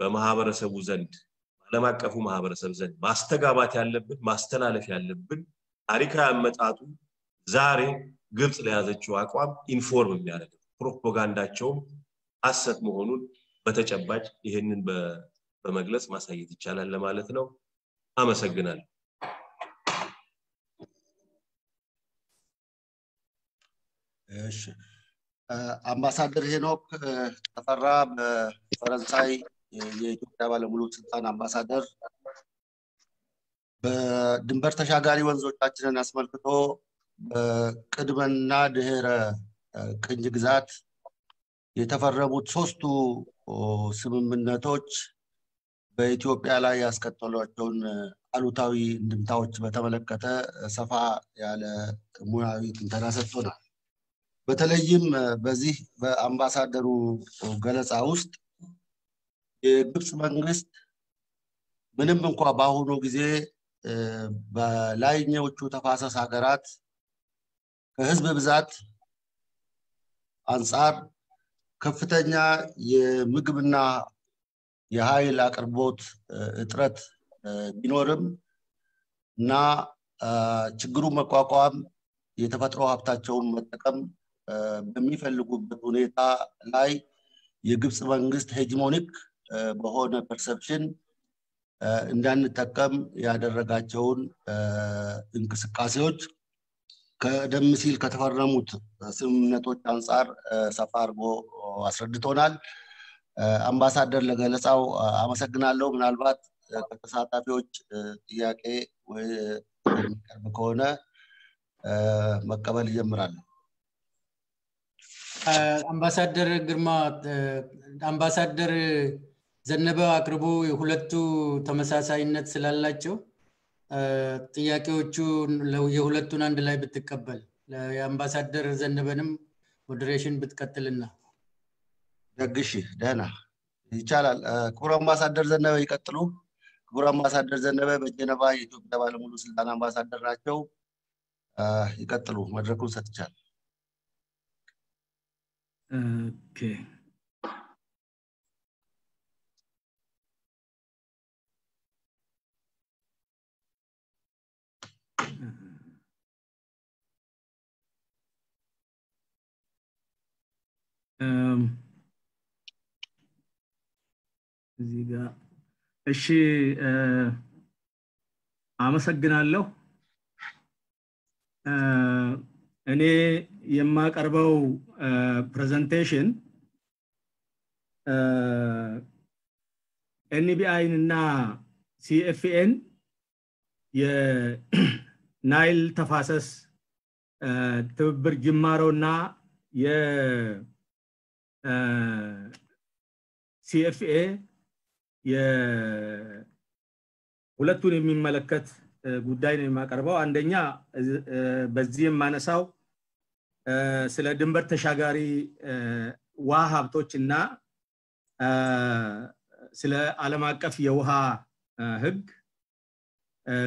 በማህበረሰቡ ዘንድ ዓለም አቀፉ ማህበረሰብ ዘንድ ማስተጋባት ያለብን ማስተላለፍ ያለብን ታሪካ አመጣጡ ዛሬ ግብጽ ለያዘችው አቋም ኢንፎርም የሚያደርግ ፕሮፖጋንዳቸው አሰት መሆኑን በተጨባጭ ይሄንን በመግለጽ ማሳየት ይቻላል ለማለት ነው አመሰግናለሁ እሺ አምባሳደር ሄኖክ ተፈራ በፈረንሳይ የኢትዮጵያ ባለሙሉ ስልጣን አምባሳደር በድንበር ተሻጋሪ ወንዞቻችንን አስመልክቶ በቅድመና ድህረ ቅኝ ግዛት የተፈረሙት ሶስቱ ስምምነቶች በኢትዮጵያ ላይ ያስከተሏቸውን አሉታዊ እንድምታዎች በተመለከተ ሰፋ ያለ ሙያዊ ትንተና ሰጥቷል። በተለይም በዚህ በአምባሳደሩ ገለጻ ውስጥ የግብጽ መንግስት ምንም እንኳን ባሁኑ ጊዜ በላይኛዎቹ ተፋሰስ ሀገራት ከህዝብ ብዛት አንፃር ከፍተኛ የምግብና የኃይል አቅርቦት እጥረት ቢኖርምና ችግሩን መቋቋም የተፈጥሮ ሀብታቸውን መጠቀም በሚፈልጉበት ሁኔታ ላይ የግብጽ መንግስት ሄጂሞኒክ በሆነ perception እንዳንተቀም ያደረጋቸውን እንቅስቃሴዎች ቀደም ሲል ከተፈረሙት ስምምነቶች አንፃር ሰፋርጎ አስረድቶናል አምባሳደር ለገለጻው አመሰግናለሁ ምናልባት ከተሳታፊዎች ጥያቄ ወይ ቀርቦ ከሆነ መቀበል ይጀምራል አምባሳደር ግርማ አምባሳደር ዘነበ አቅርቦ የሁለቱ ተመሳሳይነት ስላላቸው ጥያቄዎቹ የሁለቱን አንድ ላይ በተቀበል የአምባሳደር ዘነበንም ሞዴሬሽን በተከተልና ደግሽ ደህና ይቻላል ክቡር አምባሳደር ዘነበ ይቀጥሉ ክቡር አምባሳደር ዘነበ በጀነባ የኢትዮጵያ ባለሙሉ ስልጣን አምባሳደር ናቸው ይቀጥሉ መድረኩን ሰጥቻል Okay. Ziga. She. Amasagnallo. Any Yemma Carbo presentation NBI na CFN Ye Nile Tafasas Tubber Gimaro na Ye CFA Ye Ulatuni Malakat ጉዳይ ነው የማቀርበው አንደኛ በዚህ ማነሳው ስለ ድንበር ተሻጋሪ ውሃ ሀብቶችና ስለ ዓለም አቀፍ የውሃ ህግ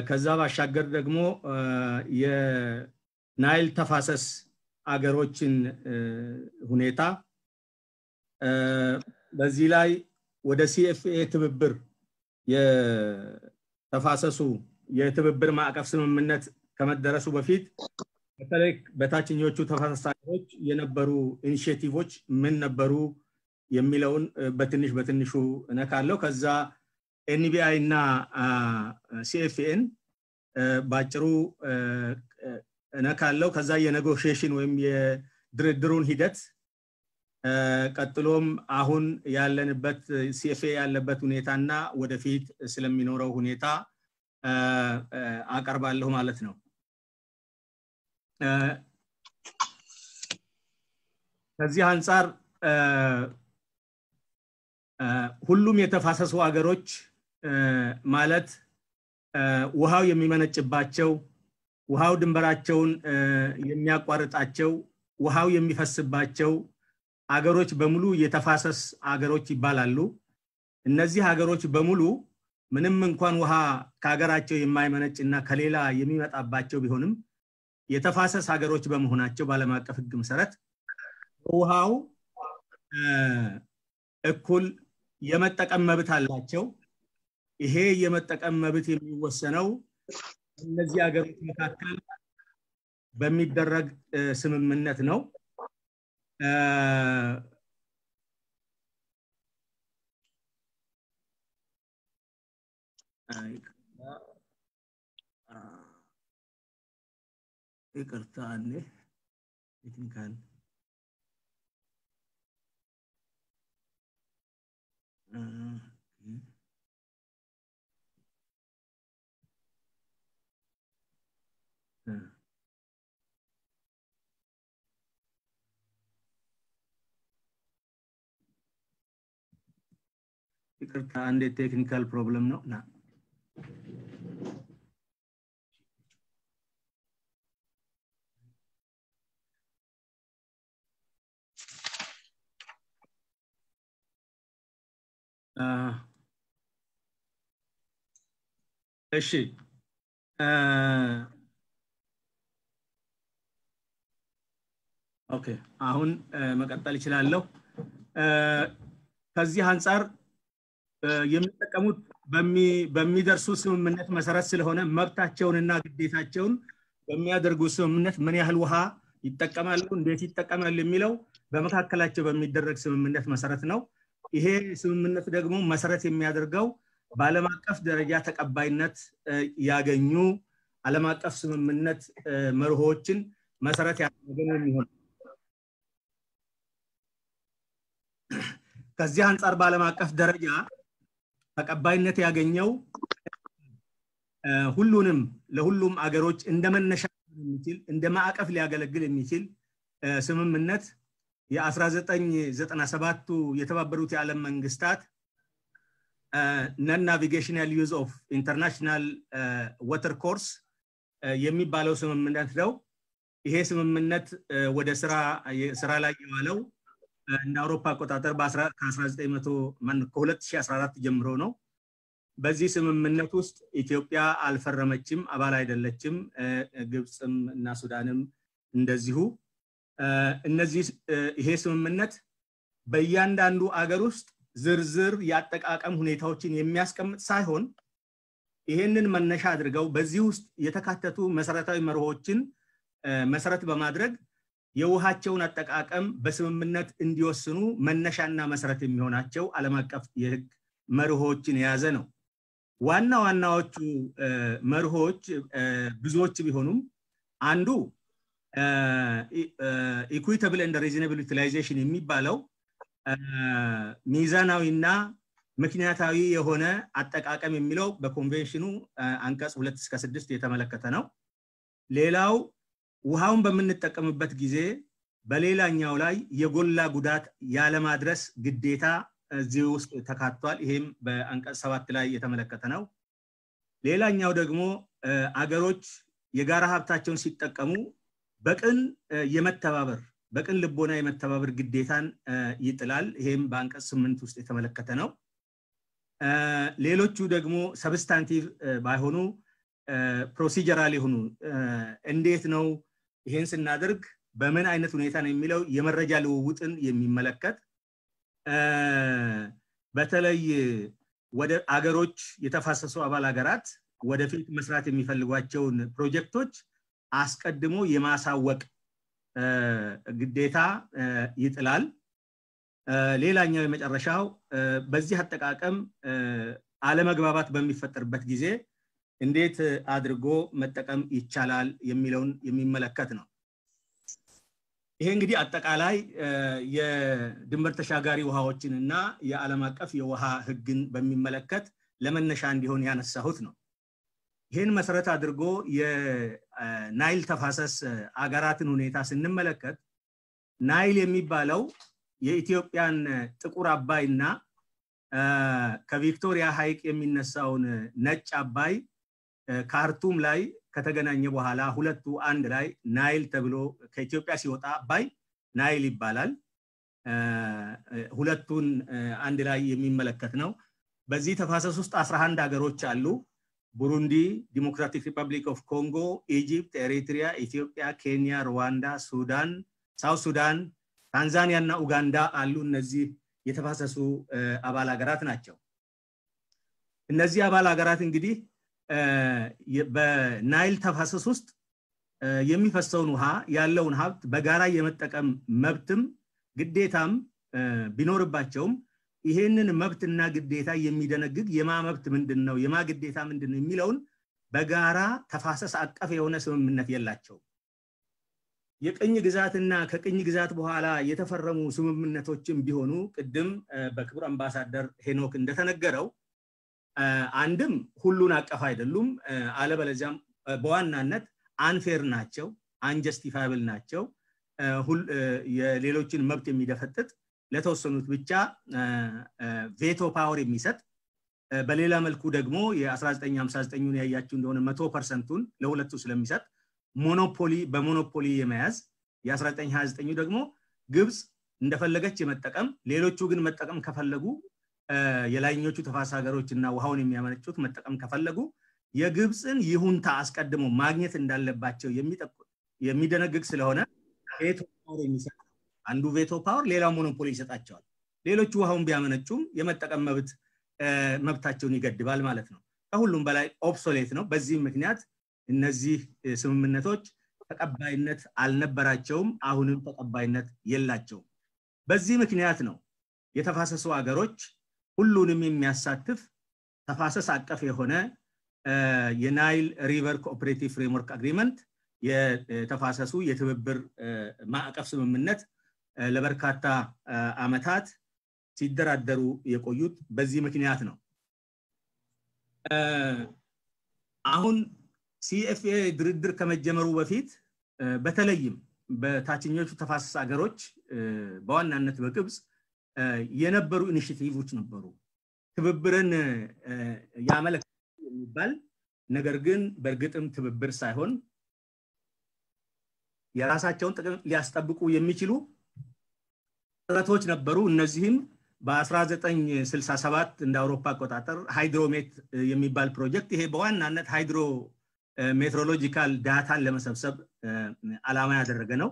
ከዛ ባሻገር ደግሞ የናይል ተፋሰስ አገሮችን ሁኔታ በዚህ ላይ ወደ CFA ትብብር የተፋሰሱ የትብብር ማዕቀፍ ስምምነት ከመደረሱ በፊት በተለይ በታችኞቹ ተፋሰሶች የነበሩ ኢኒሺዬቲቮች ምን ነበሩ የሚለውን በትንሹ ነካለው ከዛ NBI እና CFN ባጭሩ ነካለው ከዛ የኔጎሺዬሽን ወይም የድርድሩን ሂደት ቀጥሎም አሁን ያለንበት CFA ያለበት ሁኔታና ወደፊት ስለሚኖረው ሁኔታ አቀርባለሁ ማለት ነው ከዚህ አንፃር ሁሉም የተፋሰሱ ሀገሮች ማለት ውሃው የሚመነጭባቸው ውሃው ድንበራቸውን የሚያቋርጣቸው ውሃው የሚፈስባቸው አገሮች በሙሉ የተፋሰስ አገሮች ይባላሉ እነዚህ አገሮች በሙሉ ምንም እንኳን ውሃ ካገራቸው የማይመነጭና ከሌላ የሚመጣባቸው ቢሆንም የተፋሰስ አገሮች በመሆናቸው ባለም አቀፍ ህግ መሰረት ውሃው እኩል የመጠቀም መብት አላቸው ይሄ የመጠቀም መብት የሚወሰነው እነዚህ አገሮች መካከል በሚደረግ ስምምነት ነው ይቅርታኔ ቴክኒካል ይቅርታ አንዴ ቴክኒካል ፕሮብለም ነው ና እሺ ኦኬ አሁን መቀጠል ይችላልው ከዚህ አንፃር የሚጠቀሙት በሚደርሱ ስምምነት መሰረት ስለሆነ መብታቸውንና ግዴታቸውን በሚያደርጉ ስምምነት ምን ያህል ውሃ ይጠቀማሉ እንዴት ይጠቀማሉ የሚለው በመካከላቸው በሚደረግ ስምምነት መሰረት ነው ይሄ ስምምነት ደግሞ መሰረት የሚያደርገው ባለም አቀፍ ደረጃ ተቀባይነት ያገኙ ዓለም አቀፍ ስምምነት መርሆችን መሰረት ያደረገው ነው ከዚህ አንፃር ባለም አቀፍ ደረጃ ተቀባይነት ያገኘው ሁሉንም ለሁሉም አገሮች እንደመነሻ የሚችል እንደማዕቀፍ ሊያገለግል የሚችል ስምምነት የ1997 የተባበሩት የዓለም መንግስታት non-navigational use of international water course የሚባለው ስምምነት ነው ይሄ ስምምነት ወደ ስራ ላይ ያለው እና አውሮፓ ቆጣጠር በ1900 ማን ከ2014 ጀምሮ ነው በዚህ ስምምነት ውስጥ ኢትዮጵያ አልፈረመችም አባል አይደለችም ግብጽም እና ሱዳንም እንደዚሁ እነዚህ ይሄ ስምምነት በእያንዳንዱ አገር ውስጥ ዝርዝር ያጠቃቀም ሁኔታዎችን የሚያስቀምጥ ሳይሆን ይሄንን መነሻ አድርገው በዚህ ውስጥ የተካተቱ መሰረታዊ መርሆችን መሰረት በማድረግ የውሃቸውን አጠቃቀም በስምምነት እንዲወስኑ መነሻና መሰረት የሚሆናቸው ዓለም አቀፍ የህግ መርሆችን ያዘ ነው ዋና ዋናዎቹ መርሆች ብዙዎች ቢሆኑም አንዱ equitable and reasonable utilization የሚባለው ሚዛናዊና ምክንያታዊ የሆነ አጠቃቀም የሚለው በኮንቬንሽኑ አንቀጽ 2-6 የተመለከተ ነው ሌላው ውሃውን በመንጠቀምበት ጊዜ በሌላኛው ላይ የጎላ ጉዳት ያለ ማድረስ ግዴታ እዚው ውስጥ ተካቷል ይሄም በአንቀጽ 7 ላይ የተመለከተ ነው ሌላኛው ደግሞ አገሮች የጋራ ሀብታቸውን ሲጠቀሙ በቅን የመተባበር በቅን ልቦና የመተባበር ግዴታን ይጥላል ይሄም በአንቀጽ 8 ውስጥ የተመለከተ ነው ሌሎቹ ደግሞ ሰብስታንቲቭ ባይሆኑ ፕሮሲጀራል ይሆኑ እንዴት ነው ይሄን ስናደርግ በምን አይነት ሁኔታ ነው የሚለው የመረጃ ለውጥን የሚመለከት በተለይ ወደ አገሮች የተፋሰሱ አባል አገራት ወደፊት መስራት የሚፈልጓቸው ፕሮጀክቶች አስቀድሞ የማሳወቅ ግዴታ ይጥላል ሌላኛው የመጨረሻው በዚህ አጠቃቀም አለመግባባት በሚፈጠርበት ጊዜ እንዴት አድርጎ መጠቀም ይቻላል የሚለውን የሚመለከት ነው ይሄ እንግዲህ አጠቃላይ የድንበር ተሻጋሪ ውሃዎችንና የዓለም አቀፍ የውሃ ህግን በሚመለከት ለመነሻ እንዲሆን ያነሳሁት ነው ይሄን መሰረት አድርጎ የናይል ተፋሰስ አገራትን ሁኔታ ስንመለከት ናይል የሚባለው የኢትዮጵያን ጥቁር አባይና ከቪክቶሪያ ሃይቅ የሚነሳውን ነጭ አባይ ካርቱም ላይ ከተገናኘ በኋላ ሁለቱ አንድ ላይ ናይል ተብሎ ከኢትዮጵያ ሲወጣ አባይ ናይል ይባላል ሁለቱን አንድ ላይ የሚመለከት ነው በዚህ ተፋሰስ ውስጥ 11 ሀገሮች አሉ ቡሩንዲ ዲሞክራቲክ ሪፐብሊክ ኦፍ ኮንጎ ኢጂፕት ኤሪትሪያ ኢትዮጵያ ኬንያ ሩዋንዳ ሱዳን ሳውዝ ሱዳን ታንዛኒያ እና ኡጋንዳ አሉ እነዚህ የተፋሰሱ አባል ሀገራት ናቸው እነዚህ አባል ሀገራት እንግዲህ በናይል ተፋሰስ ውስጥ የሚፈሰውን ውሃ ያለውን ሀብት በጋራ የመጠቀም መብትም ግዴታም ቢኖርባቸውም ይሄንን መብትና ግዴታ የሚደነግግ የማመብት ምንድነው የማግዴታ ምንድነው የሚለውን በጋራ ተፋሰስ አቀፍ የሆነ ስምምነት የላቸው የቅኝ ግዛትና ከቅኝ ግዛት በኋላ የተፈረሙ ስምምነቶችም ቢሆኑ ቀደም በክብር አምባሳደር ሄኖክ እንደተነገረው አንድም ሁሉን አቀፍ አይደሉም አለበለዚያም በዋናነት አንፌር ናቸው አንጀስቲፋብል ናቸው የሌሎችን መብት የሚደፈጥጥ ለተወሰኑት ብቻ ቬቶ ፓወር የሚሰጥ በሌላ መልኩ ደግሞ የ1959ን ያያችሁ እንደሆነ 100%ን ለሁለቱ ስለሚሰጥ ሞኖፖሊ በሞኖፖሊ የመያዝ የ1929 ደግሞ ግብጽ እንደፈለገች የመጠቀም ሌሎቹ ግን መጠቀም ከፈለጉ የላይኞቹ ተፋሰስ ሀገሮችና ውሃውን የሚያመነጩት መጠቀም ከፈለጉ የግብጽን ይሁንታ አስቀድሞ ማግኘት እንዳለባቸው የሚደነግግ ስለሆነ ቬቶ ፓወር የሚሰጥ አንዱ ቬቶ ፓወር ሌላው ሞኖፖሊ ይሰጣቸዋል ሌሎቹ ውሃውን ቢያመነጩም የመጠቀም መብታቸውን ይገድባል ማለት ነው ከሁሉም በላይ ኦብሶሌት ነው በዚህ ምክንያት እነዚህ ስምምነቶች ተቀባይነት አልነበራቸውም አሁንም ተቀባይነት የላቸውም በዚህ ምክንያት ነው የተፋሰሱ ሀገሮች ሁሉንም የሚያሳትፍ ተፋሰስ አቀፍ የሆነ የናይል ሪቨር ኮኦፕሬቲቭ ፍሬምወርክ አግሪመንት የተፋሰሱ የትብብር ማዕቀፍ ስምምነት ለበርካታ አመታት ሲደራደሩ የቆዩት በዚህ ምክንያት ነው አሁን CFA ድርድር ከመጀመሩ በፊት በተለይም በታችኞቹ ተፋሰስ ሀገሮች በዋናነት በግብጽ የነበሩ ኢኒሺቲቭዎች ነበሩ ትብብርን ያመለክት የሚባል ነገር ግን በርግጥም ትብብር ሳይሆን የራሳቸውን ጥቅም ሊያስጠብቁ የሚችሉ ጥረቶች ነበሩ እነዚህም በ1967 እንደ አውሮፓ አቆጣጠር ሃይድሮሜት የሚባል ፕሮጀክት ይሄ በዋናነት ሃይድሮ ሜትሮሎጂካል ዳታን ለመሰብሰብ አላማ ያደረገ ነው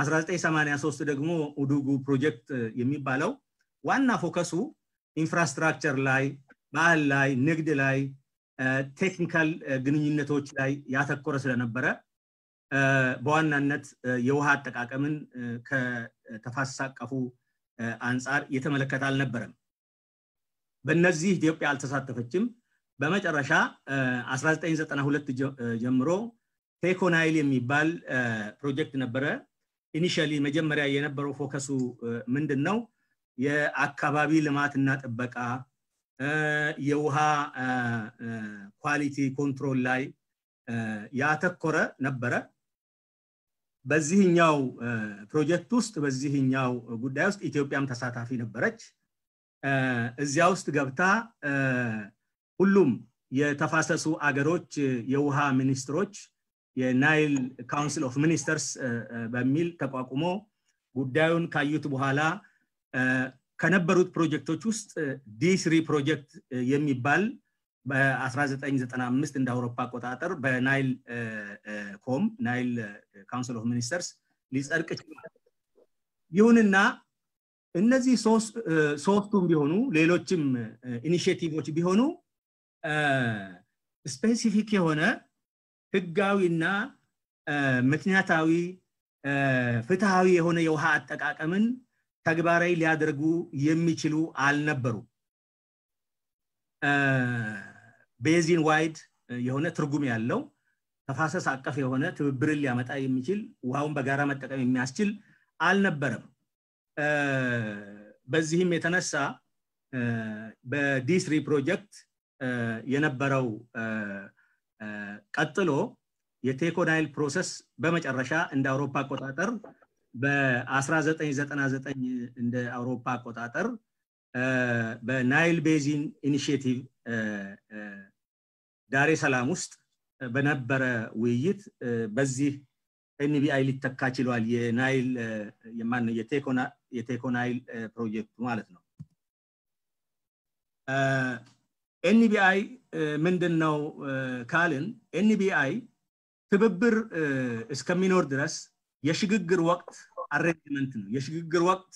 1983 ደግሞ ኡዱጉ ፕሮጀክት የሚባለው ዋና ፎከሱ ኢንፍራስትራክቸር ላይ ባህል ላይ ንግድ ላይ ቴክኒካል ግንኙነቶች ላይ ያተኮረ ስለነበረ በዋናነት የውሃ አጠቃቀምን ከተፋሳቀፉ አንፃር የተመለከተ አልነበረም በእነዚህ ኢትዮጵያ አልተሳተፈችም በመጨረሻ 1992 ጀምሮ ቴኮናይል የሚባል ፕሮጀክት ነበረ ኢኒሺያሊ መጀመሪያ የነበረው ፎከሱ ምንድነው የአካባቢ ልማትና ጥበቃ የውሃ ኳሊቲ ኮንትሮል ላይ ያተኮረ ነበረ በዚህኛው ፕሮጀክት ውስጥ በዚህኛው ጉዳይ ውስጥ ኢትዮጵያም ተሳታፊ ነበረች እዚያ ውስጥ ገብታ ሁሉም የተፋሰሱ አገሮች የውሃ ሚኒስትሮች የናይል ካውንስል ኦፍ ሚኒስተርስ በሚል ተቋቁሞ ጉዳዩን ካዩት በኋላ ከነበሩት ፕሮጀክቶች ውስጥ ዲ3 ፕሮጀክት የሚባል በ1995 እንደ አውሮፓ አቆጣጠር በናይል ኮም ናይል ካውንስል ኦፍ ሚኒስተርስ ሊጸድቅ ይችላል ይሁንና እነዚህ ሶስቱም ቢሆኑ ሌሎችም ኢኒሺቲቭዎች ቢሆኑ ስፔሲፊክ የሆነ ህጋዊና ምክንያታዊ ፍትሃዊ የሆነ የውሃ አጠቃቀምን ተግባራዊ ሊያደርጉ የሚችሉ አልነበሩ ቤዚን ዋይድ የሆነ ትርጉም ያለው ተፋሰስ አቀፍ የሆነ ትብብር ሊያመጣ የሚችል ውሃውን በጋራ መጠቀም የሚያስችል አልነበረም በዚህም የተነሳ በዲ3 ፕሮጀክት የነበረው ቀጥሎ የቴኮናይል ፕሮሰስ በመጨረሻ እንደ አውሮፓ አቆጣጠር በ1999 እንደ አውሮፓ አቆጣጠር በናይል ቤዚን ኢኒሺየቲቭ ዳሬ ሰላም ውስጥ በነበረ ውይይት በዚህ ኤንቢአይ ሊተካ ይችላል የናይል የማን የቴኮናይል ፕሮጀክት ማለት ነው ኤንቢአይ ምንድነው ካልን ኤንቢአይ ትብብር እስከሚኖር ድረስ የሽግግር ወቅት አሬንጅመንት ነው የሽግግር ወቅት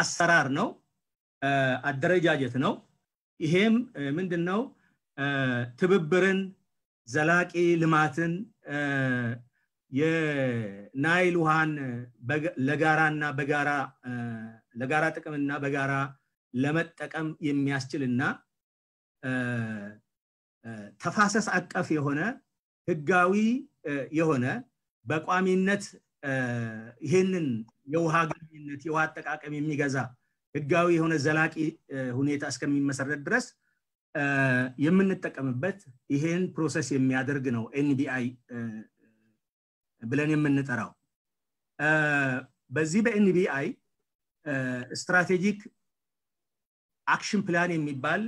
አሰራር ነው አደረጃጀት ነው ይሄም ምንድነው ትብብርን ዘላቂ ልማትን የናይል ውሃን ለጋራና በጋራ ለጋራ ጥቅምና በጋራ ለመጠቀም የሚያስችልና ተፋሰስ አቀፍ የሆነ ህጋዊ የሆነ በቋሚነት ይሄንን የውሃ ግንኙነት የውሃ አጠቃቀም የሚገዛ ህጋዊ የሆነ ዘላቂ ሁኔታ እስከሚመሰረት ድረስ የምንጠቀምበት ይሄን ፕሮሰስ የሚያደርግ ነው ኤንቢአይ ብለን የምንጠራው በዚህ በኤንቢአይ ስትራቴጂክ አክሽን ፕላን የሚባል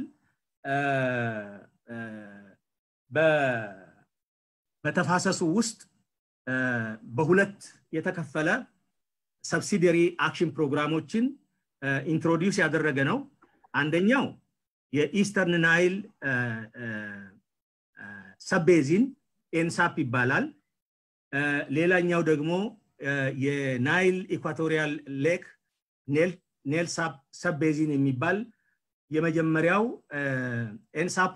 በተፋሰሱ ውስጥ በሁለት የተከፈለ ሰብሲዲሪ አክሽን ፕሮግራሞችን ኢንትሮዲዩስ ያደረገ ነው አንደኛው የኢስተርን ናይል ሰብቤዚን ኤንሳፕ ይባላል ሌላኛው ደግሞ የናይል ኢኳቶሪያል ሌክ ኔልሳፕ ሰብቤዚን የሚባል የመጀመሪያው ኤንሳፑ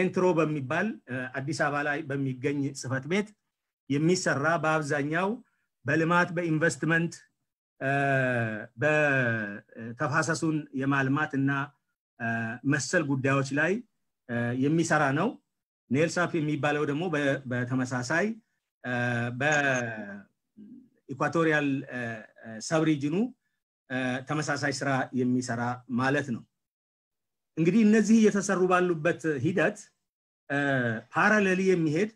ኤንትሮ በሚባል አዲስ አበባ ላይ በሚገኝ ጽፈት ቤት የሚሰራ በአብዛኛው በልማት በኢንቨስትመንት በተፋሰሱን የማልማትና መሰል ጉዳዮች ላይ የሚሰራ ነው ኔልሳፕ የሚባለው ደግሞ በተመሳሳይ በኢኳቶሪያል ሰብሪጅኑ ተመሳሳይ ስራ የሚሰራ ማለት ነው እንግዲህ እነዚህ እየተሰሩ ባሉበት ሂደት ፓራሌሊ የሚሄድ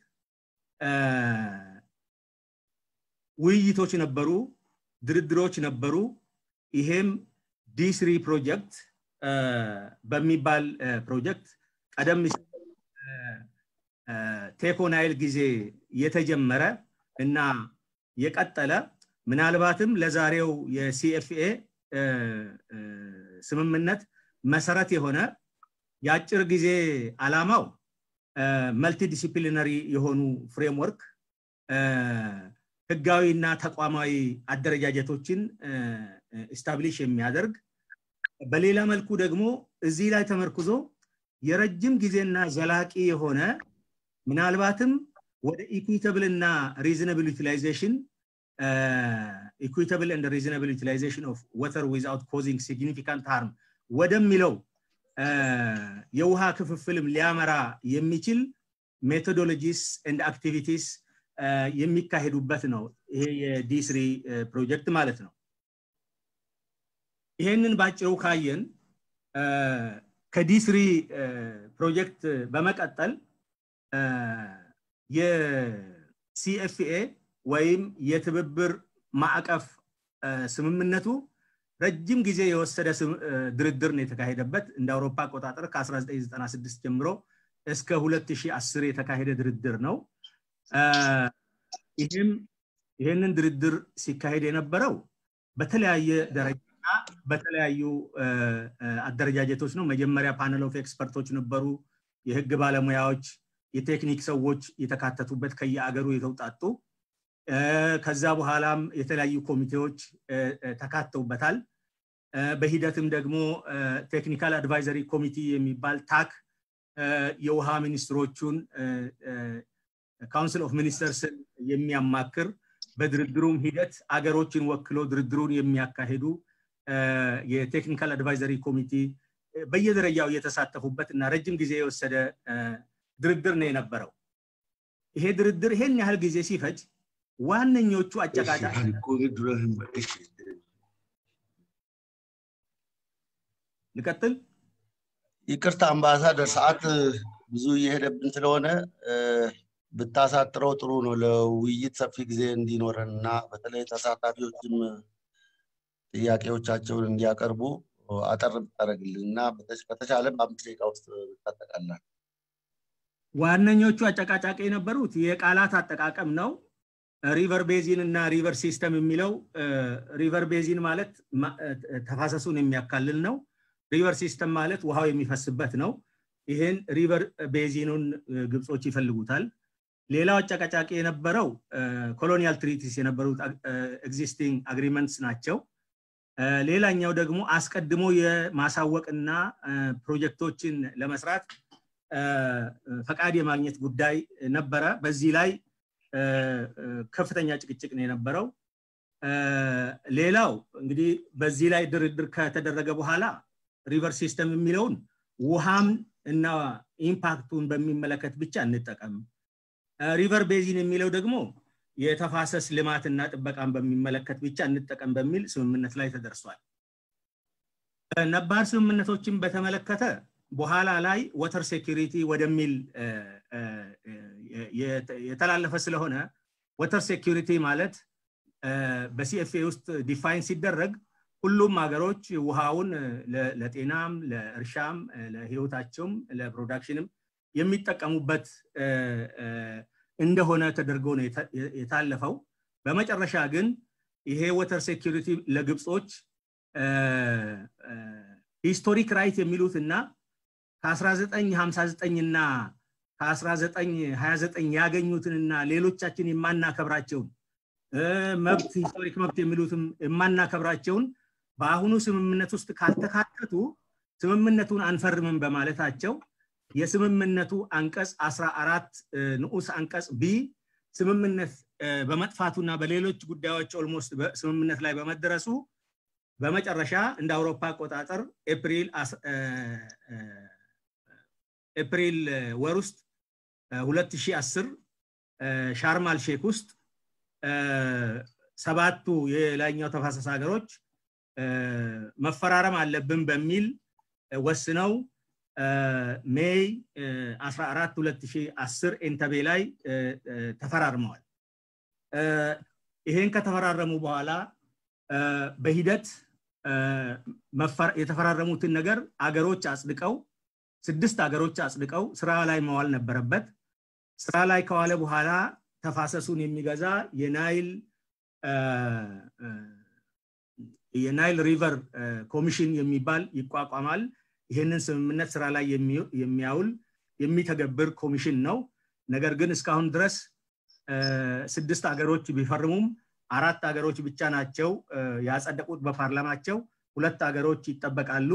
ውይይቶች ነበሩ ድርድሮች ነበሩ ይሄም ዲ3 ፕሮጀክት በሚባል ፕሮጀክት ቀደም ሲል ቴኮናይል ግዜ የተጀመረ እና የቀጠለ ምናልባትም ለዛሬው የCFA ስምምነት መሰረት የሆነ ያጭር ግዜ አላማው መልቲ ዲሲፕሊነሪ የሆኑ ፍሬምወርክ ህጋዊና ተቋማዊ አደረጃጀቶችን ኢስታብሊሽ የሚያደርግ በሌላ መልኩ ደግሞ እዚህ ላይ ተመርኩዞ የረጅም ጊዜና ዘላቂ የሆነ ምናልባትም ወደ ኢኩዊታብል እና ሪዝነብል ዩቲላይዜሽን ኢኩዊታብል and reasonable utilization of water without causing significant harm ወደሚለው የውሃ ክፍፍልም ሊያመራ የሚችል methodologies and activities የሚካሄዱበት ነው ይሄ የዲ3 ፕሮጀክት ማለት ነው ይሄንን ባጭሩ ካየን ከዲ3 ፕሮጀክት በመቀጠል የCFA ወይም የትብብር ማዕቀፍ ስምምነቱ ረጅም ጊዜ የወሰደ ድርድር ነው የተካሄደበት እንደ አውሮፓ አቆጣጠር ከ1996 ጀምሮ እስከ 2010 የተካሄደ ድርድር ነው ይሄንን ድርድር ሲካሄድ የነበረው በተለያየ ደረጃ በተለያዩ አደረጃጀቶች ነው መጀመሪያ ፓነል ኦፍ ኤክስፐርቶች ነበሩ የህግ ባለሙያዎች የቴክኒክ ሰዎች የተካተቱበት ከየአገሩ የተውጣጡ ከዛ በኋላም የተለያዩ ኮሚቴዎች ተካተውበታል በሂደትም ደግሞ ቴክኒካል አድቫይዘሪ ኮሚቴ የሚባል ታክ የውሃ ሚኒስትሮቹን ካውንስል ኦፍ ሚኒስተርስ የሚያማክር በድርድሩም ሂደት አገሮችን ወክሎ ድርድሩን የሚያካሂዱ የቴክኒካል አድቫይዘሪ ኮሚቴ በየደረጃው የተሳተፉበትና ረጅም ጊዜ የወሰደ ድርድር ነው የነበረው ይሄ ድርድር ይሄን ያህል ጊዜ ሲፈጅ ዋንኞቹ አጨቃጫቂ ለቀጥል ይቅርታ አምባሳደር ሰዓት ብዙ ይሄደብን ስለሆነ ብታሳጥረው ጥሩ ነው ለውይይት ሰፊ ጊዜ እንዲኖርና በተለይ ተሳታፊዎችም ጥያቄዎቻቸውን እንዲያቀርቡ አጠር ብታረግልና በተቻለ በአምስት ደቂቃ ውስጥ ተጠቃላችሁ ዋነኞቹ አጫቃጫቂ የነበሩት የቃላት አጠቃቀም ነው ሪቨር ቤዚን እና ሪቨር ሲስተም የሚለው ሪቨር ቤዚን ማለት ተፋሰሱን የሚያካልል ነው ሪቨር ሲስተም ማለት ውሃው የሚፈስበት ነው ይሄን ሪቨር ቤዚኑን ግብጾች ይፈልጉታል ሌላው አጫቃጫቂ የነበረው ኮሎኒያል ትሪቲስ የነበሩት ኤግዚስቲንግ አግሪመንትስ ናቸው ሌላኛው ደግሞ አስቀድሞ የማሳወቅና ፕሮጀክቶችን ለመስራት ፈቃድ የማግኘት ጉዳይ ነበረ በዚህ ላይ ከፍተኛ ጭቅጭቅ ነው የነበረው ሌላው እንግዲህ በዚህ ላይ ድርድር ከተደረገ በኋላ ሪቨር ሲስተም የሚለው ውሃም እና ኢምፓክቱን በሚመለከት ብቻ እንጠቀም ሪቨር ቤዚን የሚለው ደግሞ የተፋሰስ ልማት እና ጥበቃን በሚመለከት ብቻ እንጠቀም በሚል ስምምነት ላይ ተደርሷል ነባር ስምምነቶችን በተመለከተ በኋላ ላይ water security ወደሚል የተላለፈ ስለሆነ water security ማለት በCFA ውስጥ ዲፋይን ሲደረግ ሁሉም ሀገሮች ውሃውን ለጤናም ለእርሻም ለህይወታቸውም ለፕሮዳክሽንም የሚጠቀሙበት እንደሆነ ተደርጎ ነው የታለፈው በመጨረሻ ግን ይሄ water security ለግብጾች historic right የሚሉትና 1959 እና 1929 ያገኙትንና ሌሎቻችን የማናከብራቸው መብት historic መብት የሚሉትም የማናከብራቸው በአሁኑ ስምምነት ውስጥ ካልተካተቱ ስምምነቱን አንፈርምም በማለታቸው የስምምነቱ አንቀጽ 14 ንዑስ አንቀጽ ቢ ስምምነት በመጥፋቱና በሌሎች ጉዳዮች ኦልሞስት ስምምነት ላይ በመደረሱ በመጨረሻ እንደ አውሮፓ ቆጣጠር ኤፕሪል ወር ውስጥ 2010 ሻርማል ሼክ ውስጥ ሰባቱ የላይኛው ተፋሰስ ሀገሮች መፈራረም አለብን በሚል ወስነው ሜይ 14 2010 ኢንተቤ ላይ ተፈራርመዋል ይሄን ከተፈራረሙ በኋላ በሂደት የተፈራረሙትን ነገር አገሮች አጽድቀው 6 አገሮች አጽድቀው ስራ ላይ መዋል ነበረበት ስራ ላይ ከዋለ በኋላ ተፋሰሱን የሚገዛ የናይል ሪቨር ኮሚሽን የሚባል ይቋቋማል ይሄንን ስምምነት ስራ ላይ የሚያውል የሚተገብር ኮሚሽን ነው ነገር ግን እስካሁን ድረስ 6 አገሮች ቢፈርሙም 4 አገሮች ብቻ ናቸው ያጸደቁት በፓርላማቸው 2 አገሮች ይተበቃሉ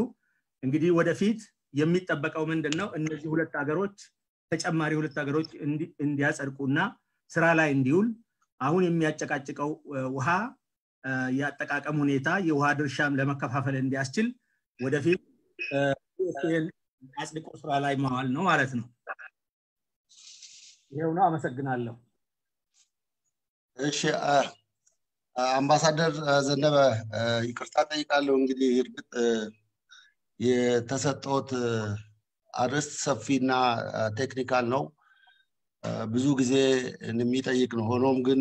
እንግዲህ ወደፊት የሚተበቀው ምንድነው እነዚህ 2 አገሮች ተጨማሪ 2 አገሮች እንዲያጸድቁና ስራ ላይ እንዲውል አሁን የሚያጨቃጭቀው ውሃ ያጠቃቀም ሁኔታ የውሃ ድርሻም ለመከፋፈል እንዲያስችል ወደፊት አጽድቆ ስራ ላይ መዋል ነው ማለት ነው ይሄውና አመሰግናለሁ እሺ አምባሳደር ዘነበ ይቅርታ ጠይቃለሁ እንግዲህ እርግጥ የተሰጠውት አርዕስት ሰፊና ቴክኒካል ነው ብዙ ጊዜ የሚጠይቅ ነው ሆኖም ግን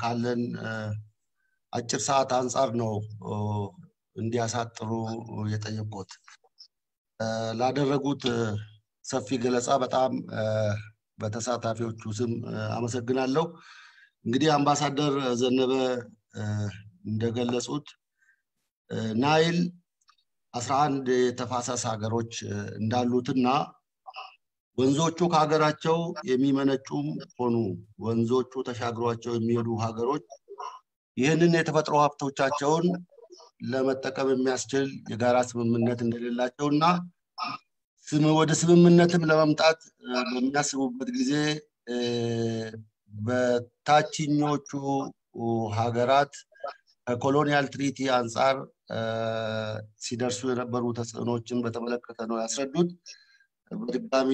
ካለን አጭር ሰዓት አንፃር ነው እንዲያሳጥሩ የጠየቁት ላደረጉት ሰፊ ገለጻ በጣም በተሳታፊዎቹ ስም አመሰግናለሁ እንግዲህ አምባሳደር ዘነበ እንደገለጹት ናይል 11 ተፋሰስ ሀገሮች እንዳሉትና ወንዞቹ ከሀገራቸው የሚመነጩም ሆኑ ወንዞቹ ተሻግሯቸው የሚሄዱ ሀገሮች ይሄንን የተፈጥሮ ሀብቶቻቸውን ለመጠቀም የሚያስችል የጋራ ስምምነት እንደሌላቸውና ወደ ስምምነትም ለመምጣት በሚያስቡበት ጊዜ በታችኞቹ ሀገራት ኮሎኒያል ትሪቲ አንፃር ሲደርሱ የነበሩ ተጽዕኖችን በተመለከተ ነው ያስረዱት በድጋሚ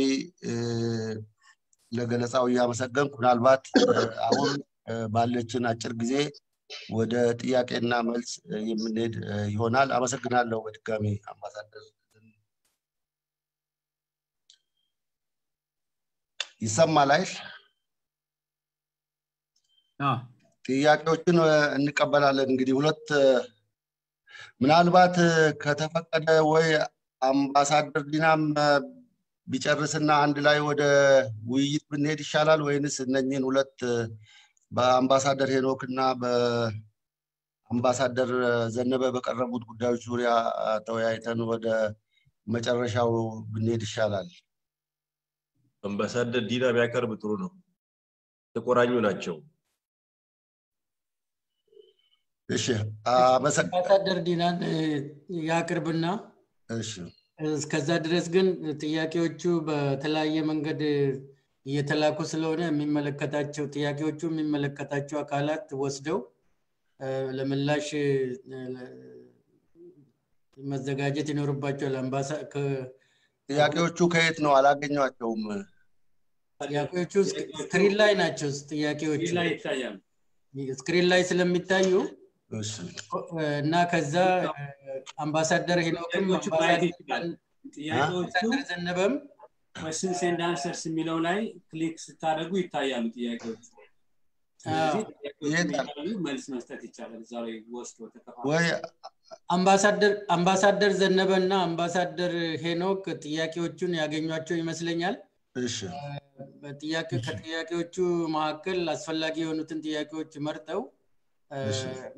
ለገለጻው ያመሰግንኩ ምናልባት አሁን ባለችን አጭር ጊዜ ወደ ጥያቄና መልስ የምንሄድ ይሆናል አመሰግናለሁ በድጋሚ አምባሳደር ይሰማላይሽ ጥያቄዎችን እንቀበላለን እንግዲህ ሁለት ምናልባት ከተፈቀደ ወይ አምባሳደር ዲናም ቢጨርስና አንድ ላይ ወደ ውይይት ብንሄድ ይሻላል ወይንስ እነኚህን ሁለት በአምባሳደር ሄኖክና በአምባሳደር ዘነበ በቀረቡት ጉዳዮች ዙሪያ ተወያይተን ወደ መጨረሻው ብንሄድ ይሻላል? አምባሳደር ዲና ቢያቀርብ ጥሩ ነው። ተቆራኙ ናቸው። እሺ አምባሳደር ዲናን ያቀርብና እሺ እስከዛ ድረስ ግን ጥያቄዎቹ በተለያየ መንገድ እየተላኩ ስለሆነ የሚመለከታቸው ጥያቄዎቹ የሚመለከታቸው አካላት ወስደው ለምላሽ መዘጋጀት ይኖርባቸዋል። አምባሳደር ጥያቄዎቹ ከየት ነው አላገኛቸውም? ጥያቄዎቹ ስክሪን ላይ ናቸው። ጥያቄዎቹ ላይ ይታያሉ። ስክሪን ላይ ስለሚታዩ እና ከዛ አምባሳደር ሄኖክም ጥያቄዎቹ ዘነበም questions and answers የሚለው ላይ ክሊክ ስታደርጉ ይታያሉ ጥያቄዎቹ። ስለዚህ መልስ መስጠት ይቻላል ዛሬ ወስዶ ተከፋፍሏል። አምባሳደር ዘነበና አምባሳደር ሄኖክ ጥያቄዎቹን ያገኙአቸው ይመስለኛል። እሺ በጥያቄ ከጥያቄዎቹ ማከል አስፈልጊ የሆኑትን ጥያቄዎች መርጠው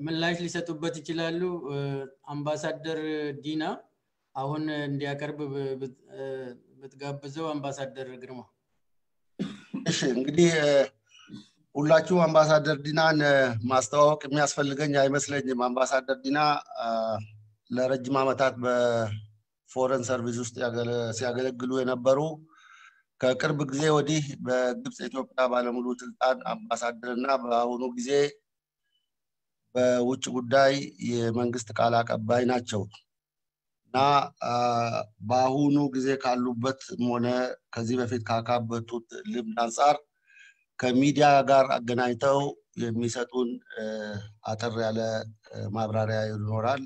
ምላሽ ሊሰጡበት ይችላሉ። አምባሳደር ዲና አሁን እንዲያቀርብ በትጋብዘው አምባሳደር ግርማ። እሺ እንግዲህ ሁላችሁ አምባሳደር ዲናን ማስተዋወቅ የሚያስፈልገኝ አይመስለኝም። አምባሳደር ዲና ለረጅም ዓመታት በፎረን ሰርቪስ ውስጥ ያገለግሉ የነበሩ ከቅርብ ጊዜ ወዲህ በግብጽ ኢትዮጵያ ባለሙሉ ስልጣን አምባሳደርና በአሁኑ ጊዜ በውጭ ጉዳይ የመንግስት ቃል አቀባይ ናቸው እና በአሁኑ ጊዜ ካሉበት ሆነ ከዚህ በፊት ካካበቱት ልምድ አንፃር ከሚዲያ ጋር አገናኝተው የሚሰጡን አጥር ያለ ማብራሪያ ይኖራል።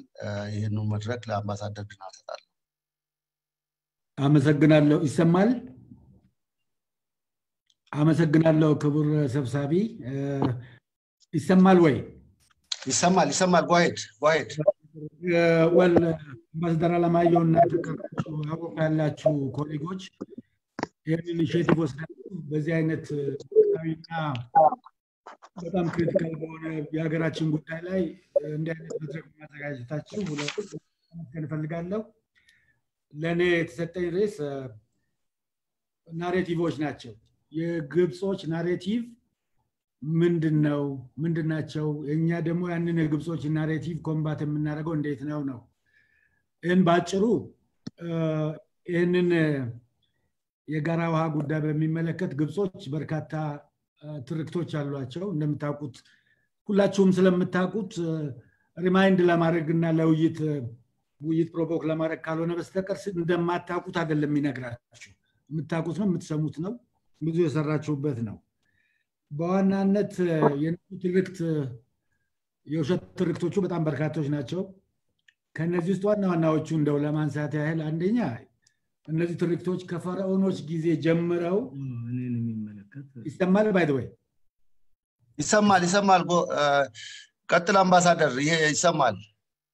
ይሄንን መድረክ ለአምባሳደር ዲና ሰጣለሁ። አመሰግናለሁ። ይሰማል? አመሰግናለሁ ክቡር ሰብሳቢ። ይሰማል ወይ? ይሰማል። ጓይድ ወል ማስተራላማዮና ተከራችሁ አውቃላችሁ ኮሌጆች ይሄን ኢኒሼቲቭ ወስዳችሁ በዚህ አይነት ታሪካ በጣም ክሪቲካል በሆነ የሀገራችን ጉዳይ ላይ እንዲህ አይነት መድረክ ማዘጋጀታችሁ ለምን ፈልጋለሁ። ለኔ የተሰጠኝ ርዕስ ናሬቲቮች ናቸው። የግብጾች ናሬቲቭ ምንድነው? ምንድናቸው? እኛ ደግሞ ያንን የግብጾች ናሬቲቭ ኮምባት የምናደርገው እንዴት ነው? እን ባጭሩ እነን የጋራዋ ጉዳይ በሚመለከት ግብጾች በርካታ ትርክቶች አሏቸው። እንደምታውቁት ሁላችሁም ስለምታውቁት ሪማይንድ ለማድረግና ለውይይት ፕሮቮክ ለማድረግ ካልሆነ በስተቀር እንደማታውቁት አይደለም ይነግራችሁ። የምታውቁት ነው፣ የምትሰሙት ነው፣ ብዙ የሰራችሁበት ነው። በዋናነት የውሸት ትርክቶቹ በጣም በርካቶች ናቸው። ከነዚህ ውስጥ ዋናዎቹ እንደው ለማንሳት ያህል አንደኛ እነዚህ ትርክቶች ከፈርዖኖች ጊዜ ጀምረው እኔን የሚመለከት ይሰማል? ባይ ዘ ዌይ ይሰማል። ቀጥል አምባሳደር። ይሄ ይሰማል።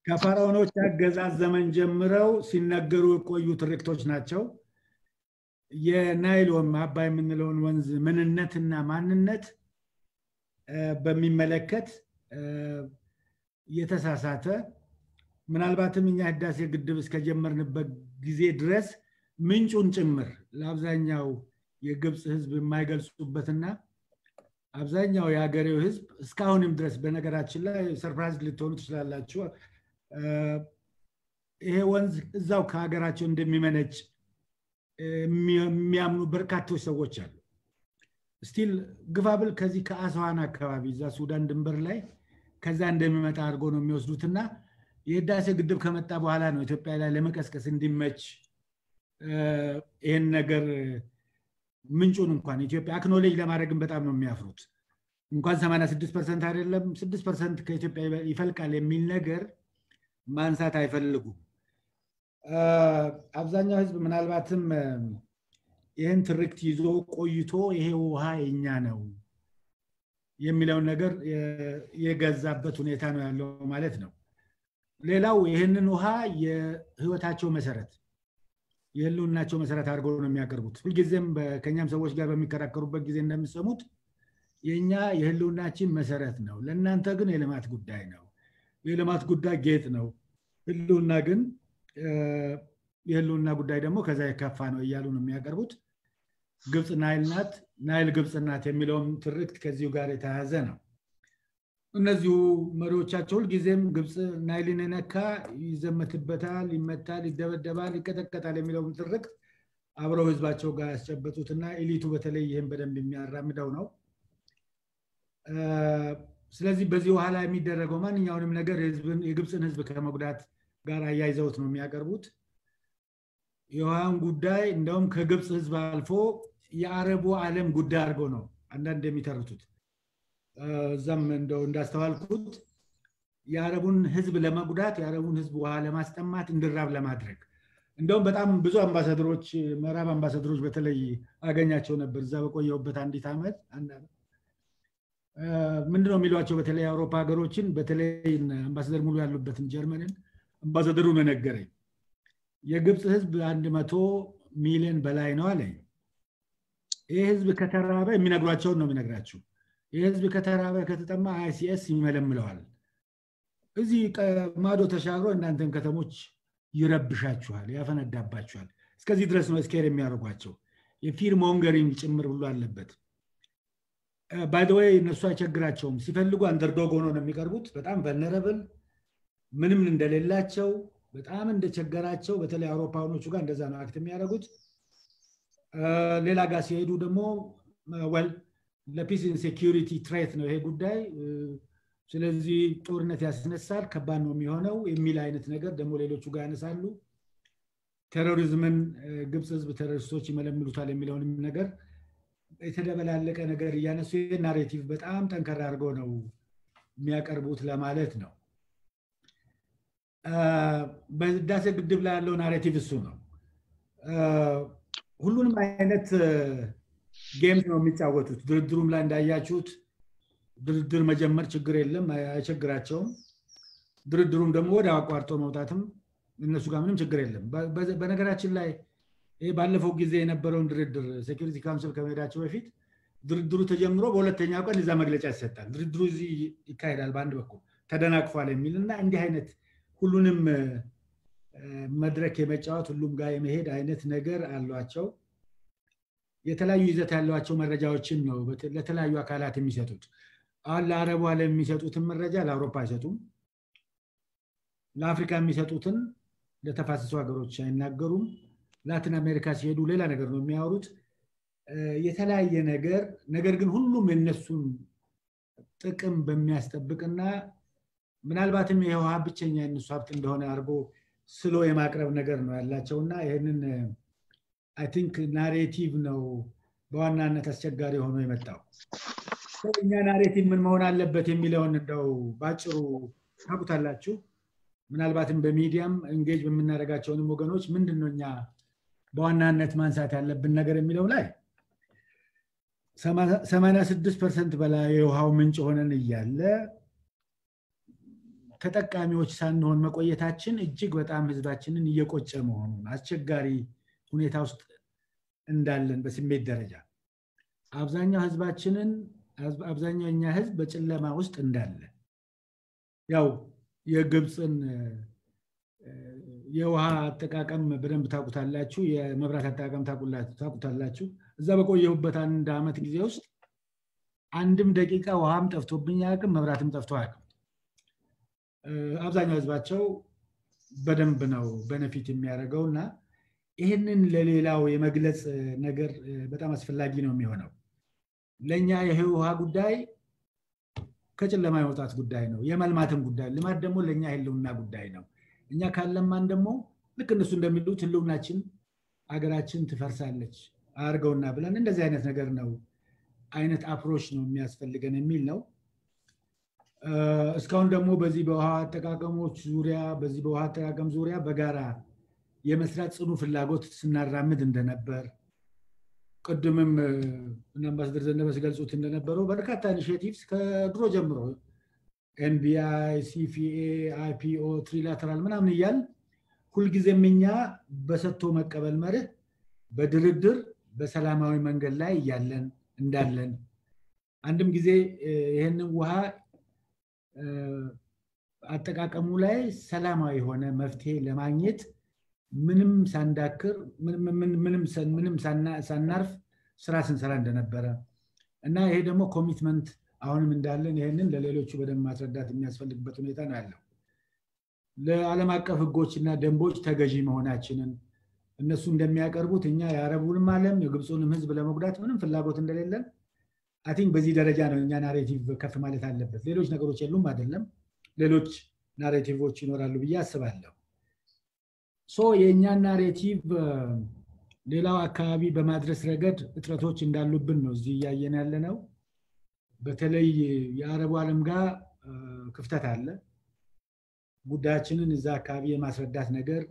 ከፈርዖኖች አገዛዝ ዘመን ጀምረው ሲነገሩ የቆዩ ትርክቶች ናቸው። የናይሎን አባይ ምንለውን ወንዝ ምንነትና ማንነት በሚመለከት የተሳሳተ ምናልባትም እኛ ህዳሴ ግድብ እስከጀመርንበት ጊዜ ድረስ ምንጩን ጭምር ለአብዛኛው የግብጽ ህዝብ የማይገልጹበትና አብዛኛው የሀገሬው ህዝብ እስካሁንም ድረስ በነገራችን ላይ ሰርፕራይዝ ልትሆኑ ትችላላችሁ ይሄ ወንዝ እዛው ከሀገራቸው እንደሚመነጭ የሚያምኑ በርካታ ሰዎች አሉ። ስቲል ግፋብል ከዚህ ከአስዋና አካባቢ እዛ ሱዳን ድንበር ላይ ከዛ እንደሚመጣ አርጎ ነው የሚወስዱትና የህዳሴ ግድብ ከመጣ በኋላ ነው ኢትዮጵያ ላይ ለመቀስቀስ እንዲመች ይሄን ነገር ምንጩን እንኳን ኢትዮጵያ አክኖሌጅ ለማድረግም በጣም ነው የሚያፍሩት። እንኳን 86% አይደለም 6% ከኢትዮጵያ ይፈልቃል የሚል ነገር ማንሳት አይፈልጉም። አብዛኛው ህዝብ ምናልባትም ይሄን ትርክት ይዞ ቆይቶ ይሄ ውሃ የኛ ነው የሚለው ነገር የገዛበት ሁኔታ ነው ያለው ማለት ነው። ሌላው ይሄንን ውሃ የህይወታቸው መሰረት የሉናቸው መሰረት አድርገው ነው የሚያቀርቡት ሁልጊዜም በከኛም ሰዎች ጋር በሚከራከሩበት ጊዜ እንደምንሰሙት የኛ የህልውናችን መሰረት ነው ለእናንተ ግን የልማት ጉዳይ ነው የልማት ጉዳይ ጌጥ ነው ህልውና ግን የህልውና ጉዳይ ደግሞ ከዛ የከፋ ነው ይያሉ ነው የሚያቀርቡት ግብጽ ናይልናት ናይል ግብጽ ናት የሚለው ትርክት ከዚሁ ጋር የተያያዘ ነው እነዚሁ መሪዎቻቸው ሁልጊዜም ግብጽ ናይልን ነካ ይዘመትበታል ይመታል ይደበደባል ይከተከታል የሚለው ትርክት አብረው ህዝባቸው ጋር ያስጨበጡትና ኤሊቱ በተለይ ይሄን በደንብ የሚያራምደው ነው ስለዚህ በዚህ ውሃላ የሚደረገው ማንኛውንም ነገር ህዝብን የግብጽን ህዝብ ከመጉዳት ጋር አያይዘውት ነው የሚያቀርቡት የውሃን ጉዳይ እንደውም ከግብጽ ህዝብ አልፎ የአረቡ ዓለም ጉዳይ አድርጎ ነው አንዳንድ የሚተርቱት ዛም እንዳስተዋልኩት ያረቡን ህዝብ ለማጉዳት ያረቡን ህዝብ ውሃ ለማስጠማት እንድራብ ለማድረግ እንደውም በጣም ብዙ አምባሳደሮች መራብ አምባሳደሮች በተለይ አገኛቸው ነበር ዛ በቆየውበት አንዲት አመት ምንድነው የሚሏቸው በተለይ አውሮፓ ሀገሮችን በተለይ አምባሳደር ሙሉ ያሉበት ጀርመንን አምባሳደሩ ነገረኝ የግብጽ ህዝብ 100 ሚሊዮን በላይ ነው አለ ይሄ ህዝብ ከተራበ የሚነግራቸው ነው የሚነግራቸው የህዝብ ከተራበ ከተጠማ ICS ይመለምለዋል እዚህ ማዶ ተሻግሮ እናንተን ከተሞች ይረብሻችኋል ያፈነዳባችኋል እስከዚህ ድረስ ነው ስኬር የሚያርጓቸው የፊርሞንገሪንግ ጭምር ሁሉ አለበት by the way እነሱ አይቸግራቸውም ሲፈልጉ አንደርዶግ ሆኖ ነው የሚቀርቡት በጣም vulnerable ምንም እንደሌላቸው በጣም እንደቸገራቸው በተለይ አውሮፓውያኖቹ ጋር እንደዛ ነው አክት የሚያደርጉት ሌላ ጋር ሲሄዱ ደግሞ well ለፒስ ኢንሴኩሪቲ ትሬት ነው ይሄ ጉዳይ ስለዚህ ጦርነት ያስነሳል ከባድ ነው የሚሆነው የሚል አይነት ነገር ደሞ ሌሎቹ ጋር ያነሳሉ ቴሮሪዝምን ግብጽ ህዝብ ቴሮሪስቶች ይመለምሉታል የሚለውን ነገር የተደበላለቀ ነገር ያነሱ የናሬቲቭ በጣም ጠንካራ አድርገው ነው የሚያቀርቡት ለማለት ነው በህዳሴ ግድብ ላይ ያለው ናሬቲቭ እሱ ነው ሁሉንም አይነት ጌም ነው የሚጫወቱት ድርድሩም ላይ እንዳያችሁት ድርድር መጀመር ችግር የለም አይቸግራቸው ድርድሩም ደግሞ ወደ አቋርጦ መውጣትም እነሱ ጋር ምንም ችግር የለም በነገራችን ላይ ይሄ ባለፈው ጊዜ የነበረውን ድርድር ሴኩሪቲ ካውንስል ከመሄዳቸው በፊት ድርድሩ ተጀምሮ በሁለተኛ ቀን እዛ መግለጫ ይሰጣል ድርድሩ እዚህ ይካሄዳል በአንድ በኩል ተደናቅፏል የሚልና እንዲህ አይነት ሁሉንም መድረክ የመጫወት ሁሉም ጋር የመሄድ አይነት ነገር አሏቸው የተለያዩ ይዘት ያላቸው መረጃዎችን ነው ለተለያዩ አካላት የሚሰጡት ለአረብ ዓለም የሚሰጡት መረጃ ለአውሮፓ አይሰጡም ለአፍሪካ የሚሰጡትን ለተፋሰሱ ሀገሮች አይናገሩም ላቲን አሜሪካ ሲሄዱ ሌላ ነገር ነው የሚያወሩት የተለያየ ነገር ግን ሁሉም የነሱን ጥቅም በሚያስጠብቅና ምናልባትም የውሃ ብቸኛ የነሱ ሀብት እንደሆነ አርጎ ስሎ የማቅረብ ነገር ነው ያላቸውና ይሄንን I think narrative ነው በዋናነት አስቸጋሪ ሆኖ የመጣው ስለኛ narrative ምን መሆን አለበት የሚለውን እንደው ባጭሩ ታውቁታላችሁ ምናልባትም በሚዲያም engage በሚናረጋቸውንም ወገኖች ምንድነኛ በዋናነት ማንሳት ያለብን ነገር የሚለው ላይ 86% በላይ የውሃው ምንጭ ሆነን ይያለ ተጠቃሚዎች ሳንሆን መቆየታችን እጅግ በጣም ህዝባችንን እየቆጨ መሆኑን አስቸጋሪ ሁኔታ ውስጥ እንዳለን በስሜት ደረጃ አብዛኛውኛ ህዝብ በጨለማ ውስጥ እንዳለ ያው የግብጽን የውሃ አጠቃቀም በደንብ ታውቁታላችሁ የመብራት አጠቃቀም ታውቁታላችሁ እዛ በቆየሁበት አንድ አመት ጊዜ ውስጥ አንድም ደቂቃ ውሃም ጠፍቶብኝ አያውቅም መብራትም ጠፍቶ አያውቅም አብዛኛው ህዝባቸው በደንብ ነው ቤኔፊት የሚያደርገውና ይሄንን ለሌላው የመግለጽ ነገር በጣም አስፈላጊ ነው የሚሆነው ለኛ የህዋ ጉዳይ ከጨለማ የወጣት ጉዳይ ነው የመልማትም ጉዳይ ልማት ደግሞ ለኛ ህልውና ጉዳይ ነው እኛ ካለማን ደግሞ ልክ እነሱ እንደሚሉት ህልውናችን አገራችን ትፈርሳለች አርገውና ብለን እንደዚህ አይነት ነገር ነው አይነት አፕሮች ነው የሚያስፈልገን የሚል ነው እስካሁን ደግሞ በዚህ በውሃ አጠቃቀሞች ዙሪያ በዚህ በውሃ አጠቃቀም ዙሪያ በጋራ የመስራት ጽኑ ፍላጎት ስናራምድ እንደነበር ቀድመም እና አምባሳደር ዘነበ ሲገልጹት እንደነበረው በርካታ ኢኒሺየቲቭስ ከድሮ ጀምሮ NBI, CFA, IPO, trilateral منام نيال كل جزء منيا بس تومك قبل مره بدردر بسلامة ومنقل لا يالن ندالن عندهم جزء هنوها أتاك أمولاي سلامة هونا مفتي لمعنيت منم سندكر من من منم سن منم سن سنعرف سراسن سرندنا برا أنا هيدا مو commitment أهون من دالن هنن لليلو شو بدن ما تردات من أسفل بتونا تناله لعلى ما كف جوتشنا دمبوش تجيم هونا تشنن الناس دميا كربو تنيا يا ربول معلم يقبسون المهزب لا مقدرات منم في اللابوت ندللن I think بزي درجة أنا narrative كف مالي تعلبت ليلوش نقولش اللون ما دلهم ليلوش narrative وتشين ورا لبيا سبالله so ينيا narrative ليلوا أكابي بمدرسة رجد اترتوش إندال لبنو زي ينالناو بتلاقي يا رب وعلم جا كفتة تعلم قداشين إذا كابي ما سردات نجر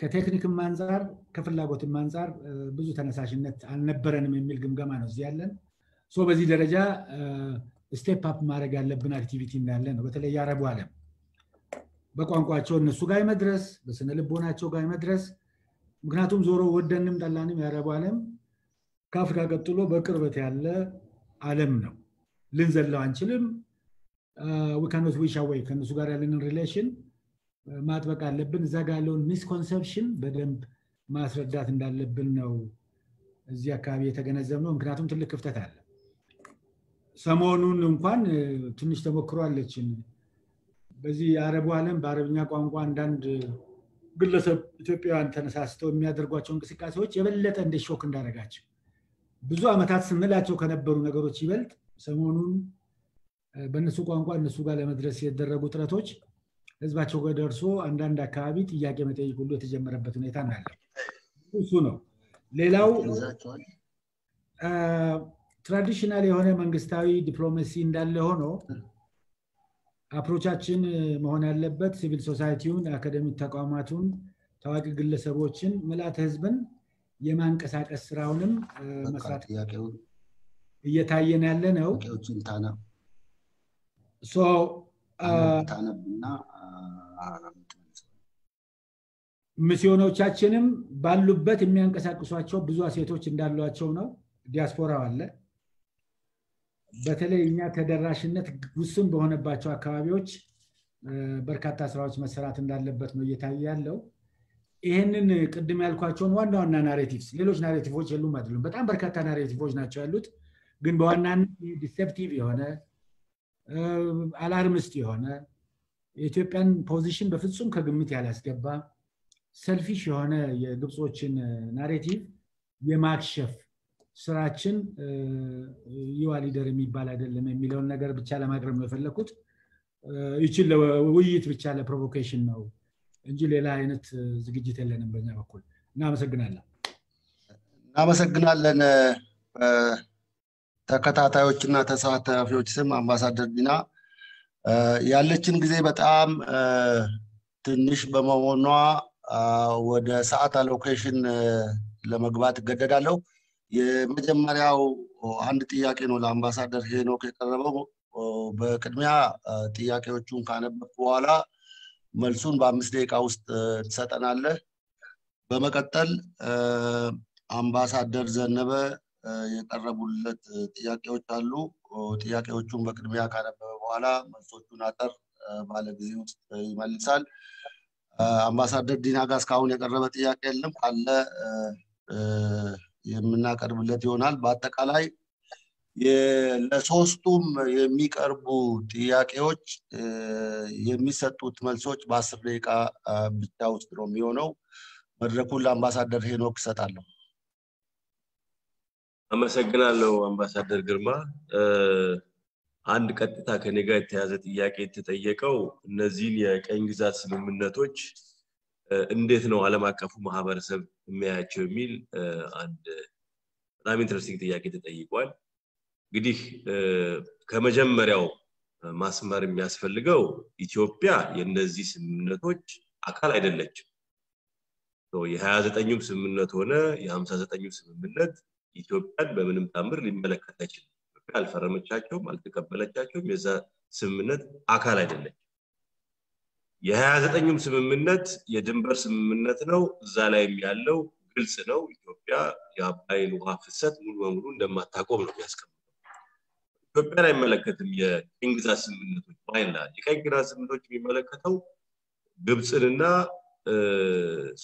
كتكنيك منظر كفلاقوت المنظر بزو تناساش النت عن نبرن من ملجم جمانو زيالن سو بزي درجة step up ما رجع لبنا activity نالن بتلاقي يا رب وعلم بقوان قاتشون نسوقاي مدرس بس نلبونا تسوقاي مدرس مقناتهم زورو ودنم دلاني يا رب وعلم كافر قبطلو بكر بتعلّى علمنا لنزل له عن شلم we cannot wish away كنا سجارة لنا relation ما أتوقع لبنا زعلون misconception بدل ما أسردات إن لبنا وزيكابية تجنزمنا مقناتهم تلك كفتة على سامونون نقان تنشتبه كرالتشين بزي عرب وعلم بعربنا قانقان دند قلة تبيع أن تنساستو ميادر قاتشون كسكاسوتش يبلت عند الشوك ندرجاتش ብዙ አመታት ስንላቸው ከነበሩ ነገሮች ይበልጥ ሰሞኑን በነሱ ቋንቋ እነሱ ጋር ለመድረስ ያደረጉ ጥረቶች ህዝባቸው ጋር ደርሶ አንዳንድ አካባቢ ጥያቄ መጠየቅ ሁሉ የተጀመረበት ሁኔታ አለ። እሱ ነው። ሌላው ትራዲሽናል የሆነ መንግስታዊ ዲፕሎማሲ እንዳለ ሆኖ አፕሮቻችን መሆን ያለበት ሲቪል ሶሳይቲውን፣ አካዳሚክ ተቋማቱን፣ ታዋቂ ግለሰቦችን፣ መላተ ህዝብን የማንቀሳቀስ ስራውንም መስራት ያቀው እየታየን ያለ ነው። ጭንታና ሶ ታናብና ሚስዮኖቻችንም ባሉበት የሚያንቀሳቅሷቸው ብዙ አሴቶች እንዳሏቸው ነው። ዲያስፖራው አለ። በተለይኛ ተደራሽነት ውስን በሆነባቸው አካባቢዎች በርካታ ስራዎች መስራት እንዳለበት ነው እየታያለው። ይሄንን ቅድም ያልኳቸውን ዋና ዋና ናሬቲቭስ ሌሎች ናሬቲቮች የሉም አይደሉም በጣም በርካታ ናሬቲቮች ናቸው ያሉት ግን በዋናነት ዲሴፕቲቭ የሆነ አላርምስት የሆነ ኢትዮጵያን ፖዚሽን በፍጹም ከግምት ያላስገባ ሰልፊሽ የሆነ የግብጾችን ናሬቲቭ የማክሸፍ ስራችን ይዋ ሊደር የሚባል አይደለም የሚለውን ነገር ብቻ ለማቅረብ ነው ፈለኩት ይችል ለውይይት ብቻ ለፕሮቮኬሽን ነው እንጂ ሌላ አይነት ዝግጅት የለንም በእኛ በኩል እና አመሰግናለሁ እናመሰግናለን ተከታታዮችና ተሳታፊዎች ስም አምባሳደር ዲና ያለችን ጊዜ በጣም ትንሽ በመሆኗ ወደ ሰዓት አሎኬሽን ለመግባት ገደዳለው የመጀመሪያው አንድ ጥያቄ ነው ለአምባሳደር ሄኖክ የቀረበው በቅድሚያ ጥያቄዎቹን ካነበብ በኋላ መልሱን በ5 ደቂቃ ውስጥ ተሰጠናል በመቀጠል አምባሳደር ዘነበ የቀረቡለት ጥያቄዎች አሉ ጥያቄዎቹን በቅድሚያ ካነበበ በኋላ መልሶቹን አጠር ባለ ጊዜ ውስጥ ይመልሳል አምባሳደር ዲና ጋስካውን የቀረበ ጥያቄ የለም አለ የምናቀርብለት ይሆናል በአጠቃላይ ለሶስቱም የሚቀርቡ ጥያቄዎች የሚሰጡት መልሶች በ10 ደቂቃ ብቻ ውስጥ ነው የሚሆነው መድረኩን ለአምባሳደር ሄኖክ ሰጣለሁ አመሰግናለሁ አምባሳደር ግርማ አንድ ቀጥታ ከኔ ጋር የተያዘ ጥያቄ ተጠየቀው እነዚህን የቀኝ ግዛት ስልምነቶች እንዴት ነው ዓለም አቀፉ ማህበረሰብ የሚያያቸው የሚል አንድ በጣም ኢንተረስቲንግ ጥያቄ ተጠይቋል እንግዲህ ከመጀመሪያው ማስመር የሚያስፈልገው ኢትዮጵያ የነዚህ ስምምነቶች አካል አይደለችም። የ29ኙም ስምምነት ሆነ የ59ኙም ስምምነት ኢትዮጵያን በምንም ታምር ሊመለከታቸው አልፈረመቻቸውም አልተቀበለቻቸውም የዛ ስምምነት አካል አይደለም የ29ኙም ስምምነት የድንበር ስምምነት ነው እዛ ላይም ያለው ግልጽ ነው ኢትዮጵያ የአባይን ውሃ ፍሰት ሙሉ በሙሉ እንደማታቆም ነው ያስቀምጠው ኢትዮጵያ ላይ መለከተም የቅኝ ግዛት ስምምነቶች ባይና የቅኝ ግዛት ስምምነቶች የሚመለከተው ግብጽንና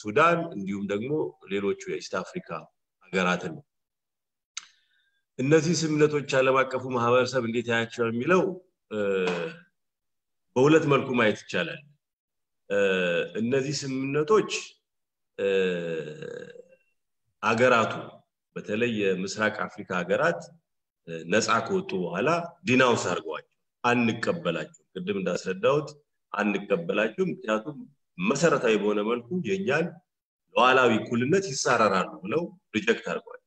ሱዳን እንዲሁም ደግሞ ሌሎች የኢስት አፍሪካ ሀገራት ነው እነዚህ ስምምነቶች ዓለም አቀፉ ማህበረሰብ እንዴት ያያቸዋል የሚለው በሁለት መልኩ ማየት ይቻላል እነዚህ ስምምነቶች አገራቱ በተለይ የምስራቅ አፍሪካ ሀገራት ነፃ ከወጡ በኋላ ዲናውስ አርጓቸው አንቀበላቸው ቅድም እንዳስረዳሁት አንቀበላቸው ምክንያቱም መሰረታዊ በሆነ መልኩ የኛን ሉዓላዊ ኩልነት ይሳራራሉ ብለው ሪጀክት አርጓቸው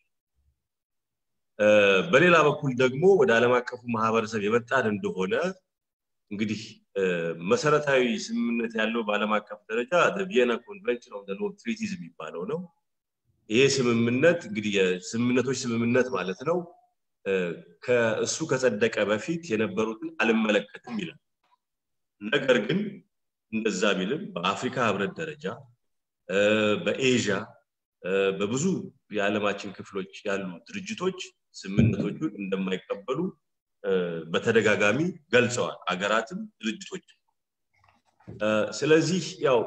በሌላ በኩል ደግሞ ወደ ዓለም አቀፉ ማህበረሰብ የመጣን እንደሆነ እንግዲህ መሰረታዊ ስምምነት ያለው በዓለም አቀፍ ደረጃ ቪየና ኮንቬንሽን ኦፍ ዘ ሎው ትሪቲስ የሚባለው ነው ይሄ ስምምነት እንግዲህ የስምምነቶች ስምምነት ማለት ነው ከእሱ ከጸደቀ በፊት የነበሩትን አልመለከትም ይላል ነገር ግን እንደዛ ቢልም በአፍሪካ ህብረት ደረጃ በኤዥያ በብዙ የዓለማችን ክፍሎች ያሉ ድርጅቶች ስምምነቶቹን እንደማይቀበሉ በተደጋጋሚ ገልጸዋል አገራትም ድርጅቶች ስለዚህ ያው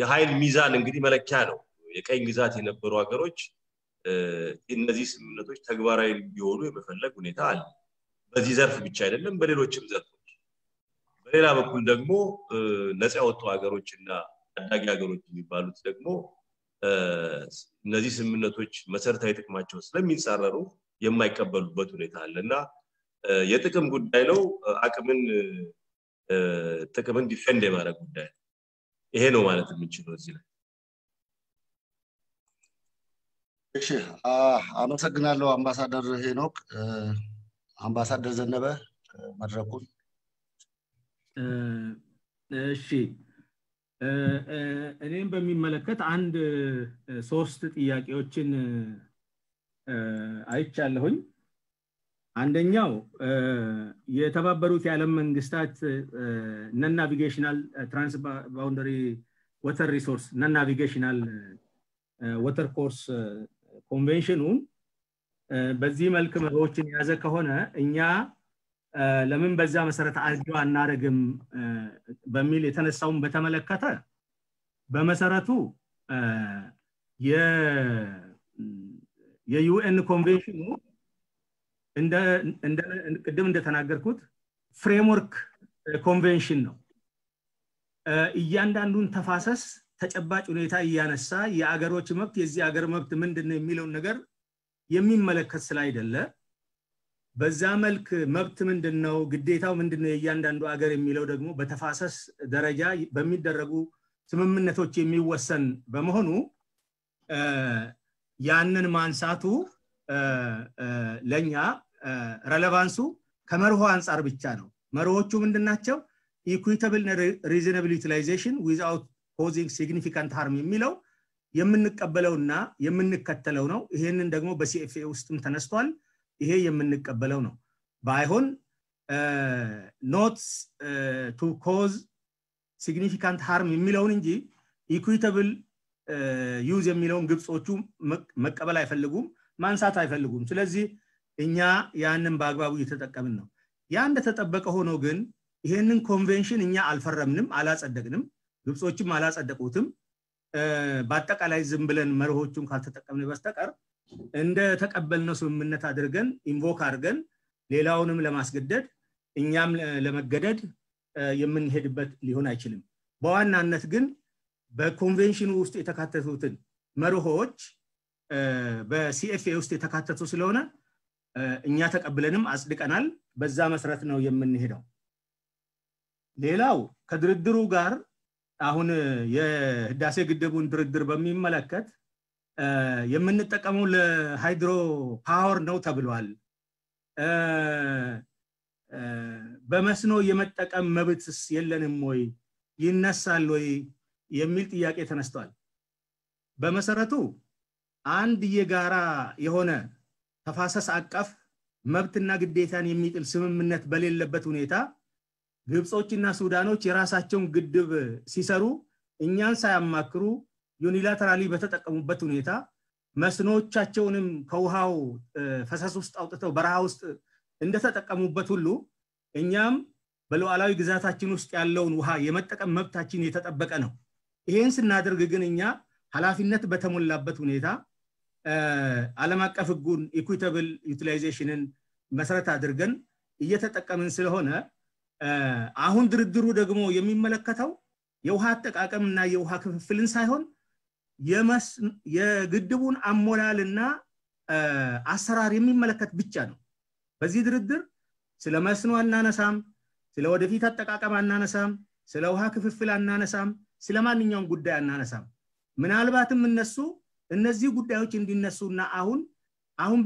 የኃይል ሚዛን እንግዲህ መለኪያ ነው የቀኝ ግዛት የነበሩ ሀገሮች እነዚህ ስምምነቶች ተግባራዊ ሊሆኑ የመፈለግ ሁኔታ አለ በዚህ ዘርፍ ብቻ አይደለም በሌሎችም ዘርፎች በሌላ በኩል ደግሞ ነፃ ያወጡ ሀገሮችና አዳጊ ሀገሮች የሚባሉት ደግሞ እነዚህ ስምምነቶች መሰረታዊ ጥቅማቸው ስለሚንጻረሩ የማይቀበሉበት ሁኔታ አለና የጥቅም ጉዳይ ነው ጥቅምን ዲፌንድ የማድረግ ጉዳይ ይሄ ነው ማለት የምንችለው እዚህ ላይ እሺ አመሰግናለሁ አምባሳደር ሄኖክ አምባሳደር ዘነበ መድረኩን እሺ እኔም በሚመለከት አንድ ሶስት ጥያቄዎችን አይቻለሁኝ አንደኛው የተባበሩት የዓለም መንግስታት ናቪጌሽናል ትራንስ ባውንደሪ ወተር ሪሶርስ ናቪጌሽናል ወተር ኮርስ ኮንቬንሽኑን በዚህ መልኩ መርሆችን ያዘ ከሆነ እኛ ለምን በዛ መሰረት አድዋ እናረግም በሚል የተነሳውን በተመለከተ በመሰረቱ የዩኤን ኮንቬንሽኑ እንደቀደም እንደተናገርኩት ፍሬምወርክ ኮንቬንሽን ነው እያንዳንዱን ተፋሰስ ተጨባጭ ሁኔታ ያነሳ የአገሮች መብት የዚህ አገር መብት ምንድነው የሚለው ነገር የሚመለከት ስላይደለ በዛ መልክ መብት ምንድነው ግዴታው ምንድነው የያንዳንዱ አገር የሚለው ደግሞ በተፋሰስ ደረጃ በሚደረጉ ስምምነቶች የሚወሰን በመሆኑ ያንን ማንሳቱ ለኛ ሬሌቫንሱ ከመርሆ አንፃር ብቻ ነው መርሆቹ ምንድናቸው ኢኩዊታብል ሪዘነብል ዩቲላይዜሽን ዊዝአውት ፖዚንግ ሲግኒፊካንት ሃርም የሚለው የምንቀበለውና የምንከተለው ነው ይሄንን ደግሞ በሲኤፍኤ ውስጥም ተነስቷል ይሄ የምንቀበለው ነው ባይሆን not to cause significant harm የሚለውን እንጂ equitable use የሚለውን ግብጾቹ መቀበል አይፈልጉም ማንሳት አይፈልጉም ስለዚህ እኛ ያንን በአግባቡ እየተጠቀምን ነው ያ እንደ ተጠበቀ ሆኖ ግን ይሄንን ኮንቬንሽን እኛ አልፈረምንም አላጸደቅንም ግብጾቹም አላጸደቁትም በአጠቃላይ ዝም ብለን መርሆቹን ካልተጠቀምን በስተቀር እንደ ተቀበልነው ስምምነት አድርገን ኢንቮክ አድርገን ሌላውንም ለማስገደድ እኛም ለመገደድ የምንሄድበት ሊሆን አይችልም በዋናነት ግን በኮንቬንሽኑ ውስጥ የተካተቱትን መርሆች በሲኤፍኤ ውስጥ የተካተቱ ስለሆነ እኛ ተቀበለንም አጽድቀናል በዛ መስረት ነው የምንሄደው ሌላው ከድርድሩ ጋር አሁን የህዳሴ ግድቡን ድርድር በሚመለከት የምንጠቀመው ለሃይድሮ ፓወር ነው ተብሏል በመስኖ የመጠቀም መብትስ የለንም ወይ ይነሳል ወይ የሚል ጥያቄ ተነስተዋል በመሰረቱ አንድ የጋራ የሆነ ተፋሰስ አቀፍ መብትና ግዴታን የሚጥል ስምምነት በሌለበት ሁኔታ ግብጾችና ሱዳኖች የራሳቸውን ግድብ ሲሰሩ እኛን ሳያማክሩ ዩኒላተራሊ በተጠቀሙበት ሁኔታ መስኖቻቸውንም ከውሃው ፈሳስ ውስጥ አውጥተው በረሃ ውስጥ እንደተጠቀሙበት ሁሉ እኛም በሉዓላዊ ግዛታችን ውስጥ ያለውን ውሃ የመጠቀም መብታችን የተጠበቀ ነው ይሄን ስናደርግ ግን እኛ ሐላፊነት በተሞላበት ሁኔታ ዓለም አቀፍ ጉን ኢኩዊታብል ዩቲላይዜሽንን መሰረት አድርገን እየተጠቀምን ስለሆነ አሁን ድርድሩ ደግሞ የሚመለከተው የውሃ አጠቃቀምና የውሃ ክፍፍልን ሳይሆን የግድቡን አሞላልና አሰራር የሚመለከት ብቻ ነው በዚህ ድርድር ስለ መስኖ አናነሳም ስለ ወደፊት አጠቃቀም አናነሳም ስለ ውሃ ክፍፍል አናነሳም ስለ ማንኛውም ጉዳይ አናነሳም ምናልባትም እነሱ እነዚህ ጉዳዮች እንዲነሱና አሁን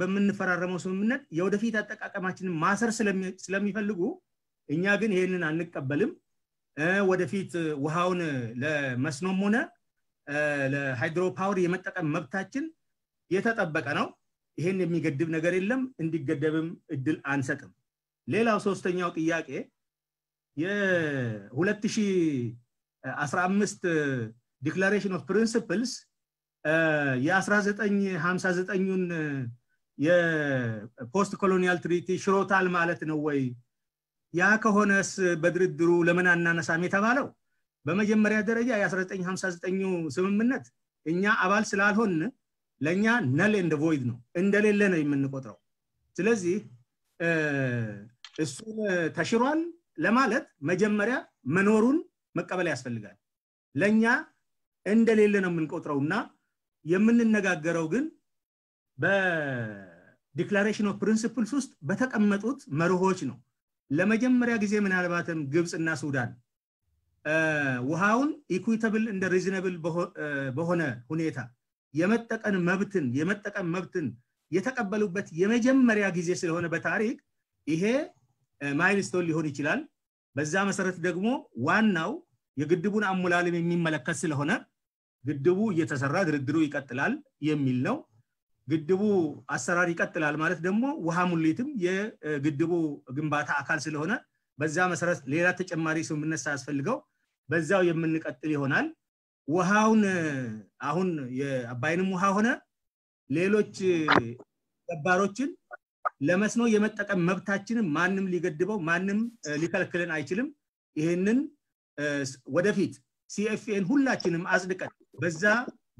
በመንፈራረመው ስምምነት የወደፊት አጠቃቀማችንን ማሰር ስለሚፈልጉ እኛ ግን ይሄንን አንቀበልም ወደፊት ውሃውን ለመስኖም ሆነ ለሃይድሮ ፓወር የመጠቀም መብታችን የተጠበቀ ነው ይሄን የሚገድብ ነገር የለም እንዲገደብም እድል አንሰጥም ሌላው ሶስተኛው ጥያቄ የ2015 ዲክላሬሽን ኦፍ ፕሪንሲፕልስ የ1959ን የፖስት ኮሎኒያል ትሪቲ ሽሮታል ማለት ነው ወይ ያ ከሆነስ በድርድሩ ለምን አናነሳም የተባለው በመጀመሪያ ደረጃ የ1959 ስምምነት እኛ አባል ስላልሆን ለኛ null and void ነው እንደሌለ ነው የምንቆጥረው ስለዚህ እሱ ተሽሯል ለማለት መጀመሪያ መኖሩን መቀበል ያስፈልጋል ለኛ እንደሌለ ነው የምንቆጥረውና የምንነጋገረው ግን በዲክላሬሽን ኦፍ ፕሪንሲፕልስ ውስጥ በተቀመጡት መርሆች ነው ለመጀመሪያ ጊዜ ምናልባትም ግብጽና ሱዳን ውሃውን ኢኩዊታብል እንደ ሪዝነብል በሆነ ሁኔታ የመጠቀም መብትን የተቀበሉበት የመጀመሪያ ጊዜ ስለሆነ በታሪክ ይሄ ማይልስቶን ሊሆን ይችላል በዛ መሰረት ደግሞ ዋናው የግድቡን አሙላልም የሚመለከት ስለሆነ ግድቡ እየተሰራ ድርድሩ ይቀጥላል የሚል ነው ግድቡ አሰራር ይቀጥላል ማለት ደግሞ ውሃ ሙሊትም የግድቡ ግንባታ አካል ስለሆነ በዛ መሰረት ሌላ ተጨማሪ ስምምነት ሳይፈልገው በዛው የምንቀጥል ይሆናል ውሃውን አሁን የአባይንም ውሃ ሆነ ሌሎች ገባሮችን ለመስኖ የመጠቀም መብታችንን ማንም ሊገድበው ማንም ሊከለክለን አይችልም ይሄንን ወደፊት CFN ሁላችንም አጽድቀን በዛ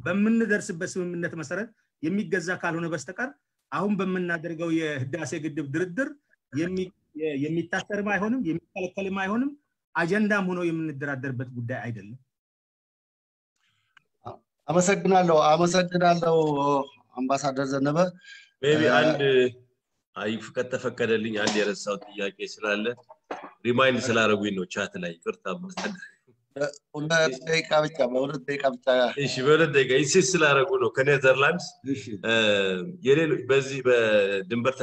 በመንደርስበት ስምምነት መሰረት የሚገዛ ካልሆነ በስተቀር አሁን በመናደርገው የህዳሴ ግድብ ድርድር የሚታሰርም አይሆንም የሚከለከልም አይሆንም አጀንዳም ሆኖ የምንደራደርበት ጉዳይ አይደለም አመሰግናለሁ አምባሳደር ዘነበ maybe አንድ አይፍቀት ተፈቀደልኝ አንድ የረሳው ጥያቄ ስላለ ሪማይንድ ስላረጉኝ ነው ቻት ላይ ይቅርታ አምባሳደር በሁለት ደቂቃ ብቻ እሺ በሁለት ደቂቃ እሺ ስላረጉ ነው ከኔዘርላንድስ እሺ የሌሎች በዚህ በድንበር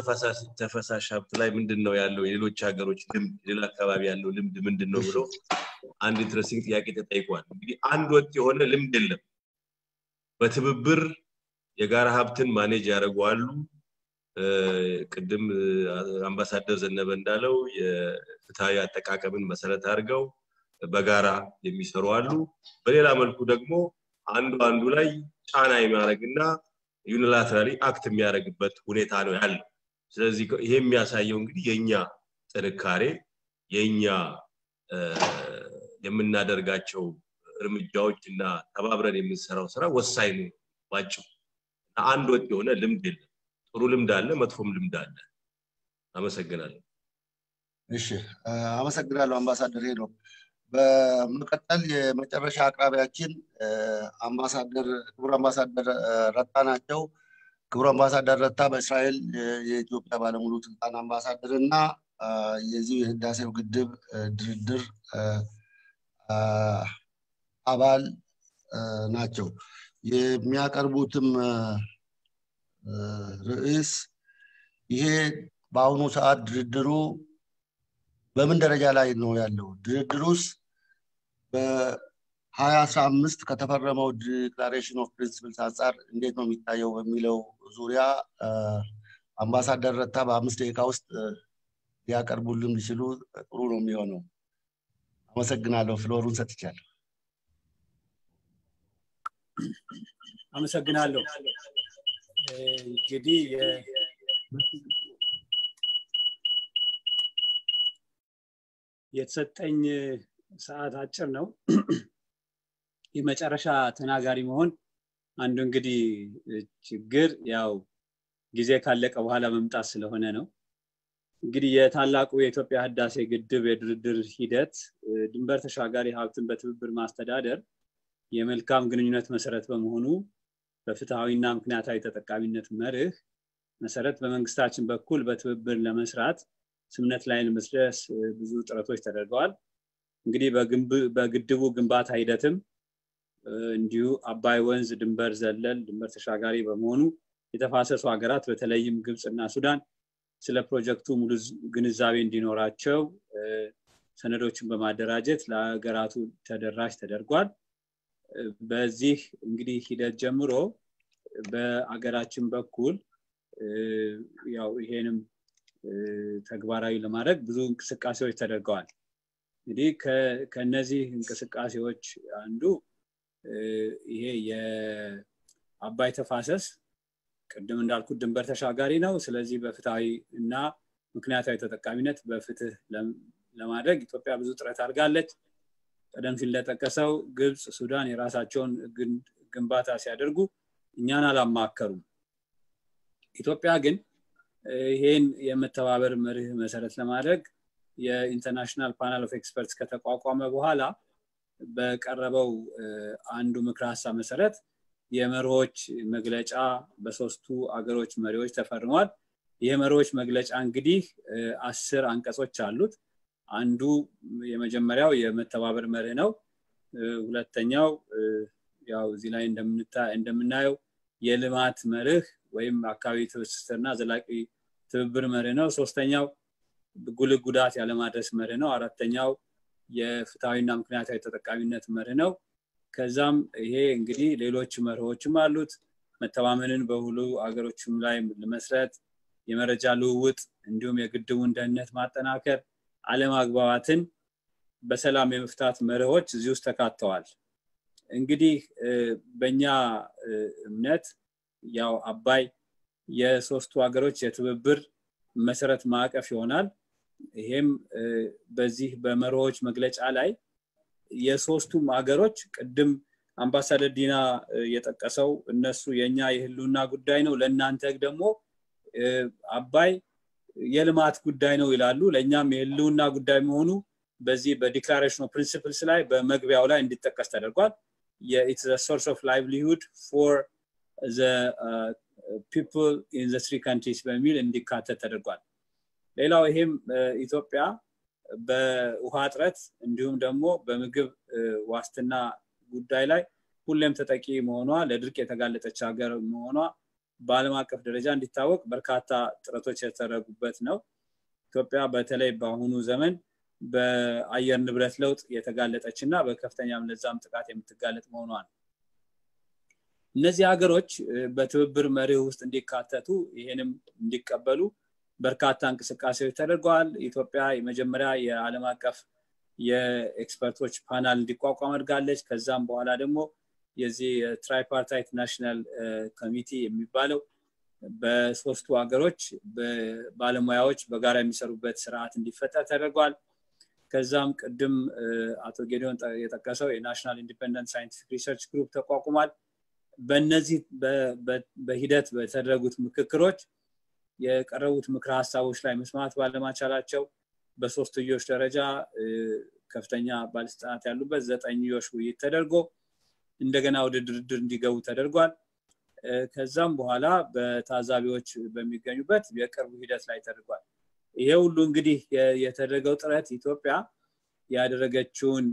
ተፈሳሽ ሀብት ላይ ምንድነው ያለው የሌሎች ሀገሮች ልምድ ሌላ አካባቢ ያለው ልምድ ምንድነው ብሎ አንድ ኢንትረስቲንግ ጥያቄ ተጠይቋል እንግዲህ አንድ ወጥ የሆነ ልምድ የለም በትብብር የጋራ ሀብትን ማኔጅ ያደርጋሉ ቅድም አምባሳደር ዘነበ እንዳለው የፍትሃዊ አጠቃቀምን መሰረት አድርገው በጋራ የሚሰሩ አሉ በሌላ መልኩ ደግሞ አንዱ ላይ ጫና የሚያደርግና ዩኒላተራሊ አክት የሚያደርግበት ሁኔታ ነው ያለው ስለዚህ ይሄ የሚያሳየው እንግዲህ የኛ ጥንካሬ የኛ የምናደርጋቸው እርምጃዎችና ተባብረን የምንሰራው ስራ ወሳኝ ነው ባጭሩ አንድ ወጥ የሆነ ልምድ የለም ጥሩ ልምድ አለ መጥፎም ልምድ አለ አመሰግናለሁ እሺ አመሰግናለሁ አምባሳደር ሄዶ በመቀጠል የመጨረሻ አቅራቢያችን ክቡር አምባሳደር ረታ ናቸው ክቡር አምባሳደር ረታ በእስራኤል የኢትዮጵያ ባለሙሉ ስልጣን አምባሳደርና የዚህ ህዳሴው ግድብ ድርድር አባል ናቸው የሚያቀርቡትም ርዕስ ይሄ ባውኑ ሰዓት ድርድሩ በምን ደረጃ ላይ ነው ያለው ድርድሩስ በ2015 ከተፈረመው ዲክላሬሽን ኦፍ ፕሪንሲፕልስ አንፃር እንዴት ነው የሚታየው በሚለው ዙሪያ Ambassador Ratab mistake house Yakarbulum Shilu Runo Miono. I was a Gnado Florence at Chad. I'm a Gnado Gedi. Yet at any Saad Hatcher now. You met Arasha Tanagarimon and Dungedi Chigir Yao. Gizek Halek of Halam Tassiloneno. Giddy Talak, we Ethiopia had a good divided hidet, Dumberta Shagari Halton Betuber Master Dadder, Yemel Kam Gununet Maseret Bamhonu, the Fitawi Nam Knatite at the cabinet Merich, Maseret Bamang Stachin Bakul Betuber Lemesrat, some net line mistress, Buzutra Twister Edward, Giddy Bagdu Gumbat Hidetum, and you are by ones the Dumberzel, Dumberta Shagari Bamonu, it a faster swagarat with Elayim Gibbs and Nasudan. ስለ ፕሮጀክቱ ሙሉ ግንዛቤ እንዲኖራቸው ሰነዶችን በማደራጀት ለሀገራቱ ተደራሽ ተደርጓል በዚህ እንግዲህ ሂደት ጀምሮ በአገራችን በኩል ያው ይሄንም ተግባራዊ ለማድረግ ብዙ እንቅስቃሴዎች ተደርገዋል እንግዲህ ከነዚህ እንቅስቃሴዎች አንዱ ይሄ የአባይ ተፋሰስ ቅድም እንዳልኩት ድንበር ተሻጋሪ ነው ስለዚህ በፍትሃዊ እና ምክንያታዊ ተጠቃሚነት በፍትህ ለማድረግ ኢትዮጵያ ብዙ ጥረት አድርጋለች ቀደም ሲል ለተከሰው ግብጽ ሱዳን የራሳቸውን ግንባታ ሲያደርጉ እኛን አላማከሩም ኢትዮጵያ ግን ይሄን የመተባበር መርህ መሰረት ለማድረግ የኢንተርናሽናል ፓናል ኦፍ ኤክስፐርትስ ከተቋቋመ በኋላ በቀረበው አንዱ ምክረ ሐሳብ መሰረት የመሪዎች መግለጫ በሶስቱ አገሮች መሪዎች ተፈርሟል የመሪዎች መግለጫ እንግዲህ 10 አንቀጾች አሉት አንዱ የመጀመሪያው የመተባበር መርህ ነው ሁለተኛው ያው እዚ ላይ እንደምናየው የልማት መርህ ወይም አካባቢ ትስስርና ዘላቂ ትብብር መርህ ነው ሶስተኛው ጉልህ ጉዳት ያለማድረስ መርህ ነው አራተኛው የፍትሃዊና ምክንያታዊ ተጠቃሚነት መርህ ነው ከዛም ይሄ እንግዲህ ሌሎች መርሆችም አሉት መተማመንን በሁሉ አገሮችም ላይ ለመስራት የመረጃ ልውውጥ እንዲሁም የግድቡን ደህንነት ማጠናከር ዓለም አግባባትን በሰላም የመፍታት መርሆች እዚህ ውስጥ ተካተዋል እንግዲህ በእኛ እምነት ያው አባይ የሶስቱ አገሮች የትብብር መሰረት ማዕቀፍ ይሆናል ይሄም በዚህ በመርሆች መግለጫ ላይ የሶስቱም አገሮች ቀደም አምባሳደር ዲና የተጠቀሰው እነሱ የኛ የህልውና ጉዳይ ነው ለናንተ ደግሞ አባይ የልማት ጉዳይ ነው ይላሉ ለኛም የህልውና ጉዳይ መሆኑ በዚህ በዲክላሬሽን ኦፍ ፕሪንሲፕልስ ላይ በመግቢያው ላይ እንዲጠቀስ ተደርጓል የኢትስ ዘ ሶርስ ኦፍ ላይቭሊሁድ ፎር ዘ ፒፕል ኢን ዘ ትሪ ካንትሪስ በሚል እንዲካተት ተደርጓል ሌላው ይሄም ኢትዮጵያ በውሃ አጥረት እንዲሁም ደግሞ በምግብ ዋስትና ጉዳይ ላይ ሁሉም ተጠቂ መሆኗ ለድርቅ የተጋለጠች ሀገር መሆኗ በዓለም አቀፍ ደረጃ እንዲታወቅ በርካታ ጥረቶች የተደረጉበት ነው ኢትዮጵያ በተለይ በአሁኑ ዘመን በአየር ንብረት ለውጥ የተጋለጠችና በከፍተኛ ምንዛም ጥቃት የምትጋለጥ መሆኗ እነዚህ ሀገሮች በትብብር መርህ ውስጥ እንዲካተቱ ይሄንም እንዲቀበሉ በርካታ እንቅስቃሴዎች ተደርጓል ኢትዮጵያ የመጀመሪያ የዓለም አቀፍ የኤክስፐርቶች ፓናል እንዲቋቋም አድርጋለች ከዛም በኋላ ደግሞ የዚህ ትራይፓርታይት ናሽናል ኮሚቴ የሚባለው በሶስቱ አገሮች በባለሙያዎች በጋራ የሚሰሩበት ስርዓት እንዲፈጠር ተደርጓል ከዛም ቀደም አቶ ጌዲዮን የተጠቀሰው የናሽናል ኢንዲፔንደንት ሳይንቲፊክ ሪሰርች ግሩፕ ተቋቁሟል በእነዚህ በሂደት በተደረጉት ምክክሮች የቀረቡት ምክረ ሐሳቦች ላይ መስማት ባለማቻላቸው በሶስትዮሽ ደረጃ ከፍተኛ ባለስልጣናት ያሉበት ዘጠኝዮሽ ውይይት ተደርጎ እንደገና ወደ ድርድር እንዲገቡ ተደርጓል ከዛም በኋላ በታዛቢዎች በሚገኙበት የቀርቡ ሂደት ላይ ተደርጓል ይሄ ሁሉ እንግዲህ የተደረገው ጥረት ኢትዮጵያ ያደረገችውን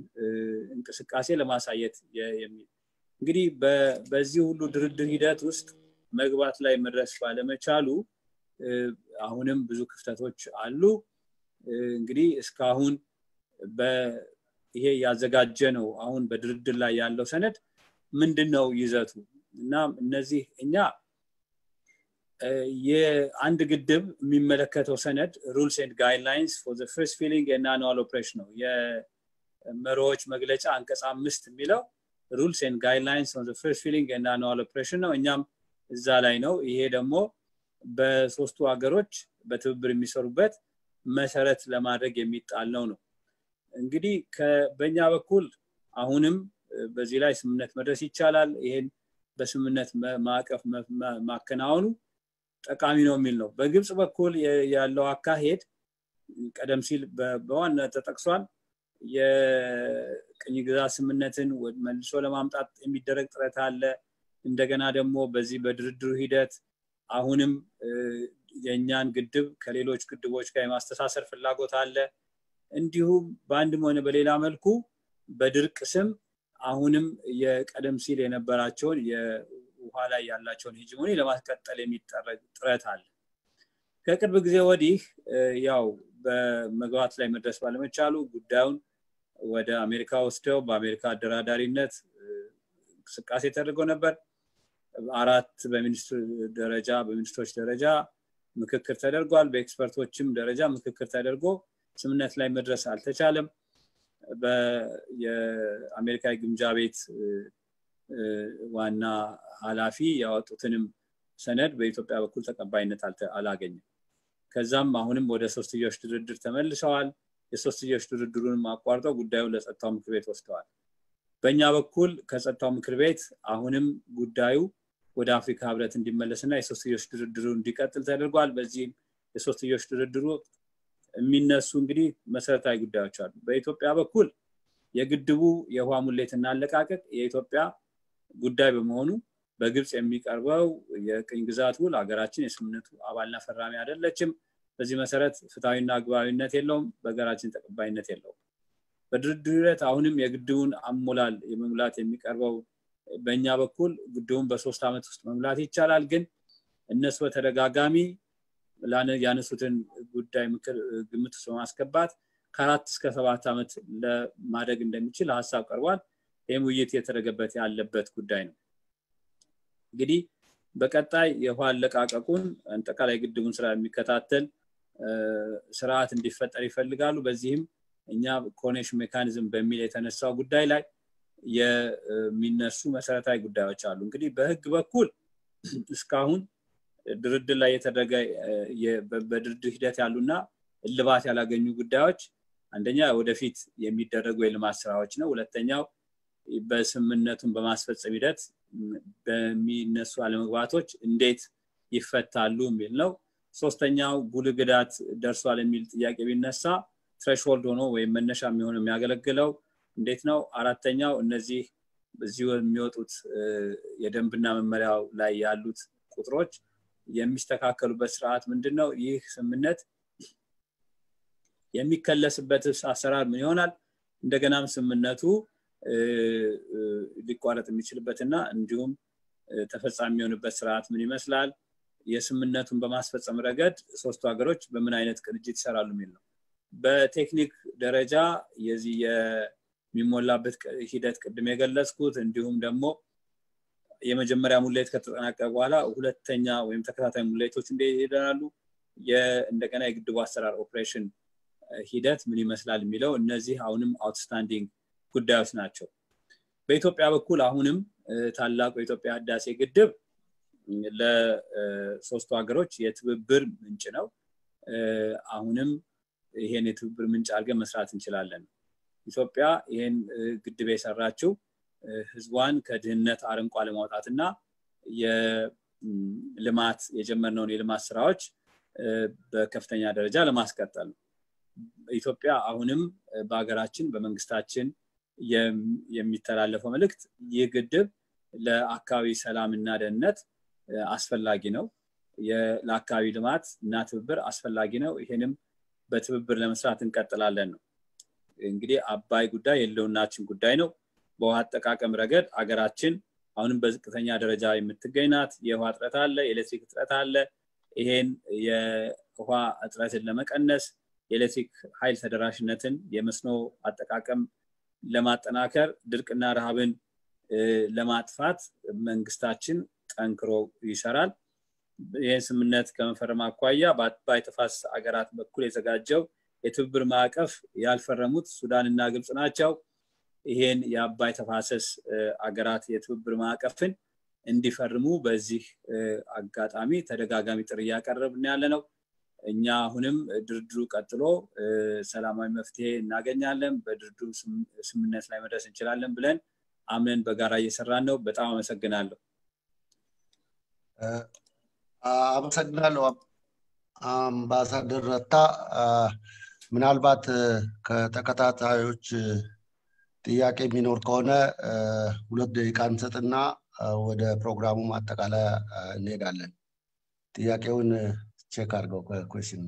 እንቅስቃሴ ለማሳየት የሚል እንግዲህ በዚህ ሁሉ ድርድር ሂደት ውስጥ መግባት ላይ መድረስ ባለመቻሉ አሁንም ብዙ ክፍተቶች አሉ እንግዲህ እስካሁን በይሄ ያዘጋጀ ነው አሁን በድርድር ላይ ያለው ሰነድ ምንድነው ይዘቱ እና እነዚህ እኛ and the Gidib Mimakato Senate rules and guidelines for the first filling and annual operational. Yeah, Meroj Maglech Ankas are Mr. Milo, rules and guidelines on the first filling and annual operational. And Yam Zalaino, he had a more Besostu Agaroch, but to bring me sorbet, Meseret Lamaregemit Alono. And Giddy Benyavakul Ahunim, Basilis Munet Madasi Chalal in Basunet Mark of Makanaunu. Camino Milno. But gives a cool ya loa kahit Adam Sil Bon at Taxwan Ye Kanigasimanetin with Mel Solamam at Emi Director at Halle in Daganada Mo Bazi Bedruhidat Ahunim Yanyan Gidib Kaliloch could watch Master Sasser for Lagot Halle and you bandimon a Belilamelku Bedrksim Ahunim Ye Adam Sil in a Barachon Ye Hala Yallachon Hijuni, Lamaska Talemit Tratal. Kakabugzewadi, Yao, Magat Lamatas Palamachalu, good down, whether America was still by America Daradarinets, Casitaragonabat, Arat, the Minister Deraja, the Minister Deraja, Mukakatargo, the expert watchim Deraja, Mukakatargo, some net Lamadras Altachalem, America Gimjavit. Wana Alafi or Totenim Senate, wait of Avakulta combined at Alagan. Kazam Mahunim would associate to the Tamil Sal, associate to the Duruma Quarto, good devils at Tom Crevet was taught. Benyavakul, Kazatom Crevet, Ahunim, good Dayu, would Africa have written the Melisana, associate to the Durum Dicatel Zergal, Bazim, associate to the Duru, Minna Sungri, Masata good Dachard, wait of Avakul. Yagudu, Yahuamulet and Alakaket, Ethiopia. Good day, Monu. Bagibs and Mick Arbo, Yakingzatul, Agarachin, Sumnetu, Avalna Ferrami Adelechim, Bazimasaret, Fatai Nagua in Natello, Bagarachin by Natello. But Duret Aunim Yagdun, Amulal, Emulat and Mick Arbo, Benyavakul, Gudum Basostamet, Mamlati Charalgin, and Neswataragami, Lana Yanasutin, good time Gimutsumaskabat, Karat Skatavatamet, the Madag and Demichila Sakarwan. Emuit Yataragabati Alabet could dine. Giddy Bakatai, Yahwal Lakakakun, and Takalak Dunsra Mikatatel, Sarat and Defatari Felgalu Bazim, and Yav Cornish mechanism Bemilet and a saw good daylight, Ye Minasuma Saratai good dowchalum. Giddy Bagakul Skahun, Drudelayataraga, Ye Bedrudhidata Luna, Levata Laganu good douch, and then ya would defeat Yemidaraguel Master Ochna, Latanya. በስምነቱን በማስፈጸም ሂደት በሚነሱ አለመግባባቶች እንዴት ይፈታሉ የሚል ነው። ሶስተኛው ጉልግዳት ደርሷል የሚል ጥያቄ ቢነሳ ትሬሽሆልድ ሆኖ ወይ መነሻ የሚሆነው የሚያገለግለው እንዴት ነው? አራተኛው እነዚህ በዚሁ የሚወጡት የደንብና መመሪያው ላይ ያሉት ቁጥሮች የሚስተካከሉበት ስርዓት ምንድነው? ይህ ስምነት የሚከለስበት አሰራር ምን ይሆናል? እንደገናም ስምነቱ ሊቋረጥ የሚችልበትና እንዲሁም ተፈጻሚ የሆነበት ስርዓት ምን ይመስላል? የስምነቱን በማስፈጸም ረገድ ሶስቱ ሀገሮች በምን አይነት ቅንጅት ይሰራሉ የሚል ነው። በቴክኒክ ደረጃ የዚህ የሚሞላበት ሂደት ቅድም የገለጽኩት እንዲሁም ደግሞ የመጀመሪያ ሙሌት ከተጠናቀቀ በኋላ ሁለተኛ ወይም ተከታታይ ሙሌቶች እንዴት ይደረጋሉ? እንደገና የግድቡ አሰራር ኦፕሬሽን ሂደት ምን ይመስላል የሚለው እነዚህ አሁንም አውትስታንዲንግ ጉዳዮች ናቸው። በኢትዮጵያ በኩል አሁንም ታላቁ የኢትዮጵያ ህዳሴ ግድብ ለሶስቱ ሀገሮች የትብብር ምንጭ ነው። አሁንም ይሄን የትብብር ምንጭ አድርገን መስራት እንችላለን። ኢትዮጵያ ይሄን ግድብ የሰራችው ህዝቧን ከድህነት አረንቋ ለማውጣትና የልማት የጀመርነውን የልማት ስራዎች በከፍተኛ ደረጃ ለማስቀጠል ነው። ኢትዮጵያ አሁንም በአገራችን በመንግስታችን የሚተላለፈው መልእክት የግድብ ለአካባቢ ሰላምና ደህንነት አስፈላጊ ነው፣ ለአካባቢ ልማት እና ትብብር አስፈላጊ ነው፣ ይሄንም በትብብር ለመስራት እንቀጥላለን ነው። እንግዲህ አባይ ጉዳይ የለውናችን ጉዳይ ነው። በውሃ አጠቃቀም ረገድ አገራችን አሁንም በዝቅተኛ ደረጃ የምትገኝ ናት። የውሃ እጥረት አለ፣ የኤሌክትሪክ እጥረት አለ። ይሄን የውሃ እጥረትን ለመቀነስ የኤሌክትሪክ ኃይል ተደራሽነትን የመስኖ አጠቃቀም ለማጠናከር ድርቅና ረሃብን ለማጥፋት መንግስታችን ጠንክሮ ይሰራል። የስምነት ከመፈረም አቋያ ባይተፋስ አገራት በኩል የተጋጀው የትብብር ማዕቀፍ ያልፈረሙት ሱዳንና ግብጽ ናቸው ይሄን ያባይተፋሰስ አገራት የትብብር ማዕቀፍን እንዲፈርሙ በዚህ አጋጣሚ ተደጋጋሚ ጥሪ ያቀርብን ያለነው እኛ አሁንም ድርድሩ ቀጥሎ ሰላማዊ መፍትሄ እናገኛለን በድርድሩ ስምነት ላይ መድረስ እንችላለን ብለን አምነን በጋራ እየሰራን ነው በጣም አመሰግናለሁ አመሰግናለሁ አምባሳደር ረታ ምናልባት ከተከታታዮች ጥያቄ ቢኖር ከሆነ 2 ደቂቃ እንሰጥና ወደ ፕሮግራሙ ማጠቃለያ እንሄዳለን ጥያቄውን ቼክ አድርገው question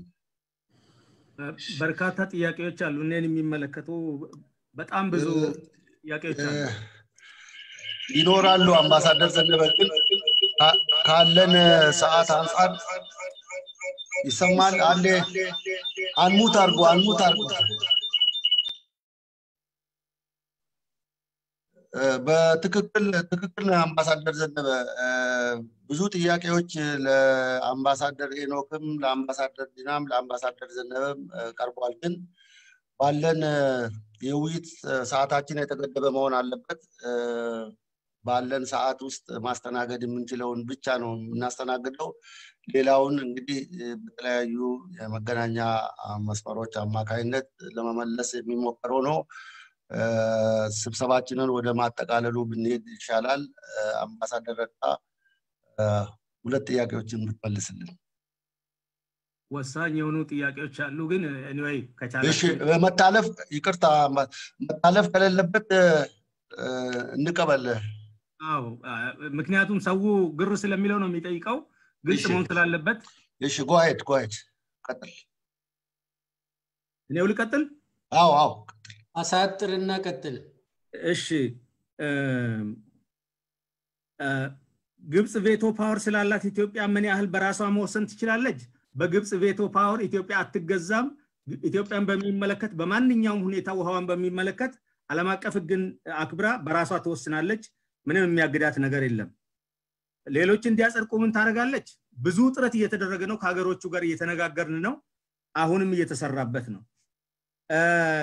በርካታ ጥያቄዎች አሉ እነን የሚመለከቱ በጣም ብዙ ጥያቄዎች አሉ ይኖራሉ አምባሳደር ዘነበግን ካለን ሰዓት አንጻር ይሰማል አንዴ አንሙት አርጉ በትክክል አምባሳደር ዘነበ ብዙ ጥያቄዎች ለአምባሳደር ሄኖክም ለአምባሳደር ዲናም ለአምባሳደር ዘነበም ቀርቧል ግን ባለን የውይይት ሰዓታችን የተገደበ መሆን አለበት ባለን ሰዓት ውስጥ ማስተናገድ የምንችለውን ብቻ ነው እናስተናግደው ሌላውን እንግዲህ በተለያዩ የመገናኛ መስፈሮች አማካይነት ለማመለስ የሚሞከረው ነው ስብሰባችንን ወደ ማጠቃለሉ ብንሄድ ይሻላል አምባሳደር ረታ ሁለት ጥያቄዎችን ብትመልስልን ወሳኝ የሆኑ ጥያቄዎች አሉ ግን anyway ከቻለ እሺ መታለፍ ይቅርታ መታለፍ ከሌለበት እንቀበል አው ምክንያቱም ሰው ግር ስለሚለው ነው የሚጠይቀው ግልጽ መሆን ስላለበት እሺ go ahead ቀጥል እኔው ልቀጥል አው አሳጥርና ቀጥል እሺ ግብጽ ቬቶ ፓወር ስላላት ኢትዮጵያ ምን ያህል በራሷ መወሰን ትችላለች በግብጽ ቬቶ ፓወር ኢትዮጵያ አትገዛም ኢትዮጵያን በሚመለከት በማንኛውም ሁኔታ ውሃዋን በሚመለከት ዓለም አቀፍ ግን አክብራ በራሷ ተወስናለች ምንም የሚያግዳት ነገር የለም ሌሎች እንዲያጸድቁ ምን ታረጋለች ብዙ ጥረት እየተደረገ ነው ከሀገሮቹ ጋር እየተነጋገርን ነው አሁንም እየተሰራበት ነው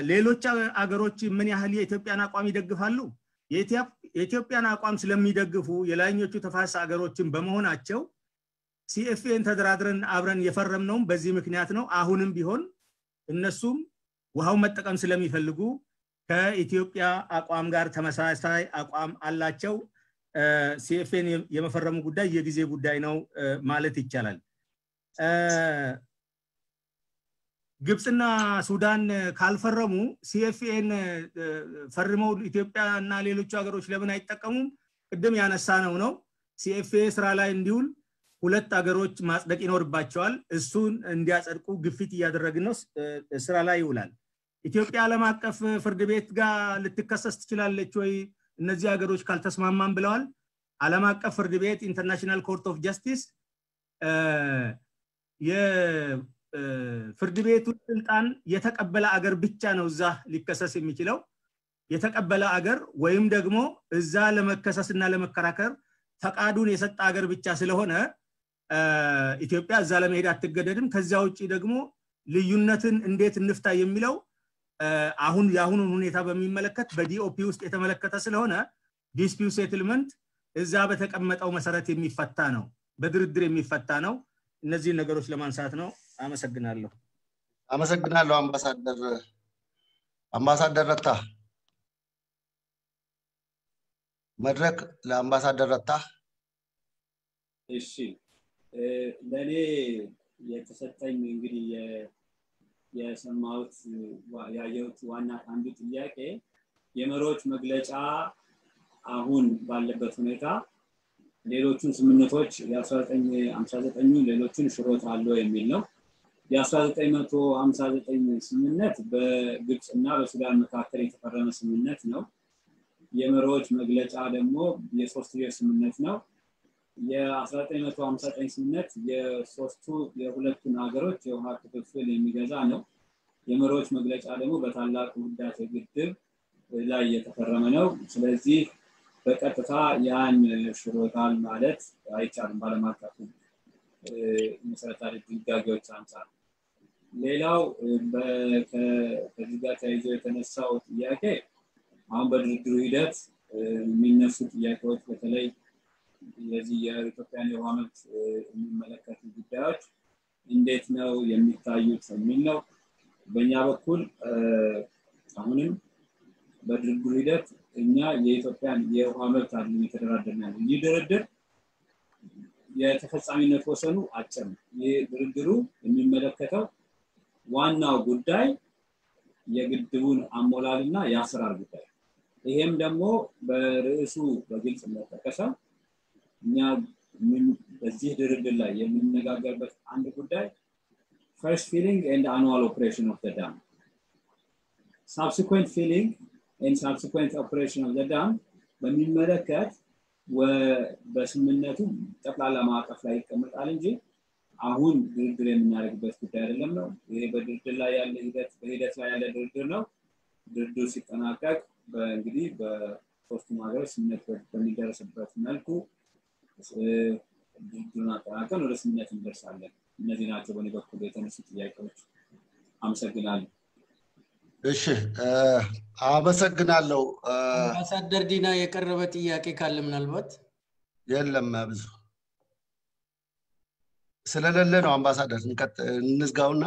ሌሎች አገሮች ምን ያህል የኢትዮጵያን አቋም ይደግፋሉ የኢትዮጵያን አቋም ስለሚደግፉ የላይኞቹ ተፋሰስ አገሮችን በመሆናቸው ሲኤፍኤን ተደራድረን አብረን የፈረምነው በዚህ ምክንያት ነው አሁንም ቢሆን እነሱም ውሃው መጠቀም ስለሚፈልጉ ከኢትዮጵያ አቋም ጋር ተመሳሳይ አቋም አላቸው ሲኤፍኤን የመፈረሙ ጉዳይ የጊዜ ጉዳይ ነው ማለት ይቻላል ግብጽና ሱዳን ካልፈረሙ ሲኤፍኤን ፈርመው ኢትዮጵያና ሌሎች አገሮች ለምን አይጠቀሙም ቅድም ያነሳነው ነው ሲኤፍኤ ስራ ላይ እንዲውል ሁለት አገሮች ማጽደቅ ይኖርባቸዋል እሱን እንዲያጸድቁ ግፊት ያደረግን ነው ስራ ላይ ይውላል ኢትዮጵያ ዓለም አቀፍ ፍርድ ቤት ጋር ልትከሰስ ትችላለች ወይ እነዚህ አገሮች ካልተስማማን ብለዋል ዓለም አቀፍ ፍርድ ቤት ኢንተርናሽናል ኮርት ኦፍ ጀስቲስ የፍርድ ቤቱ ስልጣን የተቀበለ አገር ብቻ ነው እዛ ሊከሰስ የሚችለው የተቀበለ አገር ወይም ደግሞ እዛ ለመከሰስና ለመከራከር ፈቃዱን የሰጠ አገር ብቻ ስለሆነ ኢትዮጵያ እዛ ለመሄድ አትገደድም ከዛው ውጪ ደግሞ ልዩነትን እንዴት እንፍታ የሚለው አሁን ያሁን ሁኔታ በሚመለከት በዲኦፒ ውስጥ የተመለከተ ስለሆነ ዲስፒው ሴትልመንት እዛ በተቀመጠው መሰረት የሚፈታ ነው በድርድር የሚፈታ ነው እነዚህ ነገሮች ለማንሳት ነው አመሰግናለሁ አምባሳደር ረታ መድረክ ለአምባሳደር ረታ እሺ ለኔ የተሰጠኝ እንግዲህ የሰማውት ያየውት ዋና አንዱ ጥያቄ የመሮች መግለጫ አሁን ባለበት ሁኔታ ሌሎችን ስምምነቶች የ1959 ሌሎችን ሽሮት አለው የሚል ነው የ1959 ስምምነት በግብጽና በሱዳን መካከል የተፈረመ ስምምነት ነው የመሮች መግለጫ ደግሞ የ3 ስምምነት ነው የ1959 ስምምነት የሁለቱን አገሮች የውሃ ክፍፍል የሚገዛ ነው የመሮች መግለጫ ደግሞ በታላቁ ህዳሴ ግድብ ላይ የተፈረመ ነው ስለዚህ በቀጥታ ያን ሽሮታል ማለት አይቻልም ባለማጣቱ መሰረታዊ ድጋጎች አንፃር ሌላው በዚጋ ታይዞ የተነሳው ጥያቄ አሁን በድርድሩ ሂደት የሚነሱ ጥያቄዎች በተለይ የዚህ የኢትዮጵያን የዋመት የሚመለከቱ ጉዳዮች እንዴት ነው የሚታዩት ምን ነው በእኛ በኩል አሁንም በድርድሩ ሂደት እኛ የኢትዮጵያን የዋመት አድን ተደራደርናል ይደረደር የተፈጻሚነት ወሰኑ አጨም የድርድሩ የሚመለከተው ዋናው ጉዳይ የግድቡን አሞላልና ያስራር ጉዳይ ይሄም ደግሞ በርዕሱ በግልጽ መተከሰም እኛ በዚህ ድርድር ላይ የምንነጋገርበት አንድ ጉዳይ first filling and annual operation of the dam subsequent filling and subsequent operation of the dam በሚመለከት በስምነቱ ተጣላ ማቀፍ ላይ ይቀመጣል እንጂ አሁን ድርድር የምናደርግበት ጉዳይ አይደለም ነው ይሄ በድርድር ላይ ያለ ሂደት ላይ ያለ ድርድር ነው ድርድሩ ሲጠናቀቅ በእንግዲህ በሶስቱ ማገር ስምነት በሚደረስበት መልኩ ድርድሩን አጠናቀን ወደ ስምነት እንደርሳለን እነዚህ ናቸው በእኔ በኩል የተነሱ ጥያቄዎች አመሰግናለሁ እሺ አመሰግናለሁ አሳደር ዲና የቀረበ ጥያቄ ካለ ምናልባት የለም ብዙ ስለለለ ነው አምባሳደር እንዝጋውና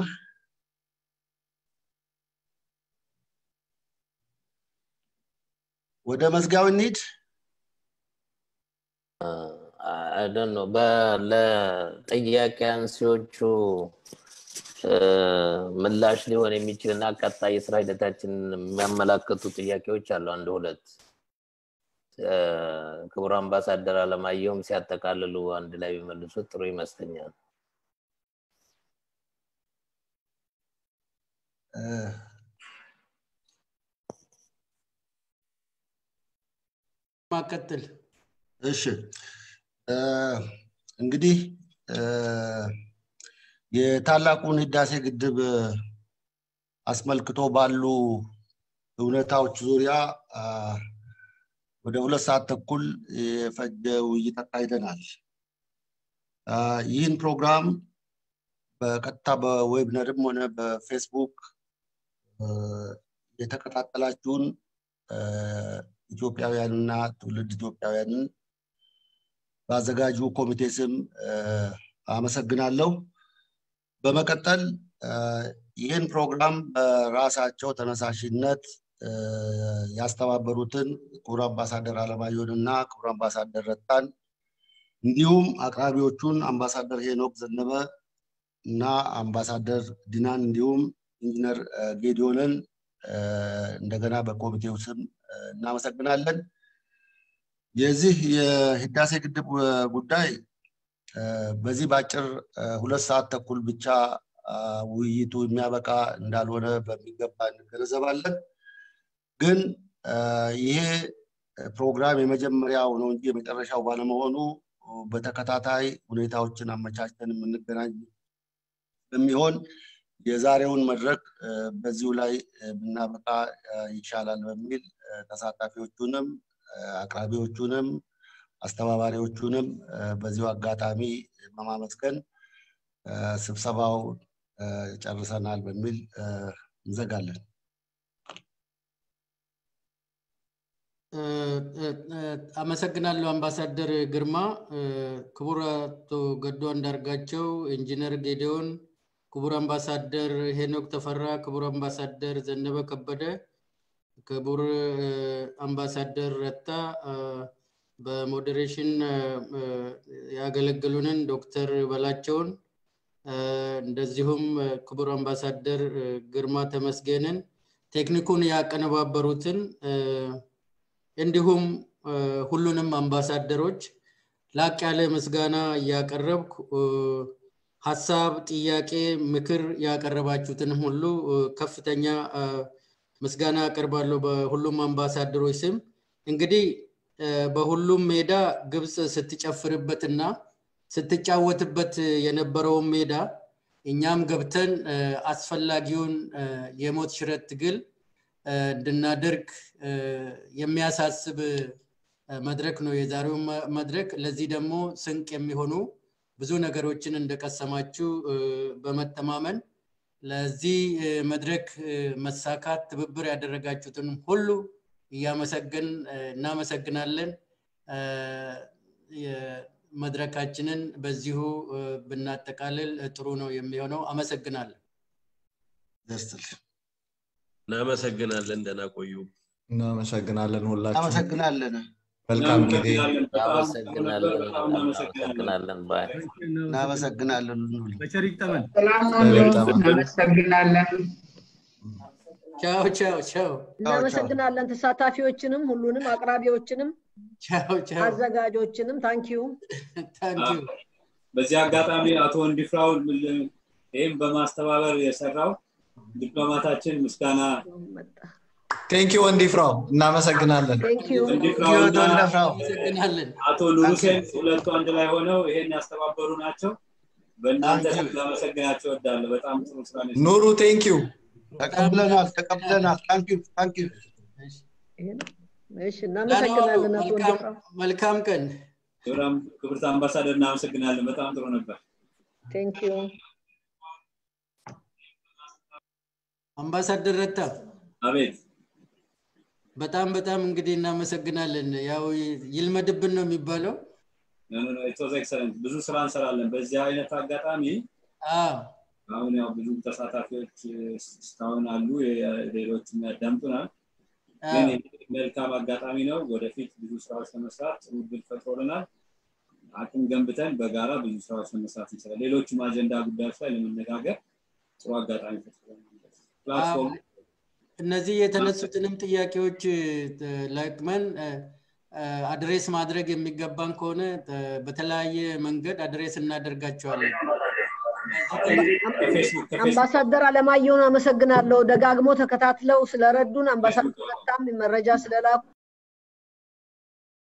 ወደ መስጋው እንሂድ I don't know በለ ጥያቄን ሲዎቹ ምላሽ ሊሆን የሚችልና ቀጣይ ስራይታችን የሚያመላክቱ ጥያቄዎች አሉ አንድ ሁለት ክቡር አምባሳደር አለማየሁም ሲያጠቃልሉ አንድ ላይ ቢመልሱ ጥሩ ይመስለኛል ማከተል እሺ እንግዲህ የታላቁን ህዳሴ ግድብ አስመልክቶ ባሉ ሁኔታዎች ዙሪያ ወደ 2 ሰዓት ተኩል ፈጀው ይተካይደናል ይህን ፕሮግራም በቀጥታ በዌብነርም ሆነ በፌስቡክ የተከታተላችሁን ኢትዮጵያውያንና ትውልድ ኢትዮጵያውያን ባዘጋጁ ኮሚቴ ስም አመሰግናለሁ በመቀጠል ይህን ፕሮግራም በራሳቸው ተነሳሽነት ያስተባበሩትን ክቡር አምባሳደር አለማየሁንና ክቡር አምባሳደር ረታን እንዲሁም አቅራቢዎቹን አምባሳደር ሄኖክ ዘነበና አምባሳደር ዲናን እንዲሁም ኢንጂነር ጌዲዮንን እንደገና በኮሚቴው ስም እናመሰግናለን የዚህ የህዳሴ ግድብ ጉዳይ በዚህ ባጭር 2 ሰዓት ተኩል ብቻ ውይይቱ የሚያበቃ እንዳልሆነ በሚገባ እንገነዘባለን ግን ይሄ ፕሮግራም የመጀመሪያው ነው እንጂ የመጨረሻው ባለመሆኑ በተከታታይ ሁኔታዎችን አመቻችተን እንገናኝ በሚሆን የዛሬውን መድረክ በዚሁ ላይ እናበቃ ይቻላል በሚል ተሳታፊዎቹንም አቅራቢዎቹንም አስተባባሪዎቹንም በዚሁ አጋጣሚ ማማመስገን ስብሰባው ጨርሰናል በሚል እንዘጋለን አመሰግናለሁ አምባሳደር ግርማ ክቡር አቶ ገዱ አንዳርጋቸው ኢንጂነር ጌዲዮን ክቡር አምባሳደር ሄኖክ ተፈራ ክቡር አምባሳደር ዘነበ ከበደ ክቡር አምባሳደር ረታ በሞዴሬሽን ያገለግሉንን ዶክተር በላቸውን እንደዚሁም ክቡር አምባሳደር ግርማ ተመስገንን ቴክኒኩን ያቀነባበሩትን እንዲሁም ሁሉንም አምባሳደሮች ላቅ ያለ ምስጋና ያቀርብኩ ሐሳብ ጥያቄ ምክር ያቀርባችሁትን ሁሉ ከፍተኛ ምስጋና አቀርባለሁ በሁሉም አምባሳደሮች ስም እንግዲህ በሁሉም ሜዳ ግብጽ ስትጨፍርበትና ስትጫወትበት የነበረው ሜዳ እኛም ገብተን አስፈላጊውን የሞት ሽረት ትግል እንድናደርግ የሚያሳስብ መድረክ ነው የዛሬው መድረክ ለዚህ ደግሞ ስንቅ የሚሆኑ ብዙ ነገሮችን እንደከሰማችሁ በመተማመን ለዚህ መድረክ መሳካት ትብብር ያደረጋችሁትን ሁሉ እናመሰግናለን የመድረካችንን በዚሁ ብናጠቃልል ጥሩ ነው የሚሆነው አመሰግናለሁ ደስተል እናመሰግናለን ደህና ቆዩ እናመሰግናለን ሁላችሁ እናመሰግናለን Welcome, Gidi. Namaskar, bye. Namaskar, Namaskar. Ciao, ciao, ciao. Namaskar, Satafi Ochinum, Hulunum, Akrabi Ochinum. Ciao, ciao. Azagaj Ochinum, thank you. Thank you. Bajagatami Aton defraud will aim Bamastavala, Yasarao, Diplomatachin, Muskana. Thank you, Andy Frau. Namaskar. Thank you. Andy Frau. Ato Lusen, Ulatko Andalahono, Nastava Borunacho, but not the Namaskar Dal, but I'm Nuru, thank you. Thank you. Thank you. Welcome, Ken. You're ambassador Namaskar, but I'm Ronaba. Thank you. Ambassador Retta. Amen. በጣም እንግዲህ እናመሰግናለን ያው ይልመድብን ነው የሚባለው no it was excellent ብዙ ስራ እንሰራለን በዚህ አይነት አጋጣሚ አሁን ያው ብዙ ተሳታፊዎች ስታውን አሉ የሌሎች ያዳምጡና ግን መልካም አጋጣሚ ነው ወደፊት ብዙ ስራዎች ለመስራት ውድል ፈጥሮልናል አቅም ገንብተን በጋራ ብዙ ስራዎች ለመስራት እንችላለን ሌሎች አጀንዳ ጉዳዮች ላይ ለመነጋገር ጥሩ አጋጣሚ ፈጥሮልናል ፕላትፎርም እነዚህ የተነሱትንም ጥያቄዎች ለቅመን አድሬስ ማድረግ የሚገባን ከሆነ በተለያየ መንገድ አድሬስ እናደርጋቸዋለን አምባሳደር አለማየሁን አመሰግናለሁ ደጋግሞ ተከታትለው ስለረዱን አምባሳደር በጣም መረጃ ስለላኩ